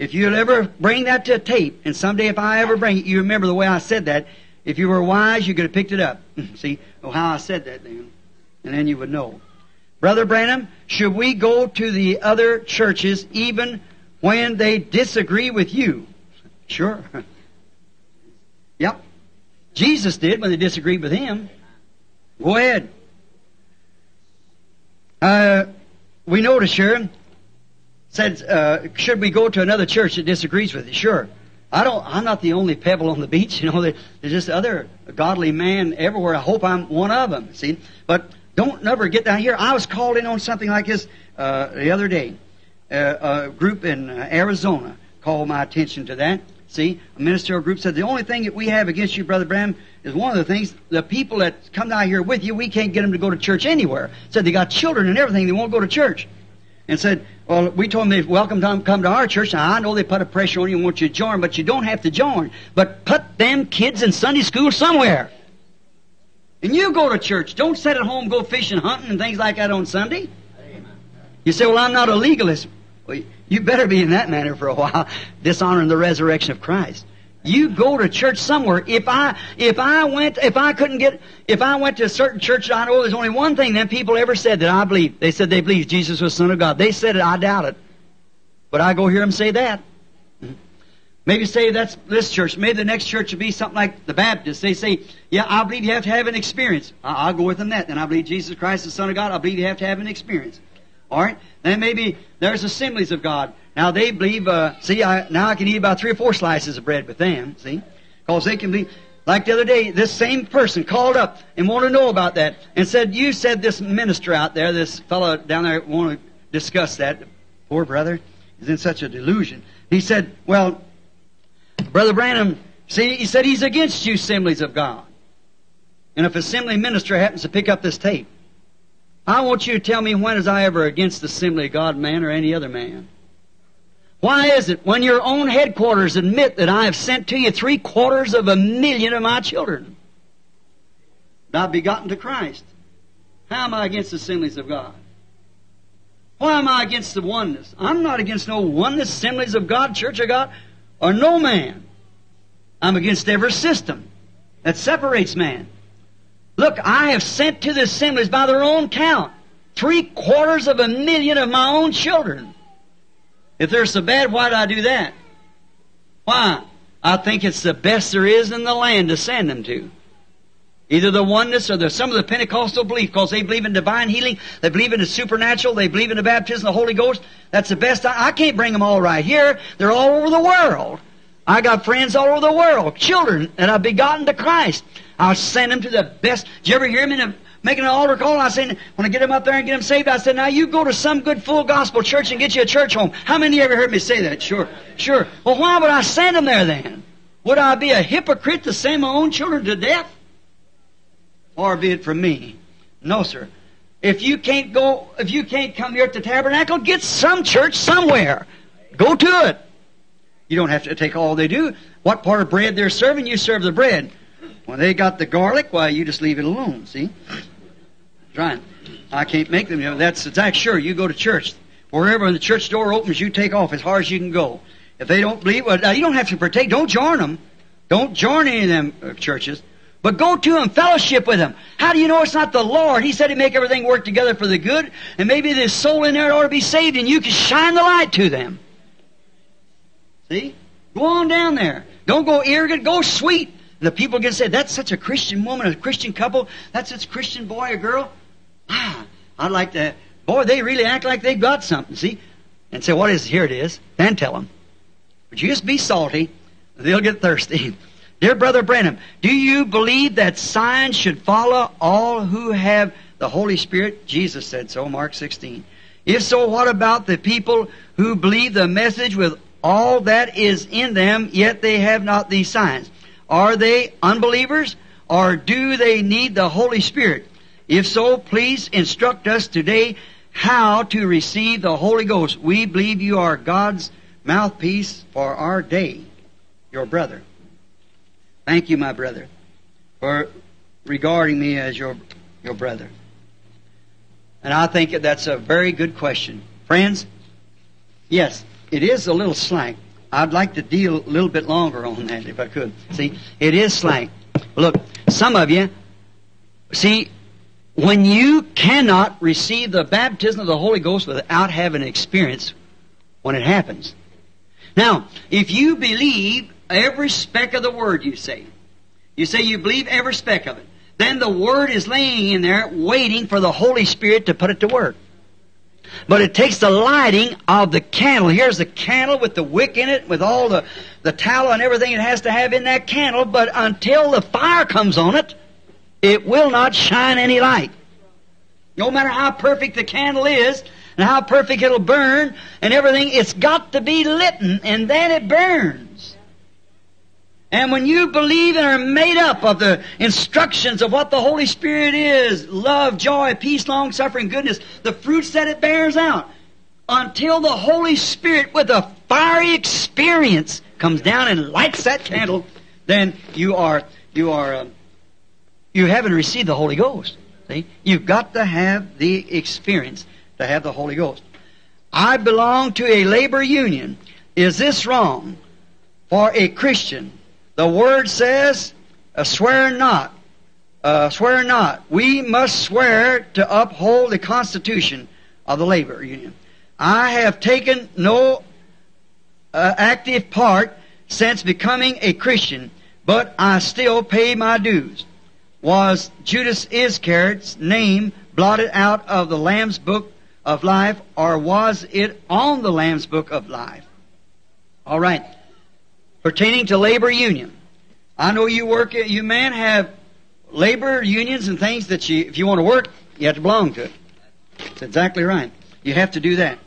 If you'll ever bring that to a tape, and someday if I ever bring it, you remember the way I said that. If you were wise, you could have picked it up. See, oh, how I said that then. And then you would know. Brother Branham, should we go to the other churches even when they disagree with you? Sure. Yep. Jesus did when they disagreed with him. Go ahead. We notice here, said, should we go to another church that disagrees with you? Sure. I'm not the only pebble on the beach. You know, there's just other godly man everywhere. I hope I'm one of them. See? But... don't never get down here. I was called in on something like this the other day. A group in Arizona called my attention to that. See, a ministerial group said, the only thing that we have against you, Brother Branham, is one of the things, the people that come down here with you, we can't get them to go to church anywhere. Said they got children and everything, they won't go to church. And said, well, we told them they're welcome to come to our church. Now, I know they put a pressure on you and want you to join, but you don't have to join. But put them kids in Sunday school somewhere. And you go to church. Don't sit at home, go fishing, hunting, and things like that on Sunday. Amen. You say, well, I'm not a legalist. Well, you better be in that manner for a while, dishonoring the resurrection of Christ. You go to church somewhere. If I went to a certain church, I know there's only one thing that people ever said that I believe. They said they believed Jesus was the Son of God. They said it, I doubt it. But I go hear them say that. Maybe say that's this church. Maybe the next church will be something like the Baptists. They say, yeah, I believe you have to have an experience. I'll go with them that. Then I believe Jesus Christ, the Son of God. I believe you have to have an experience. All right? Then maybe there's Assemblies of God. Now they believe, now I can eat about 3 or 4 slices of bread with them, see? Because they can be, like the other day, this same person called up and wanted to know about that and said, you said this minister out there, this fellow down there, want to discuss that. Poor brother. is in such a delusion. He said, well, Brother Branham, see, he said he's against you assemblies of God. And if assembly minister happens to pick up this tape, I want you to tell me, when was I ever against the assembly of God man or any other man? Why is it when your own headquarters admit that I have sent to you 750,000 of my children, not begotten to Christ? How am I against the assemblies of God? Why am I against the oneness? I'm not against no oneness, assemblies of God, church of God, or no man. I'm against every system that separates man. Look, I have sent to the assemblies by their own count 750,000 of my own children. If they're so bad, why do I do that? Why? I think it's the best there is in the land to send them to. Either the oneness or some of the Pentecostal belief, because they believe in divine healing, they believe in the supernatural, they believe in the baptism of the Holy Ghost. That's the best. I can't bring them all right here. They're all over the world. I got friends all over the world, children that I've begotten to Christ. I'll send them to the best. Did you ever hear me making an altar call? I said, when I get them up there and get them saved, I said, now you go to some good full gospel church and get you a church home. How many of you ever heard me say that? Sure, sure. Well, why would I send them there then? Would I be a hypocrite to send my own children to death? Far be it from me. No, sir. If you can't come here at the tabernacle, get some church somewhere. Go to it. You don't have to take all they do. What part of bread they're serving, you serve the bread. When they got the garlic, why, you just leave it alone, see? Trying. I can't make them. You know, that's sure. You go to church. Wherever when the church door opens, you take off as hard as you can go. If they don't believe, well, you don't have to partake. Don't join them. Don't join any of them churches. But go to them, fellowship with them. How do you know it's not the Lord? He said He'd make everything work together for the good. And maybe there's soul in there that ought to be saved, and you can shine the light to them. See? Go on down there. Don't go arrogant. Go sweet. The people can say, that's such a Christian woman, a Christian couple. That's such a Christian boy or girl. Ah, I'd like to. Boy, they really act like they've got something, see? And say, what is it? Here it is. Then tell them. But you just be salty. They'll get thirsty. Dear Brother Branham, do you believe that signs should follow all who have the Holy Spirit? Jesus said so, Mark 16. If so, what about the people who believe the message with all that is in them, yet they have not these signs? Are they unbelievers, or do they need the Holy Spirit? If so, please instruct us today how to receive the Holy Ghost. We believe you are God's mouthpiece for our day. Your brother. Thank you, my brother, for regarding me as your brother. And I think that's a very good question. Friends, yes, it is a little slack. I'd like to deal a little bit longer on that if I could. See, it is slack. Look, some of you, see, when you cannot receive the baptism of the Holy Ghost without having experience when it happens. Now, if you believe every speck of the Word you say you believe every speck of it, then the Word is laying in there waiting for the Holy Spirit to put it to work. But it takes the lighting of the candle. Here's the candle with the wick in it, with all the tallow and everything it has to have in that candle. But until the fire comes on it, it will not shine any light. No matter how perfect the candle is and how perfect it'll burn and everything, it's got to be lit, and then it burns. And when you believe and are made up of the instructions of what the Holy Spirit is, love, joy, peace, long-suffering, goodness, the fruits that it bears out, until the Holy Spirit with a fiery experience comes down and lights that candle, then you haven't received the Holy Ghost. See? You've got to have the experience to have the Holy Ghost. I belong to a labor union. Is this wrong for a Christian? The Word says, swear not. We must swear to uphold the Constitution of the labor union. I have taken no active part since becoming a Christian, but I still pay my dues. Was Judas Iscariot's name blotted out of the Lamb's Book of Life, or was it on the Lamb's Book of Life? All right. Pertaining to labor union, I know you work. You men have labor unions and things that you, if you want to work, you have to belong to it. That's exactly right. You have to do that.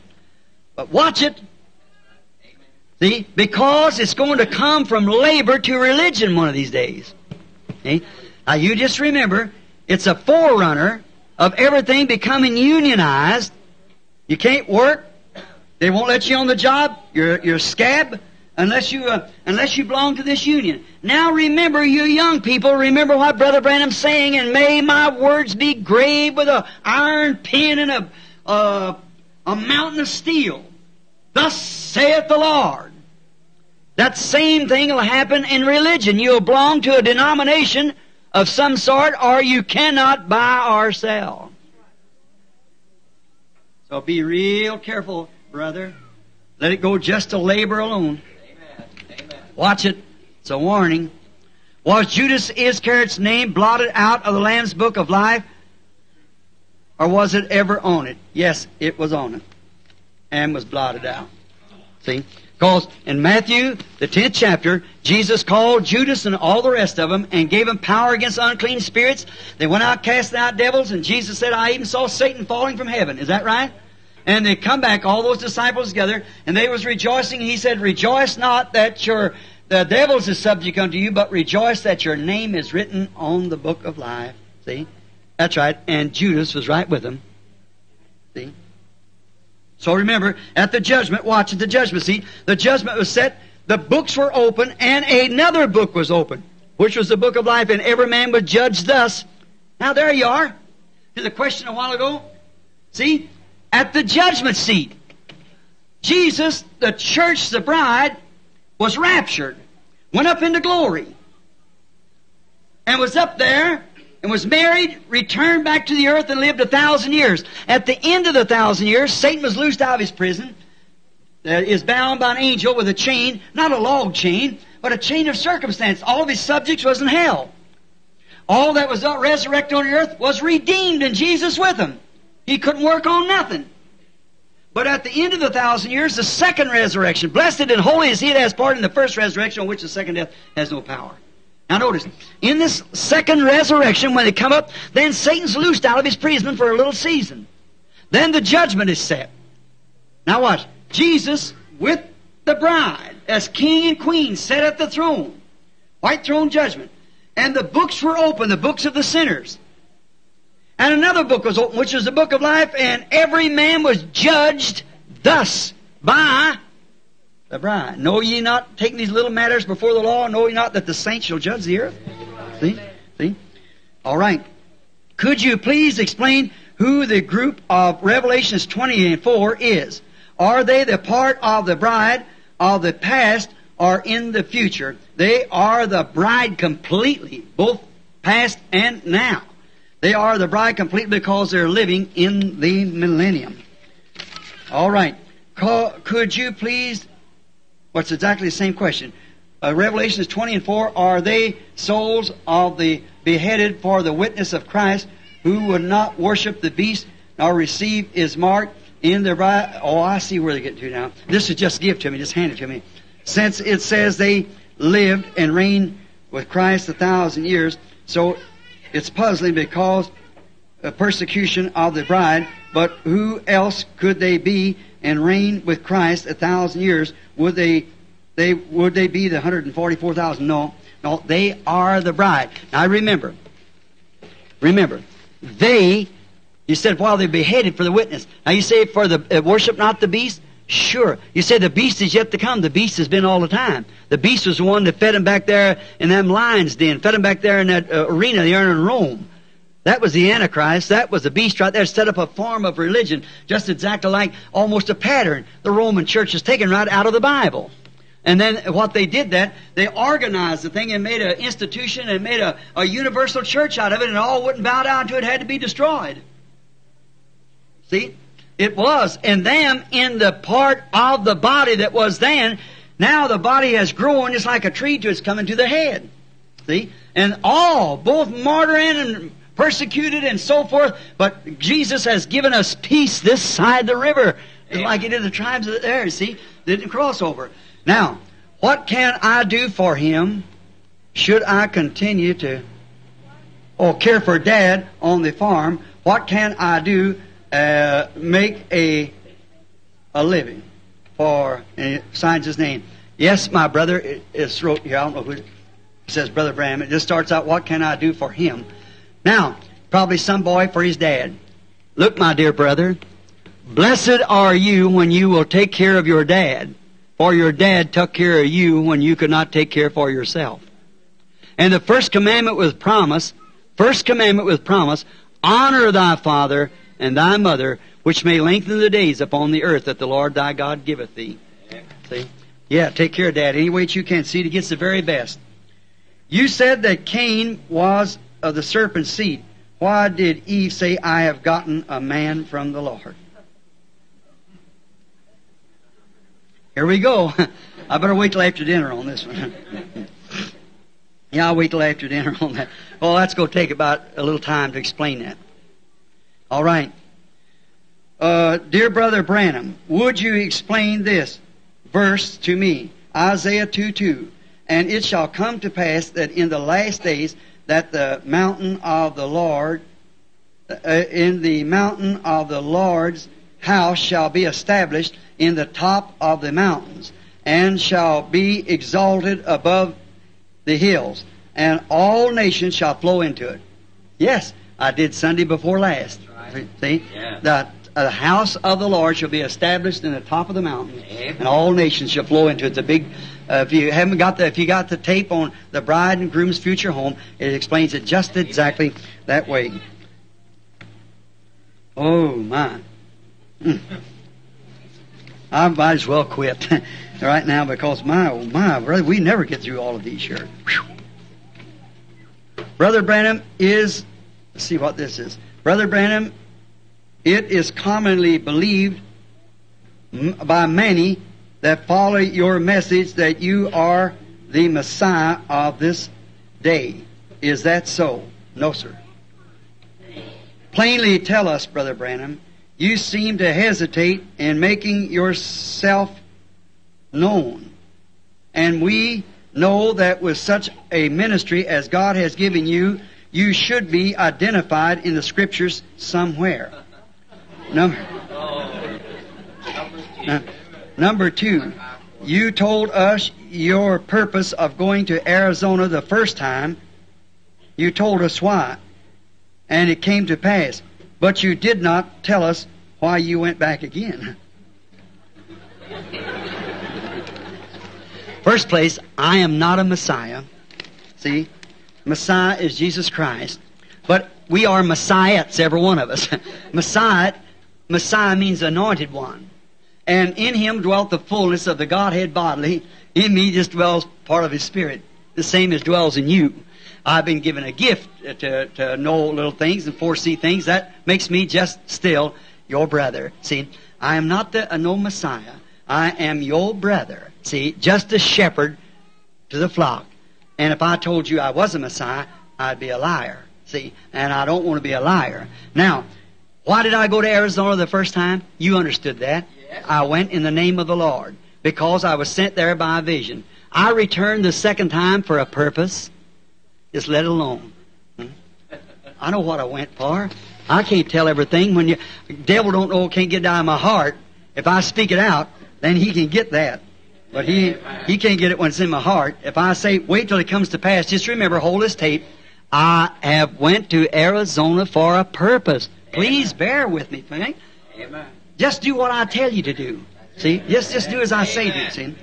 But watch it. See? Because it's going to come from labor to religion one of these days. See? Now you just remember, it's a forerunner of everything becoming unionized. You can't work. They won't let you on the job. You're a scab unless you belong to this union. Now remember, you young people, remember what Brother Branham's saying, and may my words be graved with an iron pen and a mountain of steel. Thus saith the Lord. That same thing will happen in religion. You'll belong to a denomination of some sort, or you cannot buy or sell. So be real careful, brother. Let it go just to labor alone. Amen. Amen. Watch it. It's a warning. Was Judas Iscariot's name blotted out of the Lamb's Book of Life, or was it ever on it? Yes, it was on it, and was blotted out. See? Because in Matthew, the 10th chapter, Jesus called Judas and all the rest of them and gave them power against unclean spirits. They went out casting out devils, and Jesus said, I even saw Satan falling from heaven. Is that right? And they come back, all those disciples together, and they was rejoicing. He said, rejoice not that the devils is subject unto you, but rejoice that your name is written on the book of life. See? That's right. And Judas was right with them. See? So remember, at the judgment, watch at the judgment seat, the judgment was set, the books were open, and another book was open, which was the book of life, and every man was judged thus. Now there you are, to the question a while ago. See? At the judgment seat, Jesus, the church, the bride, was raptured, went up into glory, and was up there, and was married, returned back to the earth, and lived 1,000 years. At the end of the 1,000 years, Satan was loosed out of his prison, is bound by an angel with a chain, not a log chain, but a chain of circumstance. All of his subjects was in hell. All that was resurrected on the earth was redeemed, and Jesus with him. He couldn't work on nothing. But at the end of the 1,000 years, the second resurrection, blessed and holy is he that has part in the first resurrection, on which the second death has no power. Now notice, in this second resurrection, when they come up, then Satan's loosed out of his prison for a little season. Then the judgment is set. Now watch. Jesus with the bride as king and queen sat at the throne. White throne judgment. And the books were open, the books of the sinners. And another book was open, which was the book of life, and every man was judged thus by the bride. Know ye not, taking these little matters before the law, know ye not that the saints shall judge the earth? See? See? All right. Could you please explain who the group of Revelations 20 and 4 is? Are they the part of the bride of the past or in the future? They are the bride completely, both past and now. They are the bride completely because they're living in the millennium. All right. Could you please... What's exactly the same question? Revelations 20 and 4, are they souls of the beheaded for the witness of Christ, who would not worship the beast nor receive his mark in their bride? Oh, I see where they're getting to now. This is just give to me, just hand it to me. Since it says they lived and reigned with Christ 1,000 years, so it's puzzling because of persecution of the bride, but who else could they be and reign with Christ 1,000 years? Would they be the 144,000? No, they are the bride. Now remember, they, you said, while they beheaded for the witness. Now you say, for the worship not the beast? Sure. You say the beast is yet to come. The beast has been all the time. The beast was the one that fed him back there in them lions' den, fed him back there in that arena they earned in Rome. That was the Antichrist. That was the beast right there. Set up a form of religion, just exactly like almost a pattern the Roman church has taken right out of the Bible. And then what they did that, they organized the thing and made an institution and made a universal church out of it, and all wouldn't bow down to it, had to be destroyed. See? It was. And them in the part of the body that was then, now the body has grown just like a tree to its coming to the head. See? And all, both martyr and persecuted and so forth, but Jesus has given us peace this side the river, like He did the tribes of there. See, they didn't cross over. Now, what can I do for him? Should I continue to care for Dad on the farm? What can I do? Make a living. or, and he signs his name. Yes, my brother, it's wrote here, I don't know who it says, Brother Branham. It just starts out, what can I do for him? Now, probably some boy for his dad. Look, my dear brother, blessed are you when you will take care of your dad, for your dad took care of you when you could not take care for yourself. And the first commandment with promise, honor thy father and thy mother, which may lengthen the days upon the earth that the Lord thy God giveth thee. Yeah. See? Yeah, take care of Dad any way that you can. See, he gets the very best. You said that Cain was of the serpent's seed. Why did Eve say, I have gotten a man from the Lord? Here we go. I better wait till after dinner on this one. Yeah, I'll wait till after dinner on that. Well, that's going to take about a little time to explain that. All right. Dear Brother Branham, would you explain this verse to me? Isaiah 2:2. And it shall come to pass that in the last days that the mountain of the Lord, in the mountain of the Lord's house shall be established in the top of the mountains, and shall be exalted above the hills, and all nations shall flow into it. Yes, I did Sunday before last. Right. See? Yeah. The house of the Lord shall be established in the top of the mountain, and all nations shall flow into it. It's a big. If you haven't got the, if you got the tape on the bride and groom's future home, it explains it just exactly that way. Oh my! I might as well quit right now, because my, oh my, brother, we never get through all of these here. Whew. Brother Branham is, let's see what this is. Brother Branham, it is commonly believed by many that follow your message that you are the Messiah of this day. Is that so? No, sir. Plainly tell us, Brother Branham, you seem to hesitate in making yourself known. And we know that with such a ministry as God has given you, you should be identified in the Scriptures somewhere. Number two, you told us your purpose of going to Arizona the first time. You told us why, and it came to pass. But you did not tell us why you went back again. First place, I am not a Messiah. See, Messiah is Jesus Christ. But we are Messiahs, every one of us. Messiah means anointed one. And in him dwelt the fullness of the Godhead bodily. In me just dwells part of his spirit, the same as dwells in you. I've been given a gift to know little things and foresee things. That makes me just still your brother. See, I am not no Messiah. I am your brother. See, just a shepherd to the flock. And if I told you I was a Messiah, I'd be a liar. See, and I don't want to be a liar. Now, why did I go to Arizona the first time? You understood that. Yes. I went in the name of the Lord because I was sent there by a vision. I returned the second time for a purpose. Just let it alone. I know what I went for. I can't tell everything. When the devil don't know, can't get down in my heart. If I speak it out, then he can get that. But he can't get it when it's in my heart. If I say, wait till it comes to pass, just remember, hold this tape. I have went to Arizona for a purpose. Please Amen. Bear with me, Frank. Amen. Just do what I tell you to do. See? Just do as I say to you, see?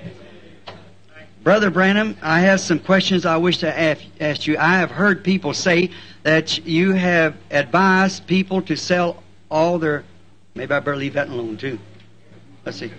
Brother Branham, I have some questions I wish to ask you. I have heard people say that you have advised people to sell all their... Maybe I better leave that alone, too. Let's see.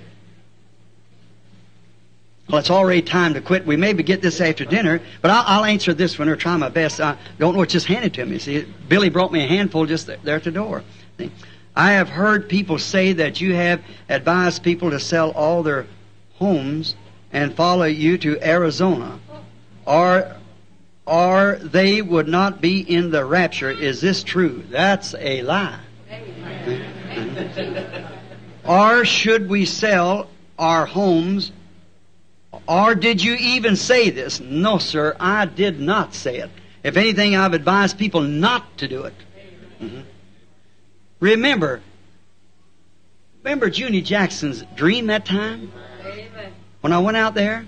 Well, it's already time to quit. We maybe get this after dinner, but I'll answer this one or try my best. I don't know what's just handed to me. See, Billy brought me a handful just there at the door. See? I have heard people say that you have advised people to sell all their homes and follow you to Arizona, or they would not be in the rapture. Is this true? That's a lie. Or should we sell our homes? Or did you even say this? No, sir, I did not say it. If anything, I've advised people not to do it. Mm-hmm. Remember Junie Jackson's dream that time? Amen. When I went out there,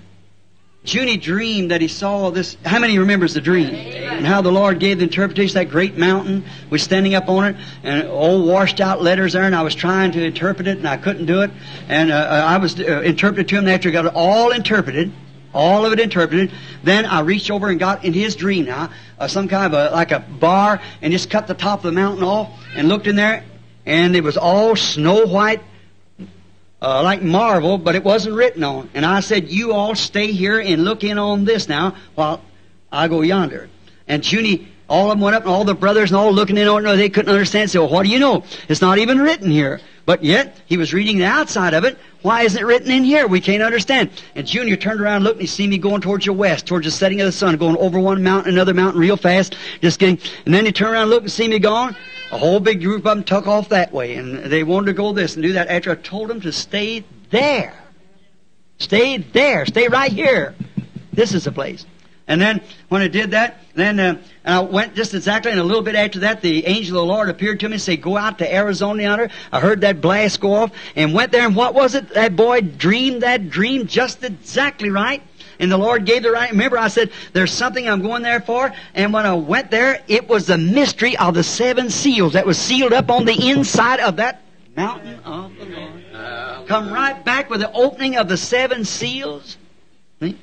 Junie dreamed that he saw this. How many remembers the dream? Amen. And how the Lord gave the interpretation of that great mountain. We're standing up on it, and old washed out letters there, and I was trying to interpret it, and I couldn't do it. And I was interpreted to him, and after I got it all interpreted, all of it interpreted, then I reached over and got in his dream now, some kind of like a bar, and just cut the top of the mountain off and looked in there, and it was all snow white, like marble, but it wasn't written on. And I said, you all stay here and look in on this now while I go yonder. And Junie, all of them went up, and all the brothers and all looking in on it, they couldn't understand. So, well, what do you know? It's not even written here. But yet, he was reading the outside of it. Why isn't it written in here? We can't understand. And Junior turned around and looked, and he seen me going towards the west, towards the setting of the sun, going over one mountain, another mountain real fast, just getting. And then he turned around and looked and seen me gone. A whole big group of them took off that way, and they wanted to go this and do that. After I told them to stay there. Stay there. Stay right here. This is the place. And then when I did that, then I went just exactly, and a little bit after that, the angel of the Lord appeared to me and said, go out to Arizona yonder. I heard that blast go off and went there, and what was it? That boy dreamed that dream just exactly right. And the Lord gave the right. Remember, I said, there's something I'm going there for. And when I went there, it was the mystery of the 7 seals that was sealed up on the inside of that mountain of the Lord. Come right back with the opening of the 7 seals. See?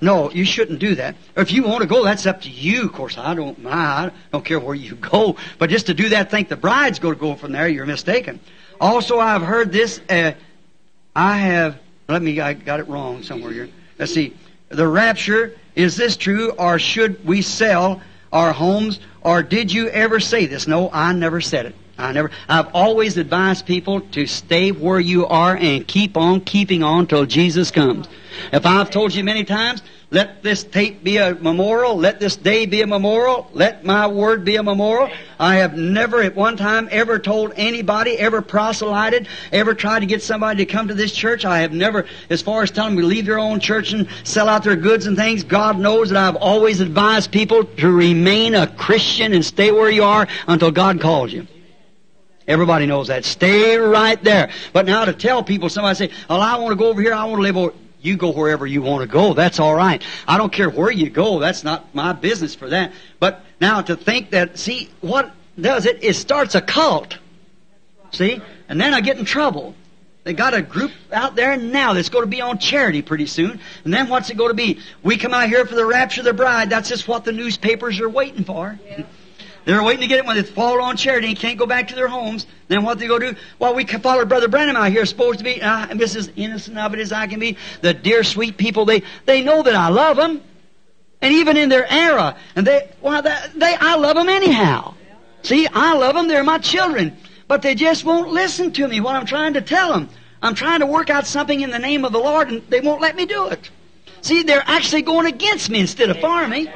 No, you shouldn't do that. Or if you want to go, that's up to you. Of course, I don't care where you go. But just to do that, think the bride's going to go from there, you're mistaken. Also, I've heard this. I got it wrong somewhere here. Let's see. The rapture, is this true, or should we sell our homes, or did you ever say this? No, I never said it. I've always advised people to stay where you are and keep on keeping on till Jesus comes. If I've told you many times, let this tape be a memorial, let this day be a memorial, let my word be a memorial. I have never at one time ever told anybody, ever proselyted, ever tried to get somebody to come to this church. I have never, as far as telling them to leave their own church and sell out their goods and things, God knows that I've always advised people to remain a Christian and stay where you are until God calls you. Everybody knows that. Stay right there. But now to tell people, somebody say, well, I want to go over here, I want to live over. You go wherever you want to go. That's all right. I don't care where you go. That's not my business for that. But now to think that, see, what does it? It starts a cult. See? And then I get in trouble. They got a group out there now that's going to be on charity pretty soon. And then what's it going to be? We come out here for the rapture of the bride. That's just what the newspapers are waiting for. Yeah. They're waiting to get it when they fall on charity and can't go back to their homes. Then what they go do? Well, we followed Brother Branham out here, supposed to be, and this is innocent of it as I can be. The dear, sweet people, they know that I love them, and even in their era, and I love them anyhow. See, I love them. They're my children, but they just won't listen to me. What I'm trying to tell them, I'm trying to work out something in the name of the Lord, and they won't let me do it. See, they're actually going against me instead of for me.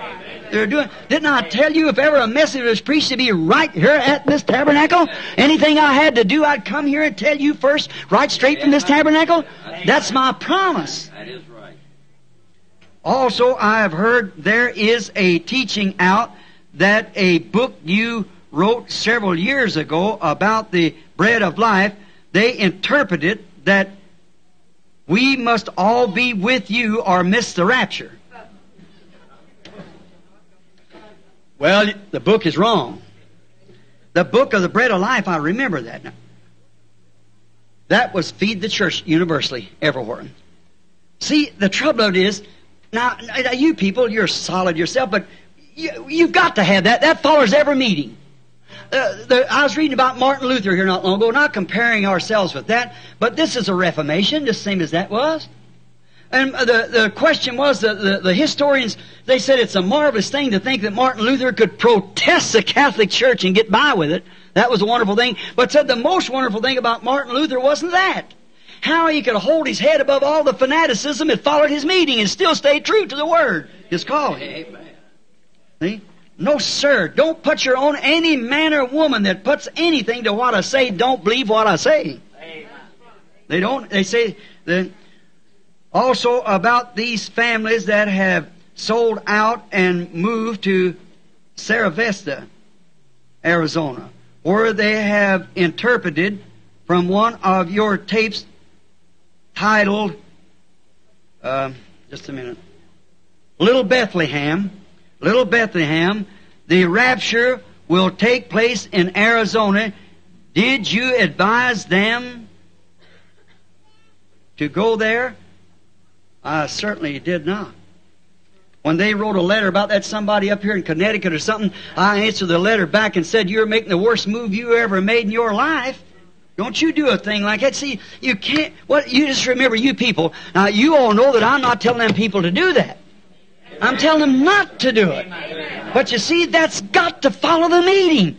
They're doing. Didn't I tell you if ever a message was preached to be right here at this tabernacle? Anything I had to do, I'd come here and tell you first, right straight from this tabernacle? That's my promise. That is right. Also, I have heard there is a teaching out that a book you wrote several years ago about the bread of life, they interpreted that we must all be with you or miss the rapture. Well, the book is wrong. The book of the bread of life, I remember that now. That was Feed the Church universally, everywhere. See, the trouble of it is, now you people, you're solid yourself, but you've got to have that. That follows every meeting. I was reading about Martin Luther here not long ago, not comparing ourselves with that, but this is a Reformation, the same as that was. And the question was, the historians, they said it's a marvelous thing to think that Martin Luther could protest the Catholic Church and get by with it. That was a wonderful thing. But said the most wonderful thing about Martin Luther wasn't that. How he could hold his head above all the fanaticism that followed his meeting and still stay true to the Word, his calling. Amen. See? No, sir, don't put your own, any man or woman that puts anything to what I say, don't believe what I say. Amen. They don't, they say, also about these families that have sold out and moved to Sierra Vista, Arizona, where they have interpreted from one of your tapes titled Just a minute. Little Bethlehem, the rapture will take place in Arizona. Did you advise them to go there? I certainly did not. When they wrote a letter about that, somebody up here in Connecticut or something, I answered the letter back and said, "You're making the worst move you ever made in your life. Don't you do a thing like that." See, you can't. What you just remember, you people. Now you all know that I'm not telling them people to do that. I'm telling them not to do it. But you see, that's got to follow the meeting.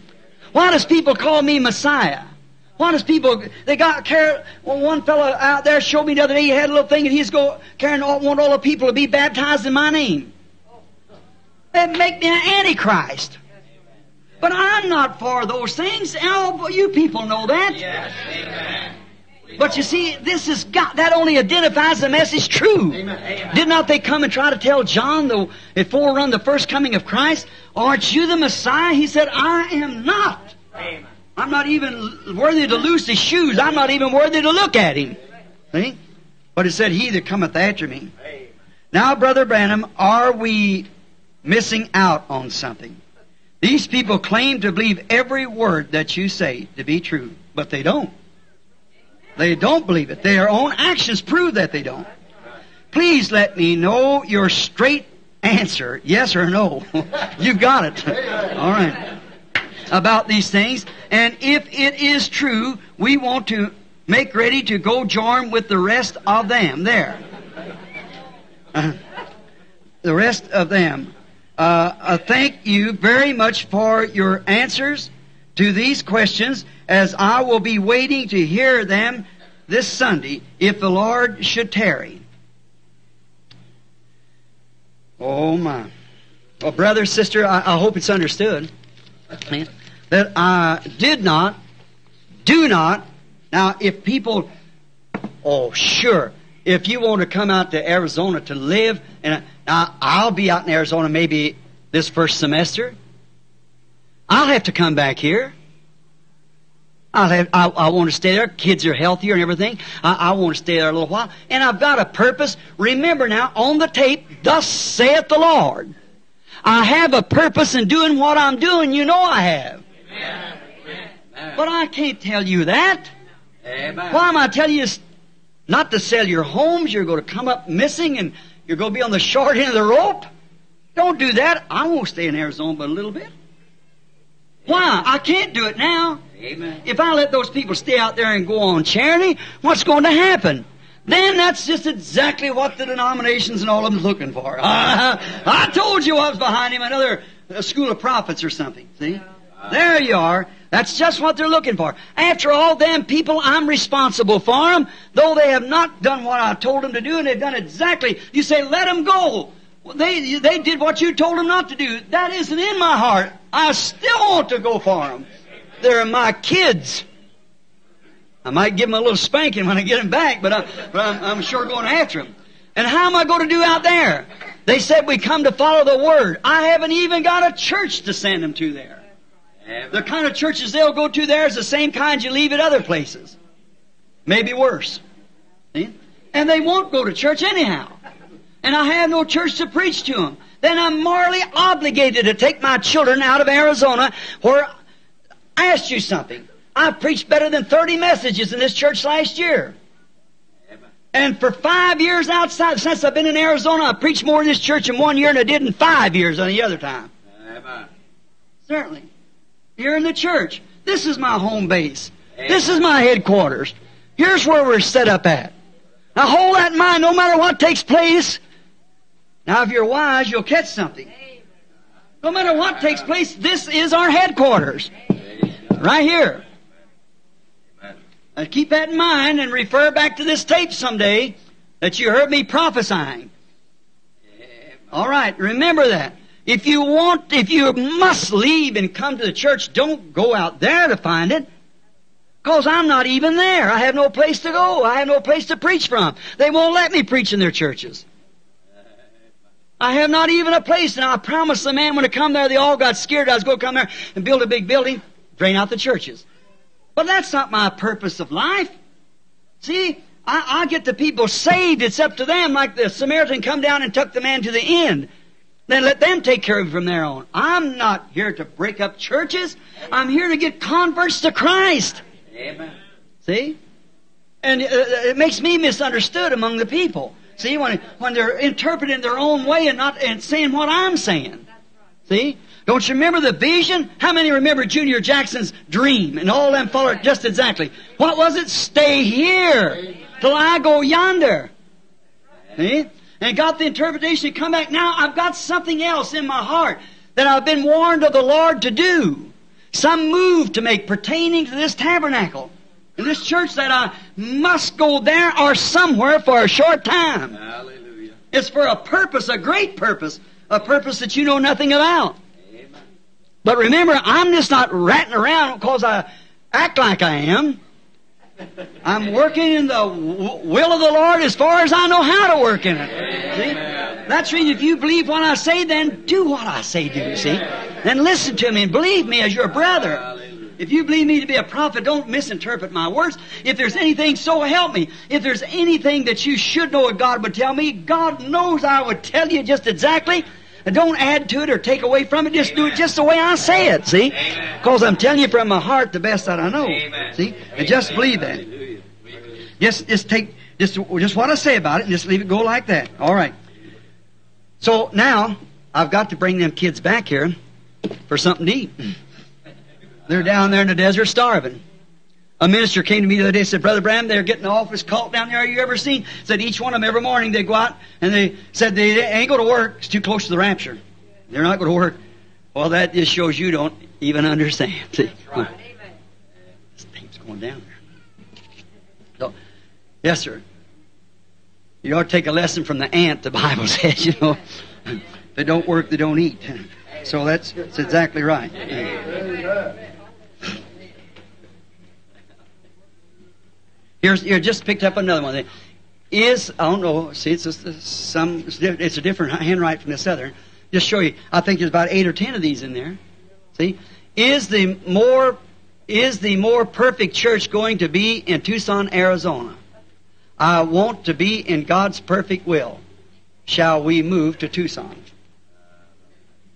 Why does people call me Messiah? Why does people, they got care? Well, one fellow out there showed me the other day, he had a little thing and he's going, Karen, want all the people to be baptized in my name. That'd make me an antichrist. But I'm not for those things. Oh, you people know that. Yes, amen. But you see, this is God. That only identifies the message true. Amen, amen. Did not they come and try to tell John, the forerun, the first coming of Christ, "Aren't you the Messiah?" He said, "I am not. Amen. I'm not even worthy to loose his shoes. I'm not even worthy to look at him." See? But it said, "He that cometh after me." Amen. Now, Brother Branham, are we missing out on something? These people claim to believe every word that you say to be true, but they don't. They don't believe it. Their own actions prove that they don't. Please let me know your straight answer, yes or no. You've got it. All right. About these things. And if it is true, we want to make ready to go join with the rest of them. There. The rest of them. Thank you very much for your answers to these questions, as I will be waiting to hear them this Sunday, if the Lord should tarry. Oh, my. Well, brother, sister, I hope it's understood that I did not, do not. Now, if people, oh, sure, if you want to come out to Arizona to live, and now I'll be out in Arizona maybe this first semester. I'll have to come back here. I want to stay there. Kids are healthier and everything. I want to stay there a little while. And I've got a purpose. Remember now, on the tape, "Thus saith the Lord." I have a purpose in doing what I'm doing. You know I have. Amen. But I can't tell you that. Amen. Why am I telling you not to sell your homes? You're going to come up missing and you're going to be on the short end of the rope. Don't do that. I won't stay in Arizona but a little bit. Why? I can't do it now. Amen. If I let those people stay out there and go on charity, what's going to happen? Then that's just exactly what the denominations and all of them's looking for. I told you I was behind him, another school of prophets or something. See? There you are. That's just what they're looking for. After all, them people, I'm responsible for them, though they have not done what I told them to do, and they've done exactly. You say, "Let them go." Well, they did what you told them not to do. That isn't in my heart. I still want to go for them. They're my kids. I might give them a little spanking when I get them back, but I'm sure going after them. And how am I going to do out there? They said we come to follow the Word. I haven't even got a church to send them to there. The kind of churches they'll go to there is the same kind you leave at other places. Maybe worse. See? And they won't go to church anyhow. And I have no church to preach to them. Then I'm morally obligated to take my children out of Arizona where... I asked you something. I preached better than 30 messages in this church last year. And for 5 years outside, since I've been in Arizona, I preached more in this church in 1 year than I did in 5 years any other time. Amen. Certainly. Here in the church. This is my home base. Amen. This is my headquarters. Here's where we're set up at. Now hold that in mind no matter what takes place. Now if you're wise, you'll catch something. No matter what takes place, this is our headquarters. Right here. And keep that in mind and refer back to this tape someday that you heard me prophesying. All right, remember that. If you must leave and come to the church, don't go out there to find it. Because I'm not even there. I have no place to go. I have no place to preach from. They won't let me preach in their churches. I have not even a place. And I promised the man when I come there, they all got scared I was going to come there and build a big building. Drain out the churches. But that's not my purpose of life. See, I'll get the people saved. It's up to them, like the Samaritan come down and took the man to the end. Then let them take care of him from there on. I'm not here to break up churches. I'm here to get converts to Christ. Amen. See? And it makes me misunderstood among the people. See, when they're interpreting their own way and not and saying what I'm saying. See? Don't you remember the vision? How many remember Junior Jackson's dream? And all them followed just exactly. What was it? Stay here till I go yonder. See? And got the interpretation to come back. Now I've got something else in my heart that I've been warned of the Lord to do. Some move to make pertaining to this tabernacle. In this church that I must go there or somewhere for a short time. Hallelujah. It's for a purpose, a great purpose. A purpose that you know nothing about. Amen. But remember, I'm just not ratting around because I act like I am. I'm working in the will of the Lord as far as I know how to work in it. See? That's really, if you believe what I say, then do what I say do, you see? Then listen to me and believe me as your brother. If you believe me to be a prophet, don't misinterpret my words. If there's anything, so help me. If there's anything that you should know what God would tell me, God knows I would tell you just exactly. And don't add to it or take away from it. Just Amen. Do it just the way I say it, see? Because I'm telling you from my heart the best that I know. Amen. See? Amen. And just believe that. Hallelujah. Just take just what I say about it and just leave it go like that. All right. So now I've got to bring them kids back here for something to eat. They're down there in the desert starving. A minister came to me the other day and said, Brother Bram, they're getting the awfulest cult down there you ever seen. Said each one of them every morning they go out and they said they ain't going to work. It's too close to the rapture. They're not going to work. Well, that just shows you don't even understand. See? That's right. This thing's going down there. So, yes, sir. You ought to take a lesson from the ant, the Bible says, you know. If they don't work, they don't eat. So that's exactly right. Amen. You just picked up another one. I don't know. See, it's a different handwriting from this other. Just show you. I think there's about 8 or 10 of these in there. See, is the more perfect church going to be in Tucson, Arizona? I want to be in God's perfect will. Shall we move to Tucson?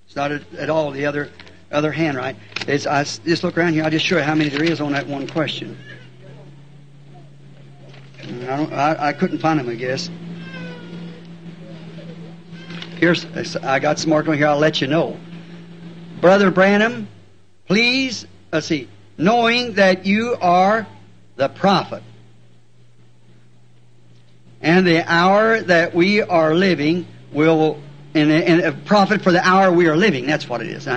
It's not at all the other handwriting. I just look around here. I'll just show you how many there is on that one question. I couldn't find him, I guess. I got some more going here. I'll let you know. Brother Branham, please, knowing that you are the prophet and the hour that we are living a prophet for the hour we are living, that's what it is.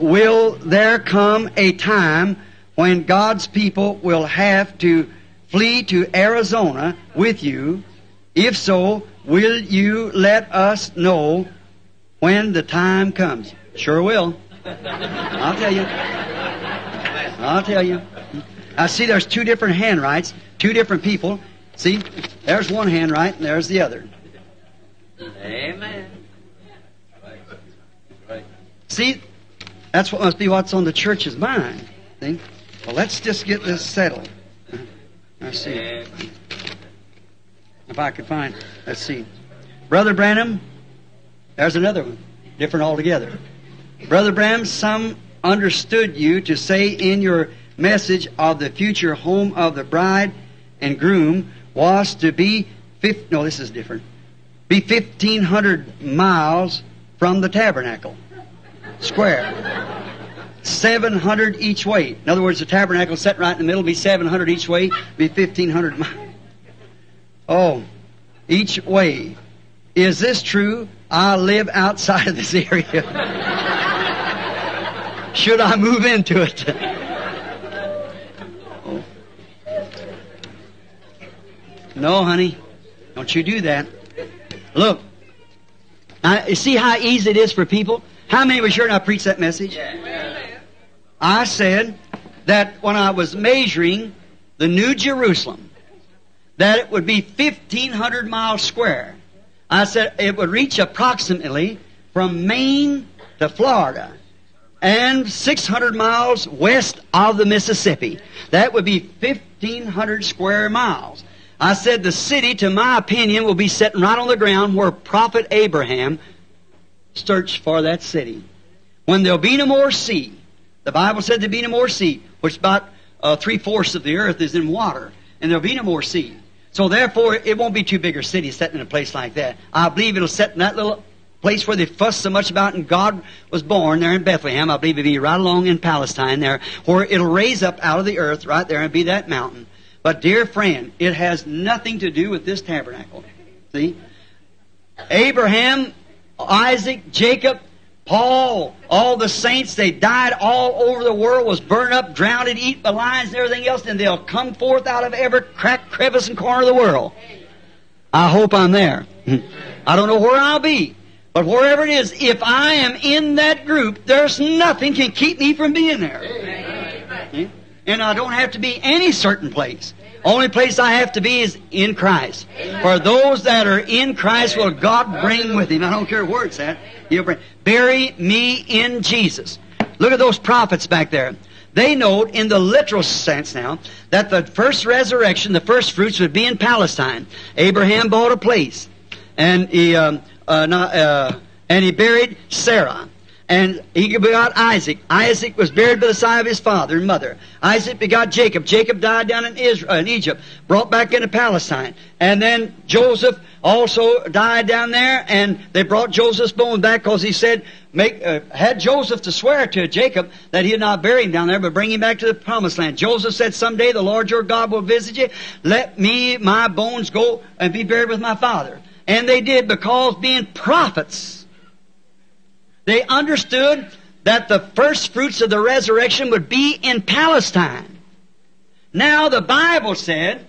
Will there come a time when God's people will have to flee to Arizona with you? If so, will you let us know when the time comes? Sure will. I'll tell you. I see there's two different handwrites, two different people. See, there's one handwriting, there's the other. Amen. See, that's what must be what's on the church's mind. See? Well, let's just get this settled. Let's see. If I could find. Let's see. Brother Branham. There's another one. Different altogether. Brother Branham, some understood you to say in your message of the future home of the bride and groom was to be... No, this is different. Be 1,500 miles from the tabernacle. Square. 700 each way. In other words, the tabernacle set right in the middle, be 700 each way, be 1,500 miles. Oh, each way. Is this true? I live outside of this area. Should I move into it? Oh. No, honey. Don't you do that. Look. See how easy it is for people? How many were sure I preached that message? Yeah. I said that when I was measuring the New Jerusalem, that it would be 1,500 miles square. I said it would reach approximately from Maine to Florida and 600 miles west of the Mississippi. That would be 1,500 square miles. I said the city, to my opinion, will be sitting right on the ground where Prophet Abraham searched for that city. When there'll be no more sea. The Bible said there'll be no more sea, which about 3/4 of the earth is in water. And there'll be no more sea. So therefore, it won't be too big a city sitting in a place like that. I believe it'll sit in that little place where they fuss so much about and God was born there in Bethlehem. I believe it'll be right along in Palestine there, where it'll raise up out of the earth right there and be that mountain. But dear friend, it has nothing to do with this tabernacle. See? Abraham, Isaac, Jacob, Paul, all the saints, they died all over the world, was burned up, drowned, eaten by lions and everything else, and they'll come forth out of every crack, crevice, and corner of the world. I hope I'm there. I don't know where I'll be, but wherever it is, if I am in that group, there's nothing can keep me from being there. Amen. And I don't have to be any certain place. Only place I have to be is in Christ. Amen. For those that are in Christ will God bring with Him. I don't care where it's at. He'll bring. Bury me in Jesus. Look at those prophets back there. They note in the literal sense now that the first resurrection, the first fruits, would be in Palestine. Abraham bought a place, and he buried Sarah. And he begot Isaac. Isaac was buried by the side of his father and mother. Isaac begot Jacob. Jacob died down in Egypt, brought back into Palestine. And then Joseph also died down there, and they brought Joseph's bone back because he said, had Joseph to swear to Jacob that he would not bury him down there, but bring him back to the promised land. Joseph said, someday the Lord your God will visit you. Let me, my bones, go and be buried with my father. And they did, because being prophets, they understood that the first fruits of the resurrection would be in Palestine. Now the Bible said,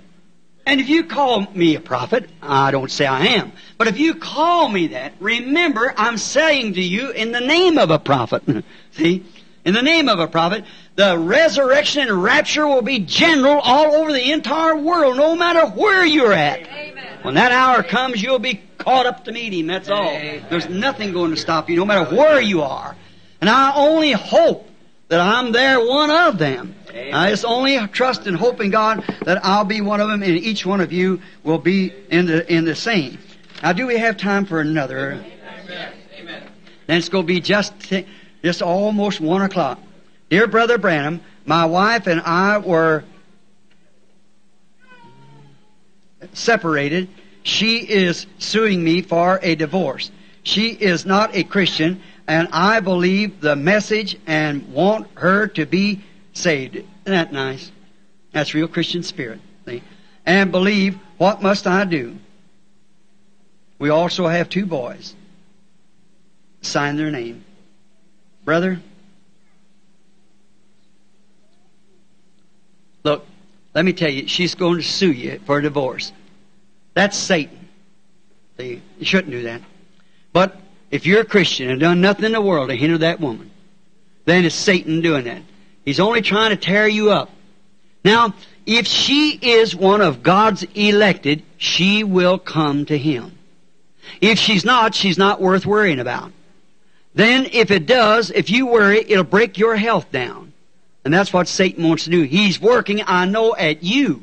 and if you call me a prophet, I don't say I am, but if you call me that, remember I'm saying to you in the name of a prophet. See? In the name of a prophet, the resurrection and rapture will be general all over the entire world, no matter where you're at. Amen. When that hour comes, you'll be caught up to meet Him, that's all. There's nothing going to stop you, no matter where you are. And I only hope that I'm there, one of them. I just only trust and hope in God that I'll be one of them, and each one of you will be in the same. Now, do we have time for another? Amen. Then it's going to be just almost 1 o'clock. Dear Brother Branham, my wife and I were separated. She is suing me for a divorce. She is not a Christian, and I believe the message and want her to be saved. Isn't that nice? That's real Christian spirit. See? And believe, what must I do? We also have 2 boys. Sign their name. Brother, look, let me tell you, she's going to sue you for a divorce. That's Satan. See, you shouldn't do that. But if you're a Christian and done nothing in the world to hinder that woman, then it's Satan doing that. He's only trying to tear you up. Now, if she is one of God's elected, she will come to Him. If she's not, she's not worth worrying about. Then if it does, if you worry, it'll break your health down. And that's what Satan wants to do. He's working, I know, at you.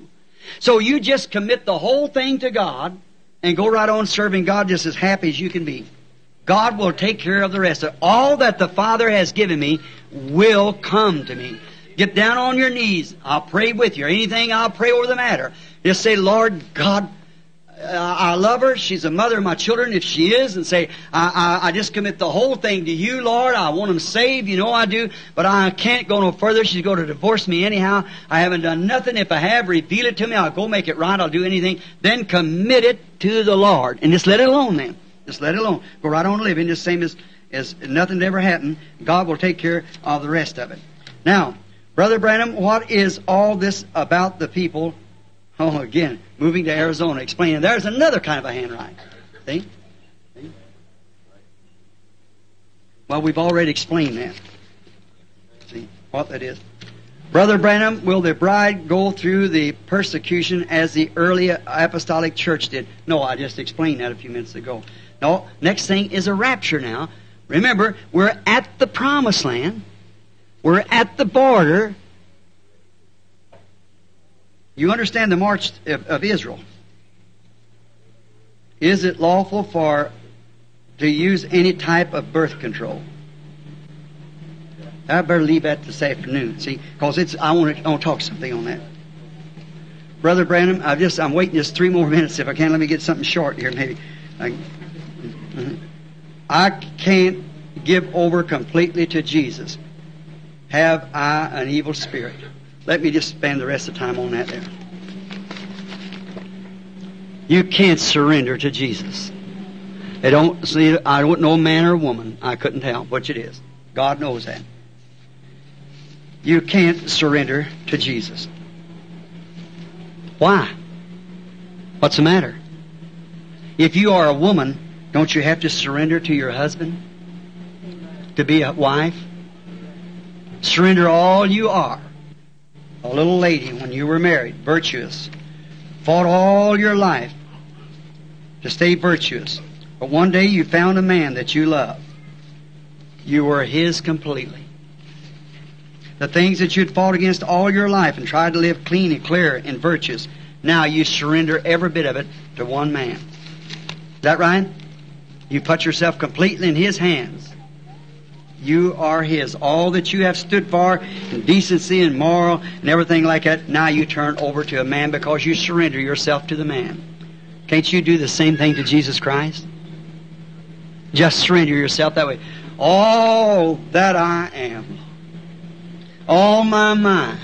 So you just commit the whole thing to God and go right on serving God just as happy as you can be. God will take care of the rest of it. All that the Father has given me will come to me. Get down on your knees. I'll pray with you. Anything, I'll pray over the matter. Just say, Lord God, I love her. She's the mother of my children, if she is. And say, I just commit the whole thing to you, Lord. I want them saved. You know I do. But I can't go no further. She's going to divorce me anyhow. I haven't done nothing. If I have, reveal it to me. I'll go make it right. I'll do anything. Then commit it to the Lord. And just let it alone then. Just let it alone. Go right on living the same as nothing ever happened. God will take care of the rest of it. Now, Brother Branham, what is all this about the people? Oh, again, moving to Arizona, explaining there's another kind of a handwriting. See? See? Well, we've already explained that. See what that is. Brother Branham, will the bride go through the persecution as the early apostolic church did? No, I just explained that a few minutes ago. No, next thing is a rapture now. Remember, we're at the promised land. We're at the border. You understand the march of Israel. Is it lawful to use any type of birth control? I better leave that this afternoon, see, because I want to talk something on that. Brother Branham, I'm waiting just 3 more minutes if I can. Let me get something short here, maybe. I can't give over completely to Jesus. Have I an evil spirit? Let me just spend the rest of the time on that there. You can't surrender to Jesus. I don't know man or woman. I couldn't tell which it is. God knows that. You can't surrender to Jesus. Why? What's the matter? If you are a woman, don't you have to surrender to your husband to be a wife? Surrender all you are. A little lady, when you were married, virtuous, fought all your life to stay virtuous. But one day you found a man that you loved. You were his completely. The things that you'd fought against all your life and tried to live clean and clear and virtuous, now you surrender every bit of it to one man. Is that right? You put yourself completely in his hands. You are his. All that you have stood for in decency and moral and everything like that, now you turn over to a man because you surrender yourself to the man. Can't you do the same thing to Jesus Christ? Just surrender yourself that way. All that I am, all my mind,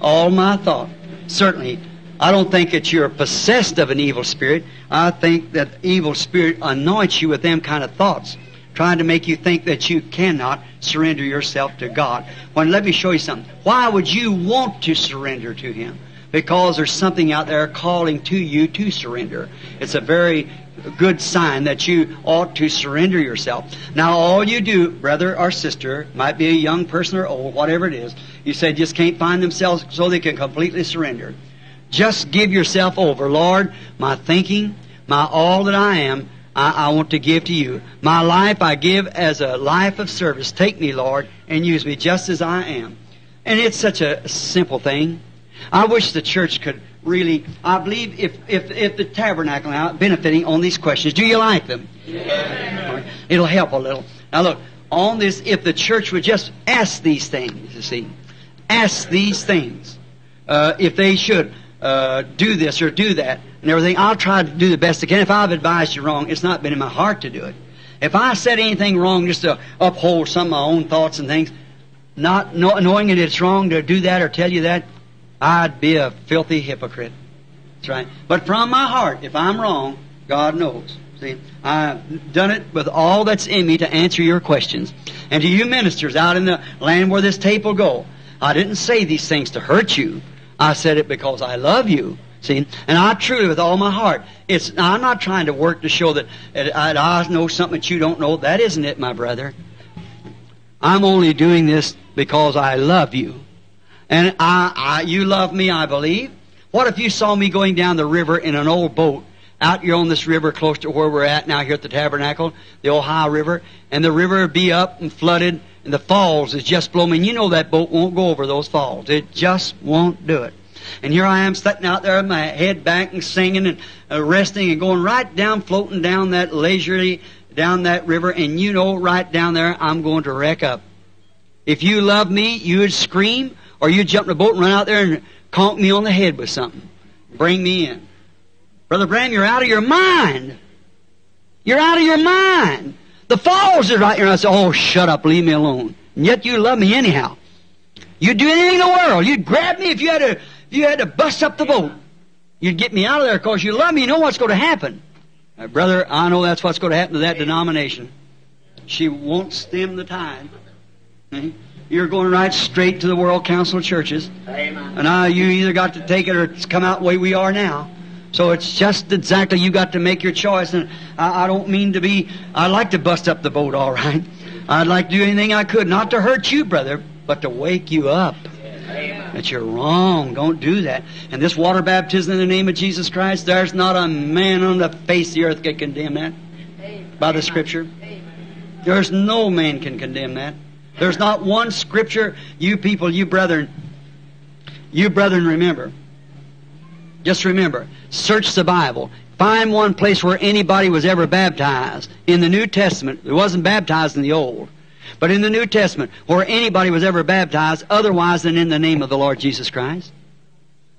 all my thought. Certainly, I don't think that you're possessed of an evil spirit. I think that the evil spirit anoints you with them kind of thoughts, trying to make you think that you cannot surrender yourself to God. Well, let me show you something. Why would you want to surrender to Him? Because there's something out there calling to you to surrender. It's a very good sign that you ought to surrender yourself. Now, all you do, brother or sister, might be a young person or old, whatever it is, you say just can't find themselves so they can completely surrender. Just give yourself over. Lord, my thinking, my all that I am, I want to give to you. My life I give as a life of service. Take me, Lord, and use me just as I am. And it's such a simple thing. I wish the church could really, I believe if the tabernacle now benefiting on these questions, do you like them? Yeah. It'll help a little. Now look, on this, if the church would just ask these things, you see, ask these things, if they should do this or do that and everything, I'll try to do the best I can. If I've advised you wrong, it's not been in my heart to do it. If I said anything wrong just to uphold some of my own thoughts and things, not knowing that it's wrong to do that or tell you that, I'd be a filthy hypocrite. That's right. But from my heart, if I'm wrong, God knows. See, I've done it with all that's in me to answer your questions. And to you ministers out in the land where this tape will go, I didn't say these things to hurt you. I said it because I love you. See, and I truly, with all my heart, I'm not trying to work to show that I know something that you don't know. That isn't it, my brother. I'm only doing this because I love you. And you love me, I believe. What if you saw me going down the river in an old boat, out here on this river close to where we're at now here at the tabernacle, the Ohio River, and the river would be up and flooded, and the falls is just below me. And you know that boat won't go over those falls. It just won't do it. And here I am sitting out there with my head back and singing and resting and going right down, floating down that leisurely, down that river, and you know right down there I'm going to wreck up. If you love me, you would scream, or you jump in a boat and run out there and conk me on the head with something. Bring me in. Brother Branham, you're out of your mind. You're out of your mind. The falls are right here. And I say, oh, shut up, leave me alone. And yet you love me anyhow. You'd do anything in the world. You'd grab me if you had to bust up the boat. You'd get me out of there because you love me. You know what's going to happen. Now, brother, I know that's what's going to happen to that denomination. She won't stem the tide. Mm-hmm. You're going right straight to the World Council of Churches. Amen. And now you either got to take it or it's come out the way we are now. So it's just exactly, you got to make your choice. And I don't mean to be, I'd like to bust up the boat, all right. I'd like to do anything I could, not to hurt you, brother, but to wake you up. Amen. That you're wrong. Don't do that. And this water baptism in the name of Jesus Christ, there's not a man on the face of the earth can condemn that. Amen. By the Scripture. Amen. There's no man can condemn that. There's not one Scripture, you people, you brethren remember. Just remember, search the Bible. Find one place where anybody was ever baptized in the New Testament. It wasn't baptized in the Old, but in the New Testament where anybody was ever baptized otherwise than in the name of the Lord Jesus Christ.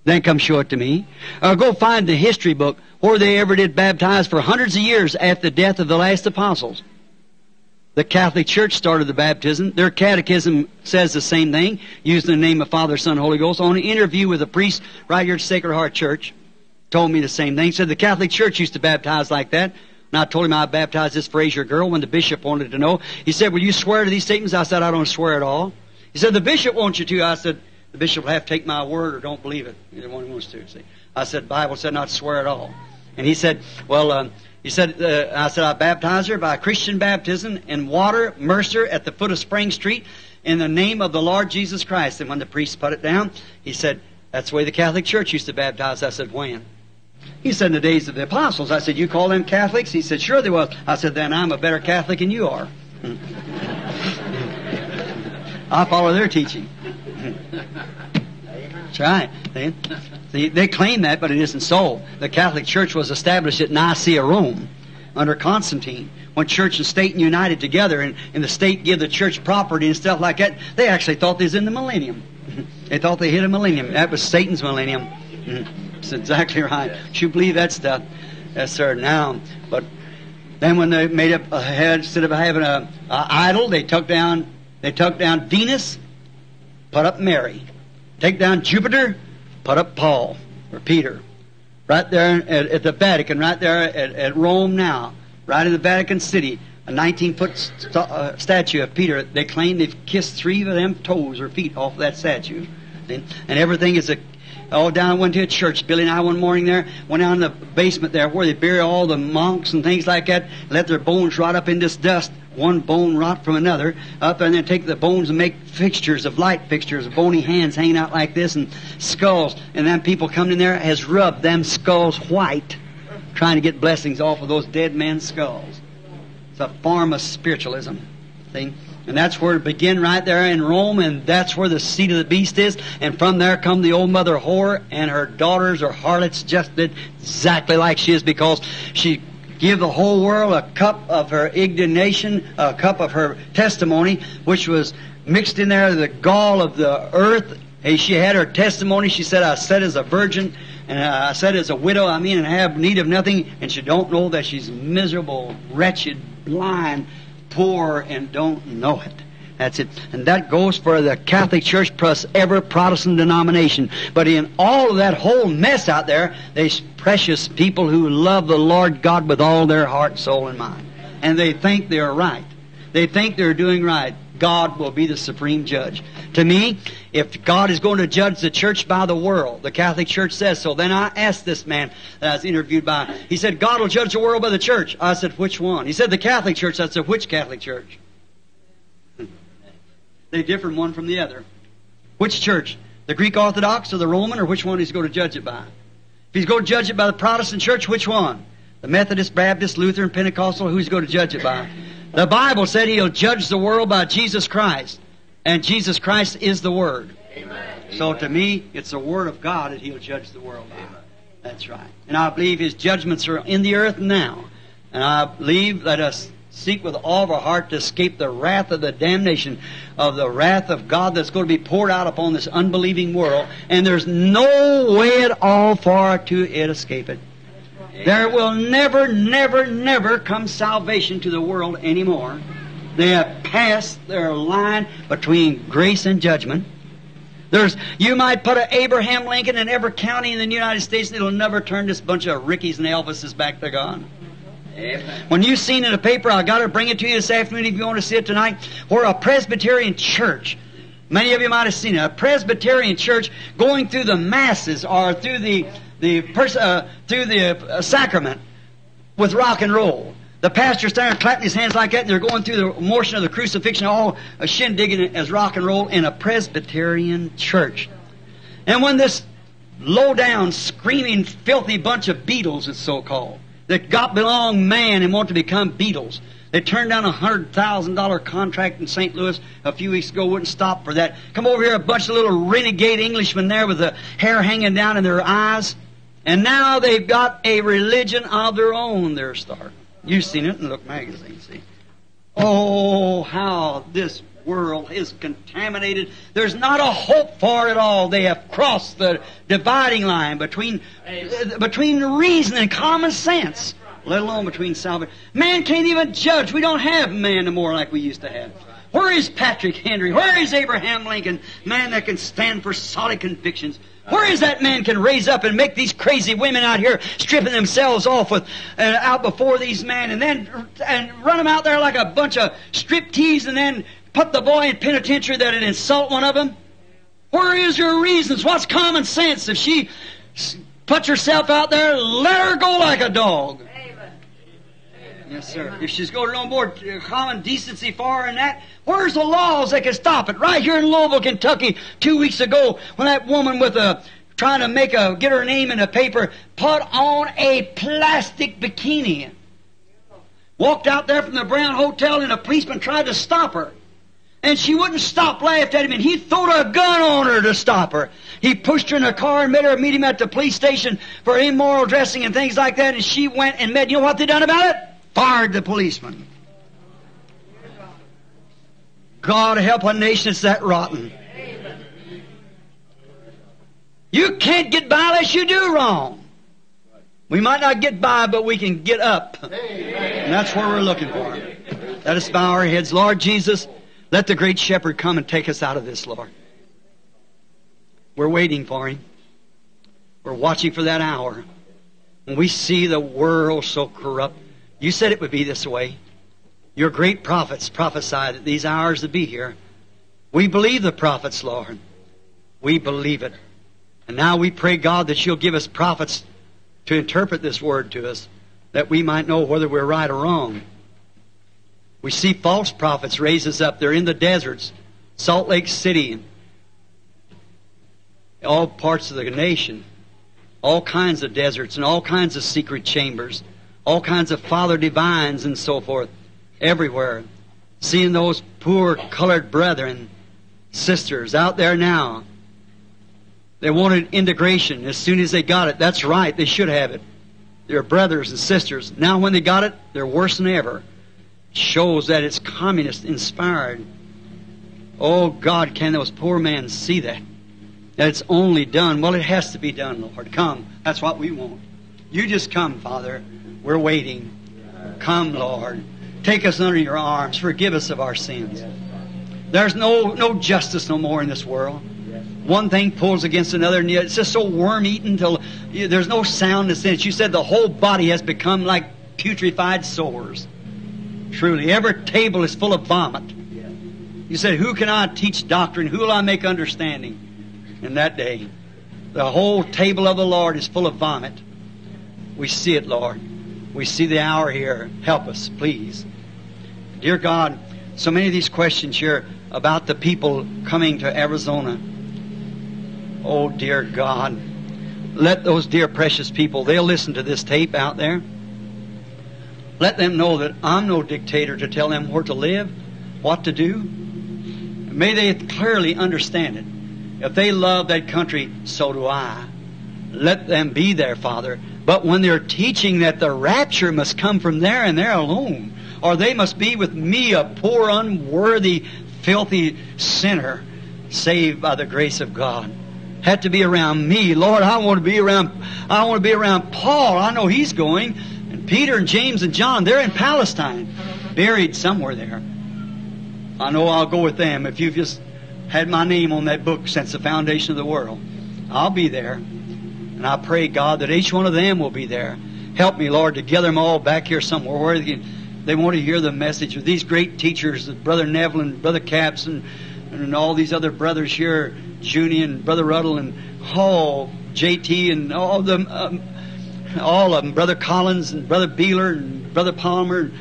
Then come show it to me. Or go find the history book where they ever did baptize for hundreds of years after the death of the last apostles. The Catholic Church started the baptism. Their catechism says the same thing, using the name of Father, Son, Holy Ghost. On an interview with a priest right here at Sacred Heart Church, told me the same thing. He said the Catholic Church used to baptize like that. And I told him I baptized this Fraser girl when the bishop wanted to know. He said, will you swear to these statements? I said, I don't swear at all. He said, the bishop wants you to. I said, the bishop will have to take my word or don't believe it. Either one wants to. See, I said, the Bible said not to swear at all. And he said, well, I said, I baptize her by Christian baptism in water, Mercer at the foot of Spring Street in the name of the Lord Jesus Christ. And when the priest put it down, he said, that's the way the Catholic Church used to baptize. I said, when? He said, in the days of the apostles. I said, you call them Catholics? He said, sure they was. I said, then I'm a better Catholic than you are. I follow their teaching. That's right. They claim that, but it isn't so. The Catholic Church was established at Nicaea, Rome, under Constantine. When church and state united together, and the state gave the church property and stuff like that, they actually thought they was in the millennium. They thought they hit a millennium. That was Satan's millennium. That's exactly right. Should you believe that stuff? Yes, sir. Now, but then when they made up a head, instead of having a idol, they took down Venus, put up Mary. Take down Jupiter, put up Paul or Peter. Right there at the Vatican, right there at Rome now, right in the Vatican City, a 19-foot statue of Peter. They claim they've kissed three of them toes or feet off that statue. And everything is all down. I went to a church, Billy and I one morning there, went down in the basement there where they bury all the monks and things like that, let their bones rot up in this dust. One bone rot from another up there, and then take the bones and make fixtures of light fixtures of bony hands hanging out like this and skulls, and then people come in there has rubbed them skulls white trying to get blessings off of those dead men's skulls. It's a form of spiritualism thing, and that's where it began right there in Rome, and that's where the seat of the beast is, and from there come the old mother whore and her daughters or harlots just did exactly like she is, because she give the whole world a cup of her indignation, a cup of her testimony, which was mixed in there, the gall of the earth. And she had her testimony. She said, I said as a virgin, and I said as a widow, I mean, and have need of nothing. And she don't know that she's miserable, wretched, blind, poor, and don't know it. That's it. And that goes for the Catholic Church plus every Protestant denomination. But in all of that whole mess out there, there's precious people who love the Lord God with all their heart, soul, and mind. And they think they're right. They think they're doing right. God will be the supreme judge. To me, if God is going to judge the church by the world, the Catholic Church says so. Then I asked this man that I was interviewed by. He said, God will judge the world by the church. I said, which one? He said, the Catholic Church. I said, which Catholic Church? They differ one from the other. Which church? The Greek Orthodox or the Roman, or which one he's going to judge it by? If he's going to judge it by the Protestant church, which one? The Methodist, Baptist, Lutheran, Pentecostal, who's going to judge it by? The Bible said he'll judge the world by Jesus Christ, and Jesus Christ is the Word. Amen. So to me, it's the Word of God that he'll judge the world by. Amen. That's right. And I believe his judgments are in the earth now. And I believe, let us seek with all of our heart to escape the wrath of the damnation of the wrath of God that's going to be poured out upon this unbelieving world. And there's no way at all for to it escape it. There will never, never, never come salvation to the world anymore. They have passed their line between grace and judgment. You might put an Abraham Lincoln in every county in the United States, and it'll never turn this bunch of Rickies and Elvises back to God. When you've seen in the paper, I've got to bring it to you this afternoon if you want to see it tonight, where a Presbyterian church, many of you might have seen it, a Presbyterian church going through the masses or through the sacrament with rock and roll. The pastor's there clapping his hands like that, and they're going through the motion of the crucifixion, all shindigging as rock and roll in a Presbyterian church. And when this low-down, screaming, filthy bunch of beetles, it's so-called, that got belong man and want to become Beatles. They turned down a $100,000 contract in St. Louis a few weeks ago, wouldn't stop for that. Come over here, a bunch of little renegade Englishmen there with the hair hanging down in their eyes And now they've got a religion of their own they're starting. You've seen it in Look magazine, see. Oh, how this world is contaminated. There's not a hope for it all. They have crossed the dividing line between reason and common sense, let alone between salvation. Man can't even judge. We don't have man no more like we used to have. Where is Patrick Henry? Where is Abraham Lincoln? Man that can stand for solid convictions. Where is that man can raise up and make these crazy women out here stripping themselves off with, out before these men, and then run them out there like a bunch of striptease, and then put the boy in penitentiary that would insult one of them? Where is your reasons? What's common sense? If she puts herself out there, let her go like a dog. Yes, sir. If she's going to no more common decency for her and that, where's the laws that can stop it? Right here in Louisville, Kentucky, 2 weeks ago, when that woman with a trying to make a get her name in a paper put on a plastic bikini, walked out there from the Brown Hotel, and a policeman tried to stop her, and she wouldn't stop, laughed at him, and he threw a gun on her to stop her. He pushed her in a car and made her meet him at the police station for immoral dressing and things like that, and she went and met. You know what they done about it? Fired the policeman. God help a nation that's that rotten. You can't get by unless you do wrong. We might not get by, but we can get up. And that's where we're looking for. Let us bow our heads. Lord Jesus, let the great shepherd come and take us out of this, Lord. We're waiting for him. We're watching for that hour when we see the world so corrupt. You said it would be this way. Your great prophets prophesied that these hours would be here. We believe the prophets, Lord. We believe it. And now we pray, God, that you'll give us prophets to interpret this word to us, that we might know whether we're right or wrong. We see false prophets raise us up. They're in the deserts, Salt Lake City, and all parts of the nation, all kinds of deserts and all kinds of secret chambers, all kinds of father divines and so forth, everywhere. Seeing those poor colored brethren, sisters out there now. They wanted integration as soon as they got it. That's right, they should have it. They're brothers and sisters. Now when they got it, they're worse than ever. It shows that it's communist inspired. Oh God, can those poor men see that? That it's only done. Well, it has to be done, Lord. Come. That's what we want. You just come, Father. We're waiting. Come, Lord. Take us under your arms. Forgive us of our sins. There's no justice no more in this world. One thing pulls against another, and it's just so worm-eaten until there's no soundness in it. You said the whole body has become like putrefied sores. Truly, every table is full of vomit. You said, who can I teach doctrine? Who will I make understanding? In that day, the whole table of the Lord is full of vomit. We see it, Lord. We see the hour here. Help us, please. Dear God, so many of these questions here about the people coming to Arizona. Oh, dear God, let those dear precious people, they'll listen to this tape out there. Let them know that I'm no dictator to tell them where to live, what to do. May they clearly understand it. If they love that country, so do I. Let them be there, Father. But when they're teaching that the rapture must come from there and there alone, or they must be with me, a poor, unworthy, filthy sinner, saved by the grace of God, had to be around me, Lord. I want to be around Paul. I know he's going, and Peter and James and John. They're in Palestine, buried somewhere there. I know I'll go with them if you've just had my name on that book since the foundation of the world. I'll be there. And I pray, God, that each one of them will be there. Help me, Lord, to gather them all back here somewhere where they want to hear the message of these great teachers, Brother Neville and Brother Capps and all these other brothers here, Junie and Brother Ruddle and Hall, JT and all of them, Brother Collins and Brother Beeler and Brother Palmer.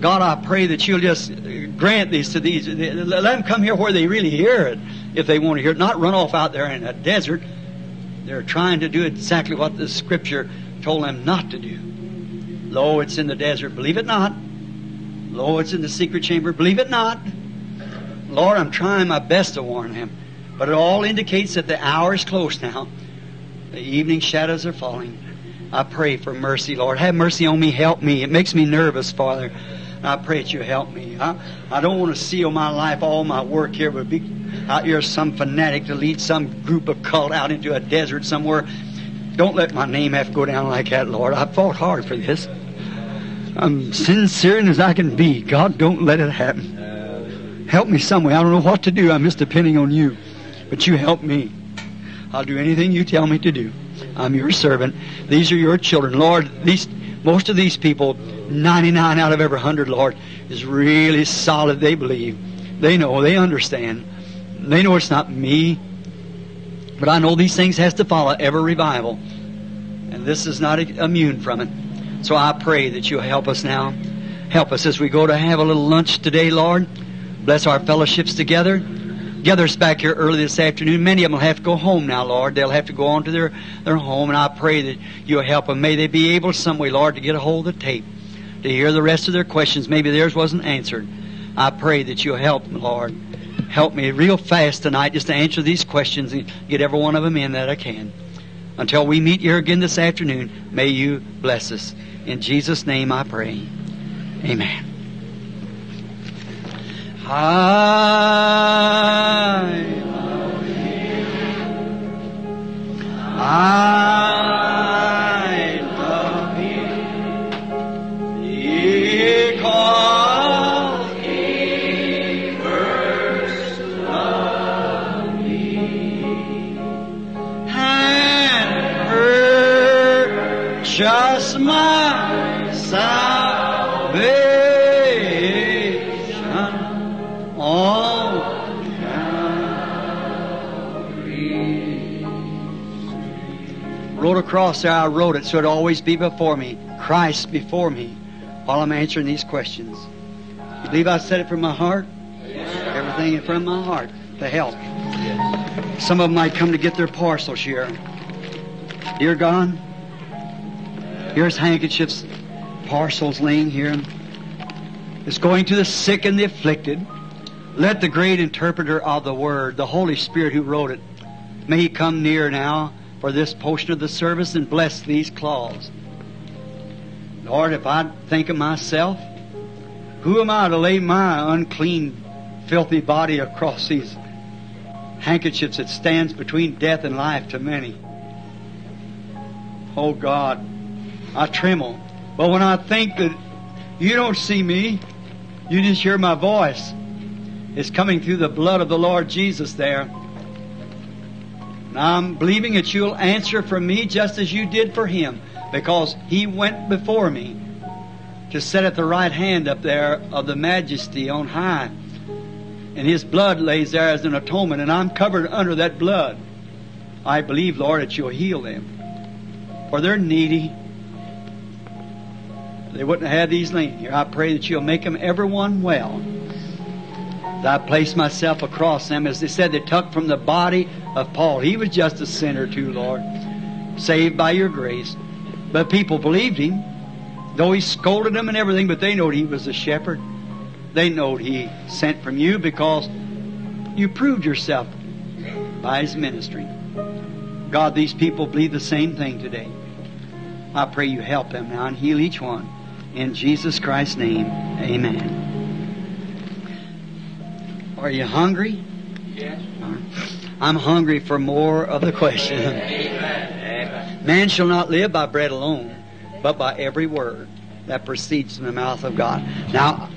God, I pray that you'll just grant these to these. Let them come here where they really hear it, if they want to hear it, not run off out there in a desert. They're trying to do exactly what the Scripture told them not to do. Lo, it's in the desert. Believe it not. Lo, it's in the secret chamber. Believe it not. Lord, I'm trying my best to warn them. But it all indicates that the hour is close now. The evening shadows are falling. I pray for mercy, Lord. Have mercy on me. Help me. It makes me nervous, Father. I pray that you help me. I don't want to seal my life, all my work here, but be out here some fanatic to lead some group of cult out into a desert somewhere. Don't let my name have to go down like that, Lord. I fought hard for this. I'm sincere as I can be. God, don't let it happen. Help me some way. I don't know what to do. I'm just depending on you. But you help me. I'll do anything you tell me to do. I'm your servant. These are your children. Lord, most of these people, 99 out of every 100, Lord, is really solid. They believe. They know. They understand. They know it's not me. But I know these things has to follow every revival. And this is not immune from it. So I pray that you'll help us now. Help us as we go to have a little lunch today, Lord. Bless our fellowships together. Gather us back here early this afternoon. Many of them will have to go home now, Lord. They'll have to go on to their home, and I pray that you'll help them. May they be able some way, Lord, to get a hold of the tape, to hear the rest of their questions. Maybe theirs wasn't answered. I pray that you'll help them, Lord. Help me real fast tonight just to answer these questions and get every one of them in that I can. Until we meet here again this afternoon, may you bless us. In Jesus' name I pray. Amen. I love Him because He first loved me and purchased my salvation on Calvary. Wrote across there, I wrote it so it always be before me, Christ before me, while I'm answering these questions. You believe I said it from my heart? Yes, sir. Everything from my heart to help. Yes. Some of them might come to get their parcels here. Dear God, here's handkerchiefs, parcels laying here. It's going to the sick and the afflicted. Let the great interpreter of the Word, the Holy Spirit who wrote it, may He come near now for this portion of the service and bless these cloths. Lord, if I think of myself, who am I to lay my unclean, filthy body across these handkerchiefs that stands between death and life to many? Oh God, I tremble. But when I think that you don't see me, you just hear my voice. It's coming through the blood of the Lord Jesus there. And I'm believing that you'll answer for me just as you did for Him, because He went before me to sit at the right hand up there of the Majesty on high. And His blood lays there as an atonement, and I'm covered under that blood. I believe, Lord, that you'll heal them, for they're needy. They wouldn't have had these laying here. I pray that you'll make them everyone well. I place myself across them. As they said, they took from the body of Paul. He was just a sinner too, Lord, saved by your grace. But people believed him, though he scolded them and everything, but they knowed he was a shepherd. They knowed he sent from you because you proved yourself by his ministry. God, these people believe the same thing today. I pray you help them now and heal each one. In Jesus Christ's name, amen. Are you hungry? Yes. I'm hungry for more of the question. Amen. Man shall not live by bread alone, but by every word that proceeds from the mouth of God. Now,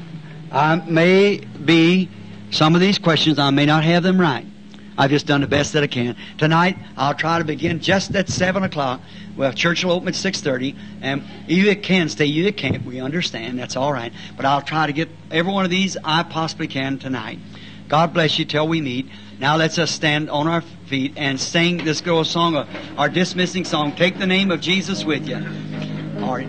I may be, some of these questions, I may not have them right. I've just done the best that I can. Tonight, I'll try to begin just at 7 o'clock. Well, church will open at 6:30, and you can stay, you can't. We understand. That's all right. But I'll try to get every one of these I possibly can tonight. God bless you till we meet. Now let's us stand on our feet and sing this girl's song, our dismissing song, Take the Name of Jesus With You. All right.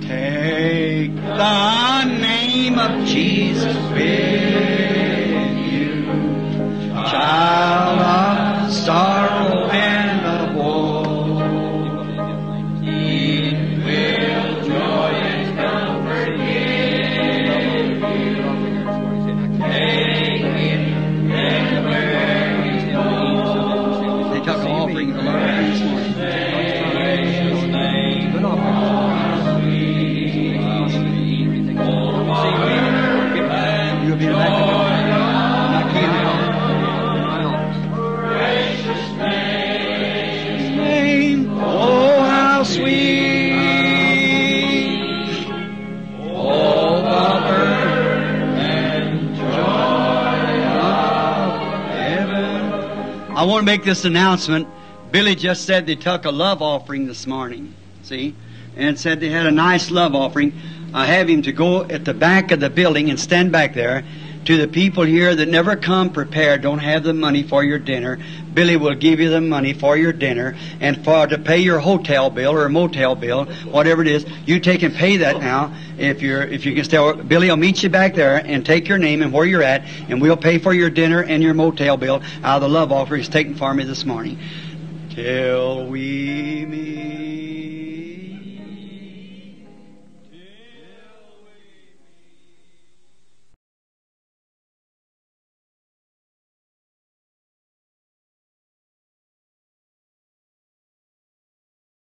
Take the name of Jesus with you, child of sorrow and of woe. He will joy and comfort give you. Take they took all bring the Lord. I want to make this announcement. Billy just said they took a love offering this morning, see, and said they had a nice love offering. I have him to go at the back of the building and stand back there to the people here that never come prepared, don't have the money for your dinner. Billy will give you the money for your dinner and for to pay your hotel bill or motel bill, whatever it is. You take and pay that now if you can stay. Billy will meet you back there and take your name and where you're at, and we'll pay for your dinner and your motel bill out of the love offering he's taken for me this morning. Till we meet.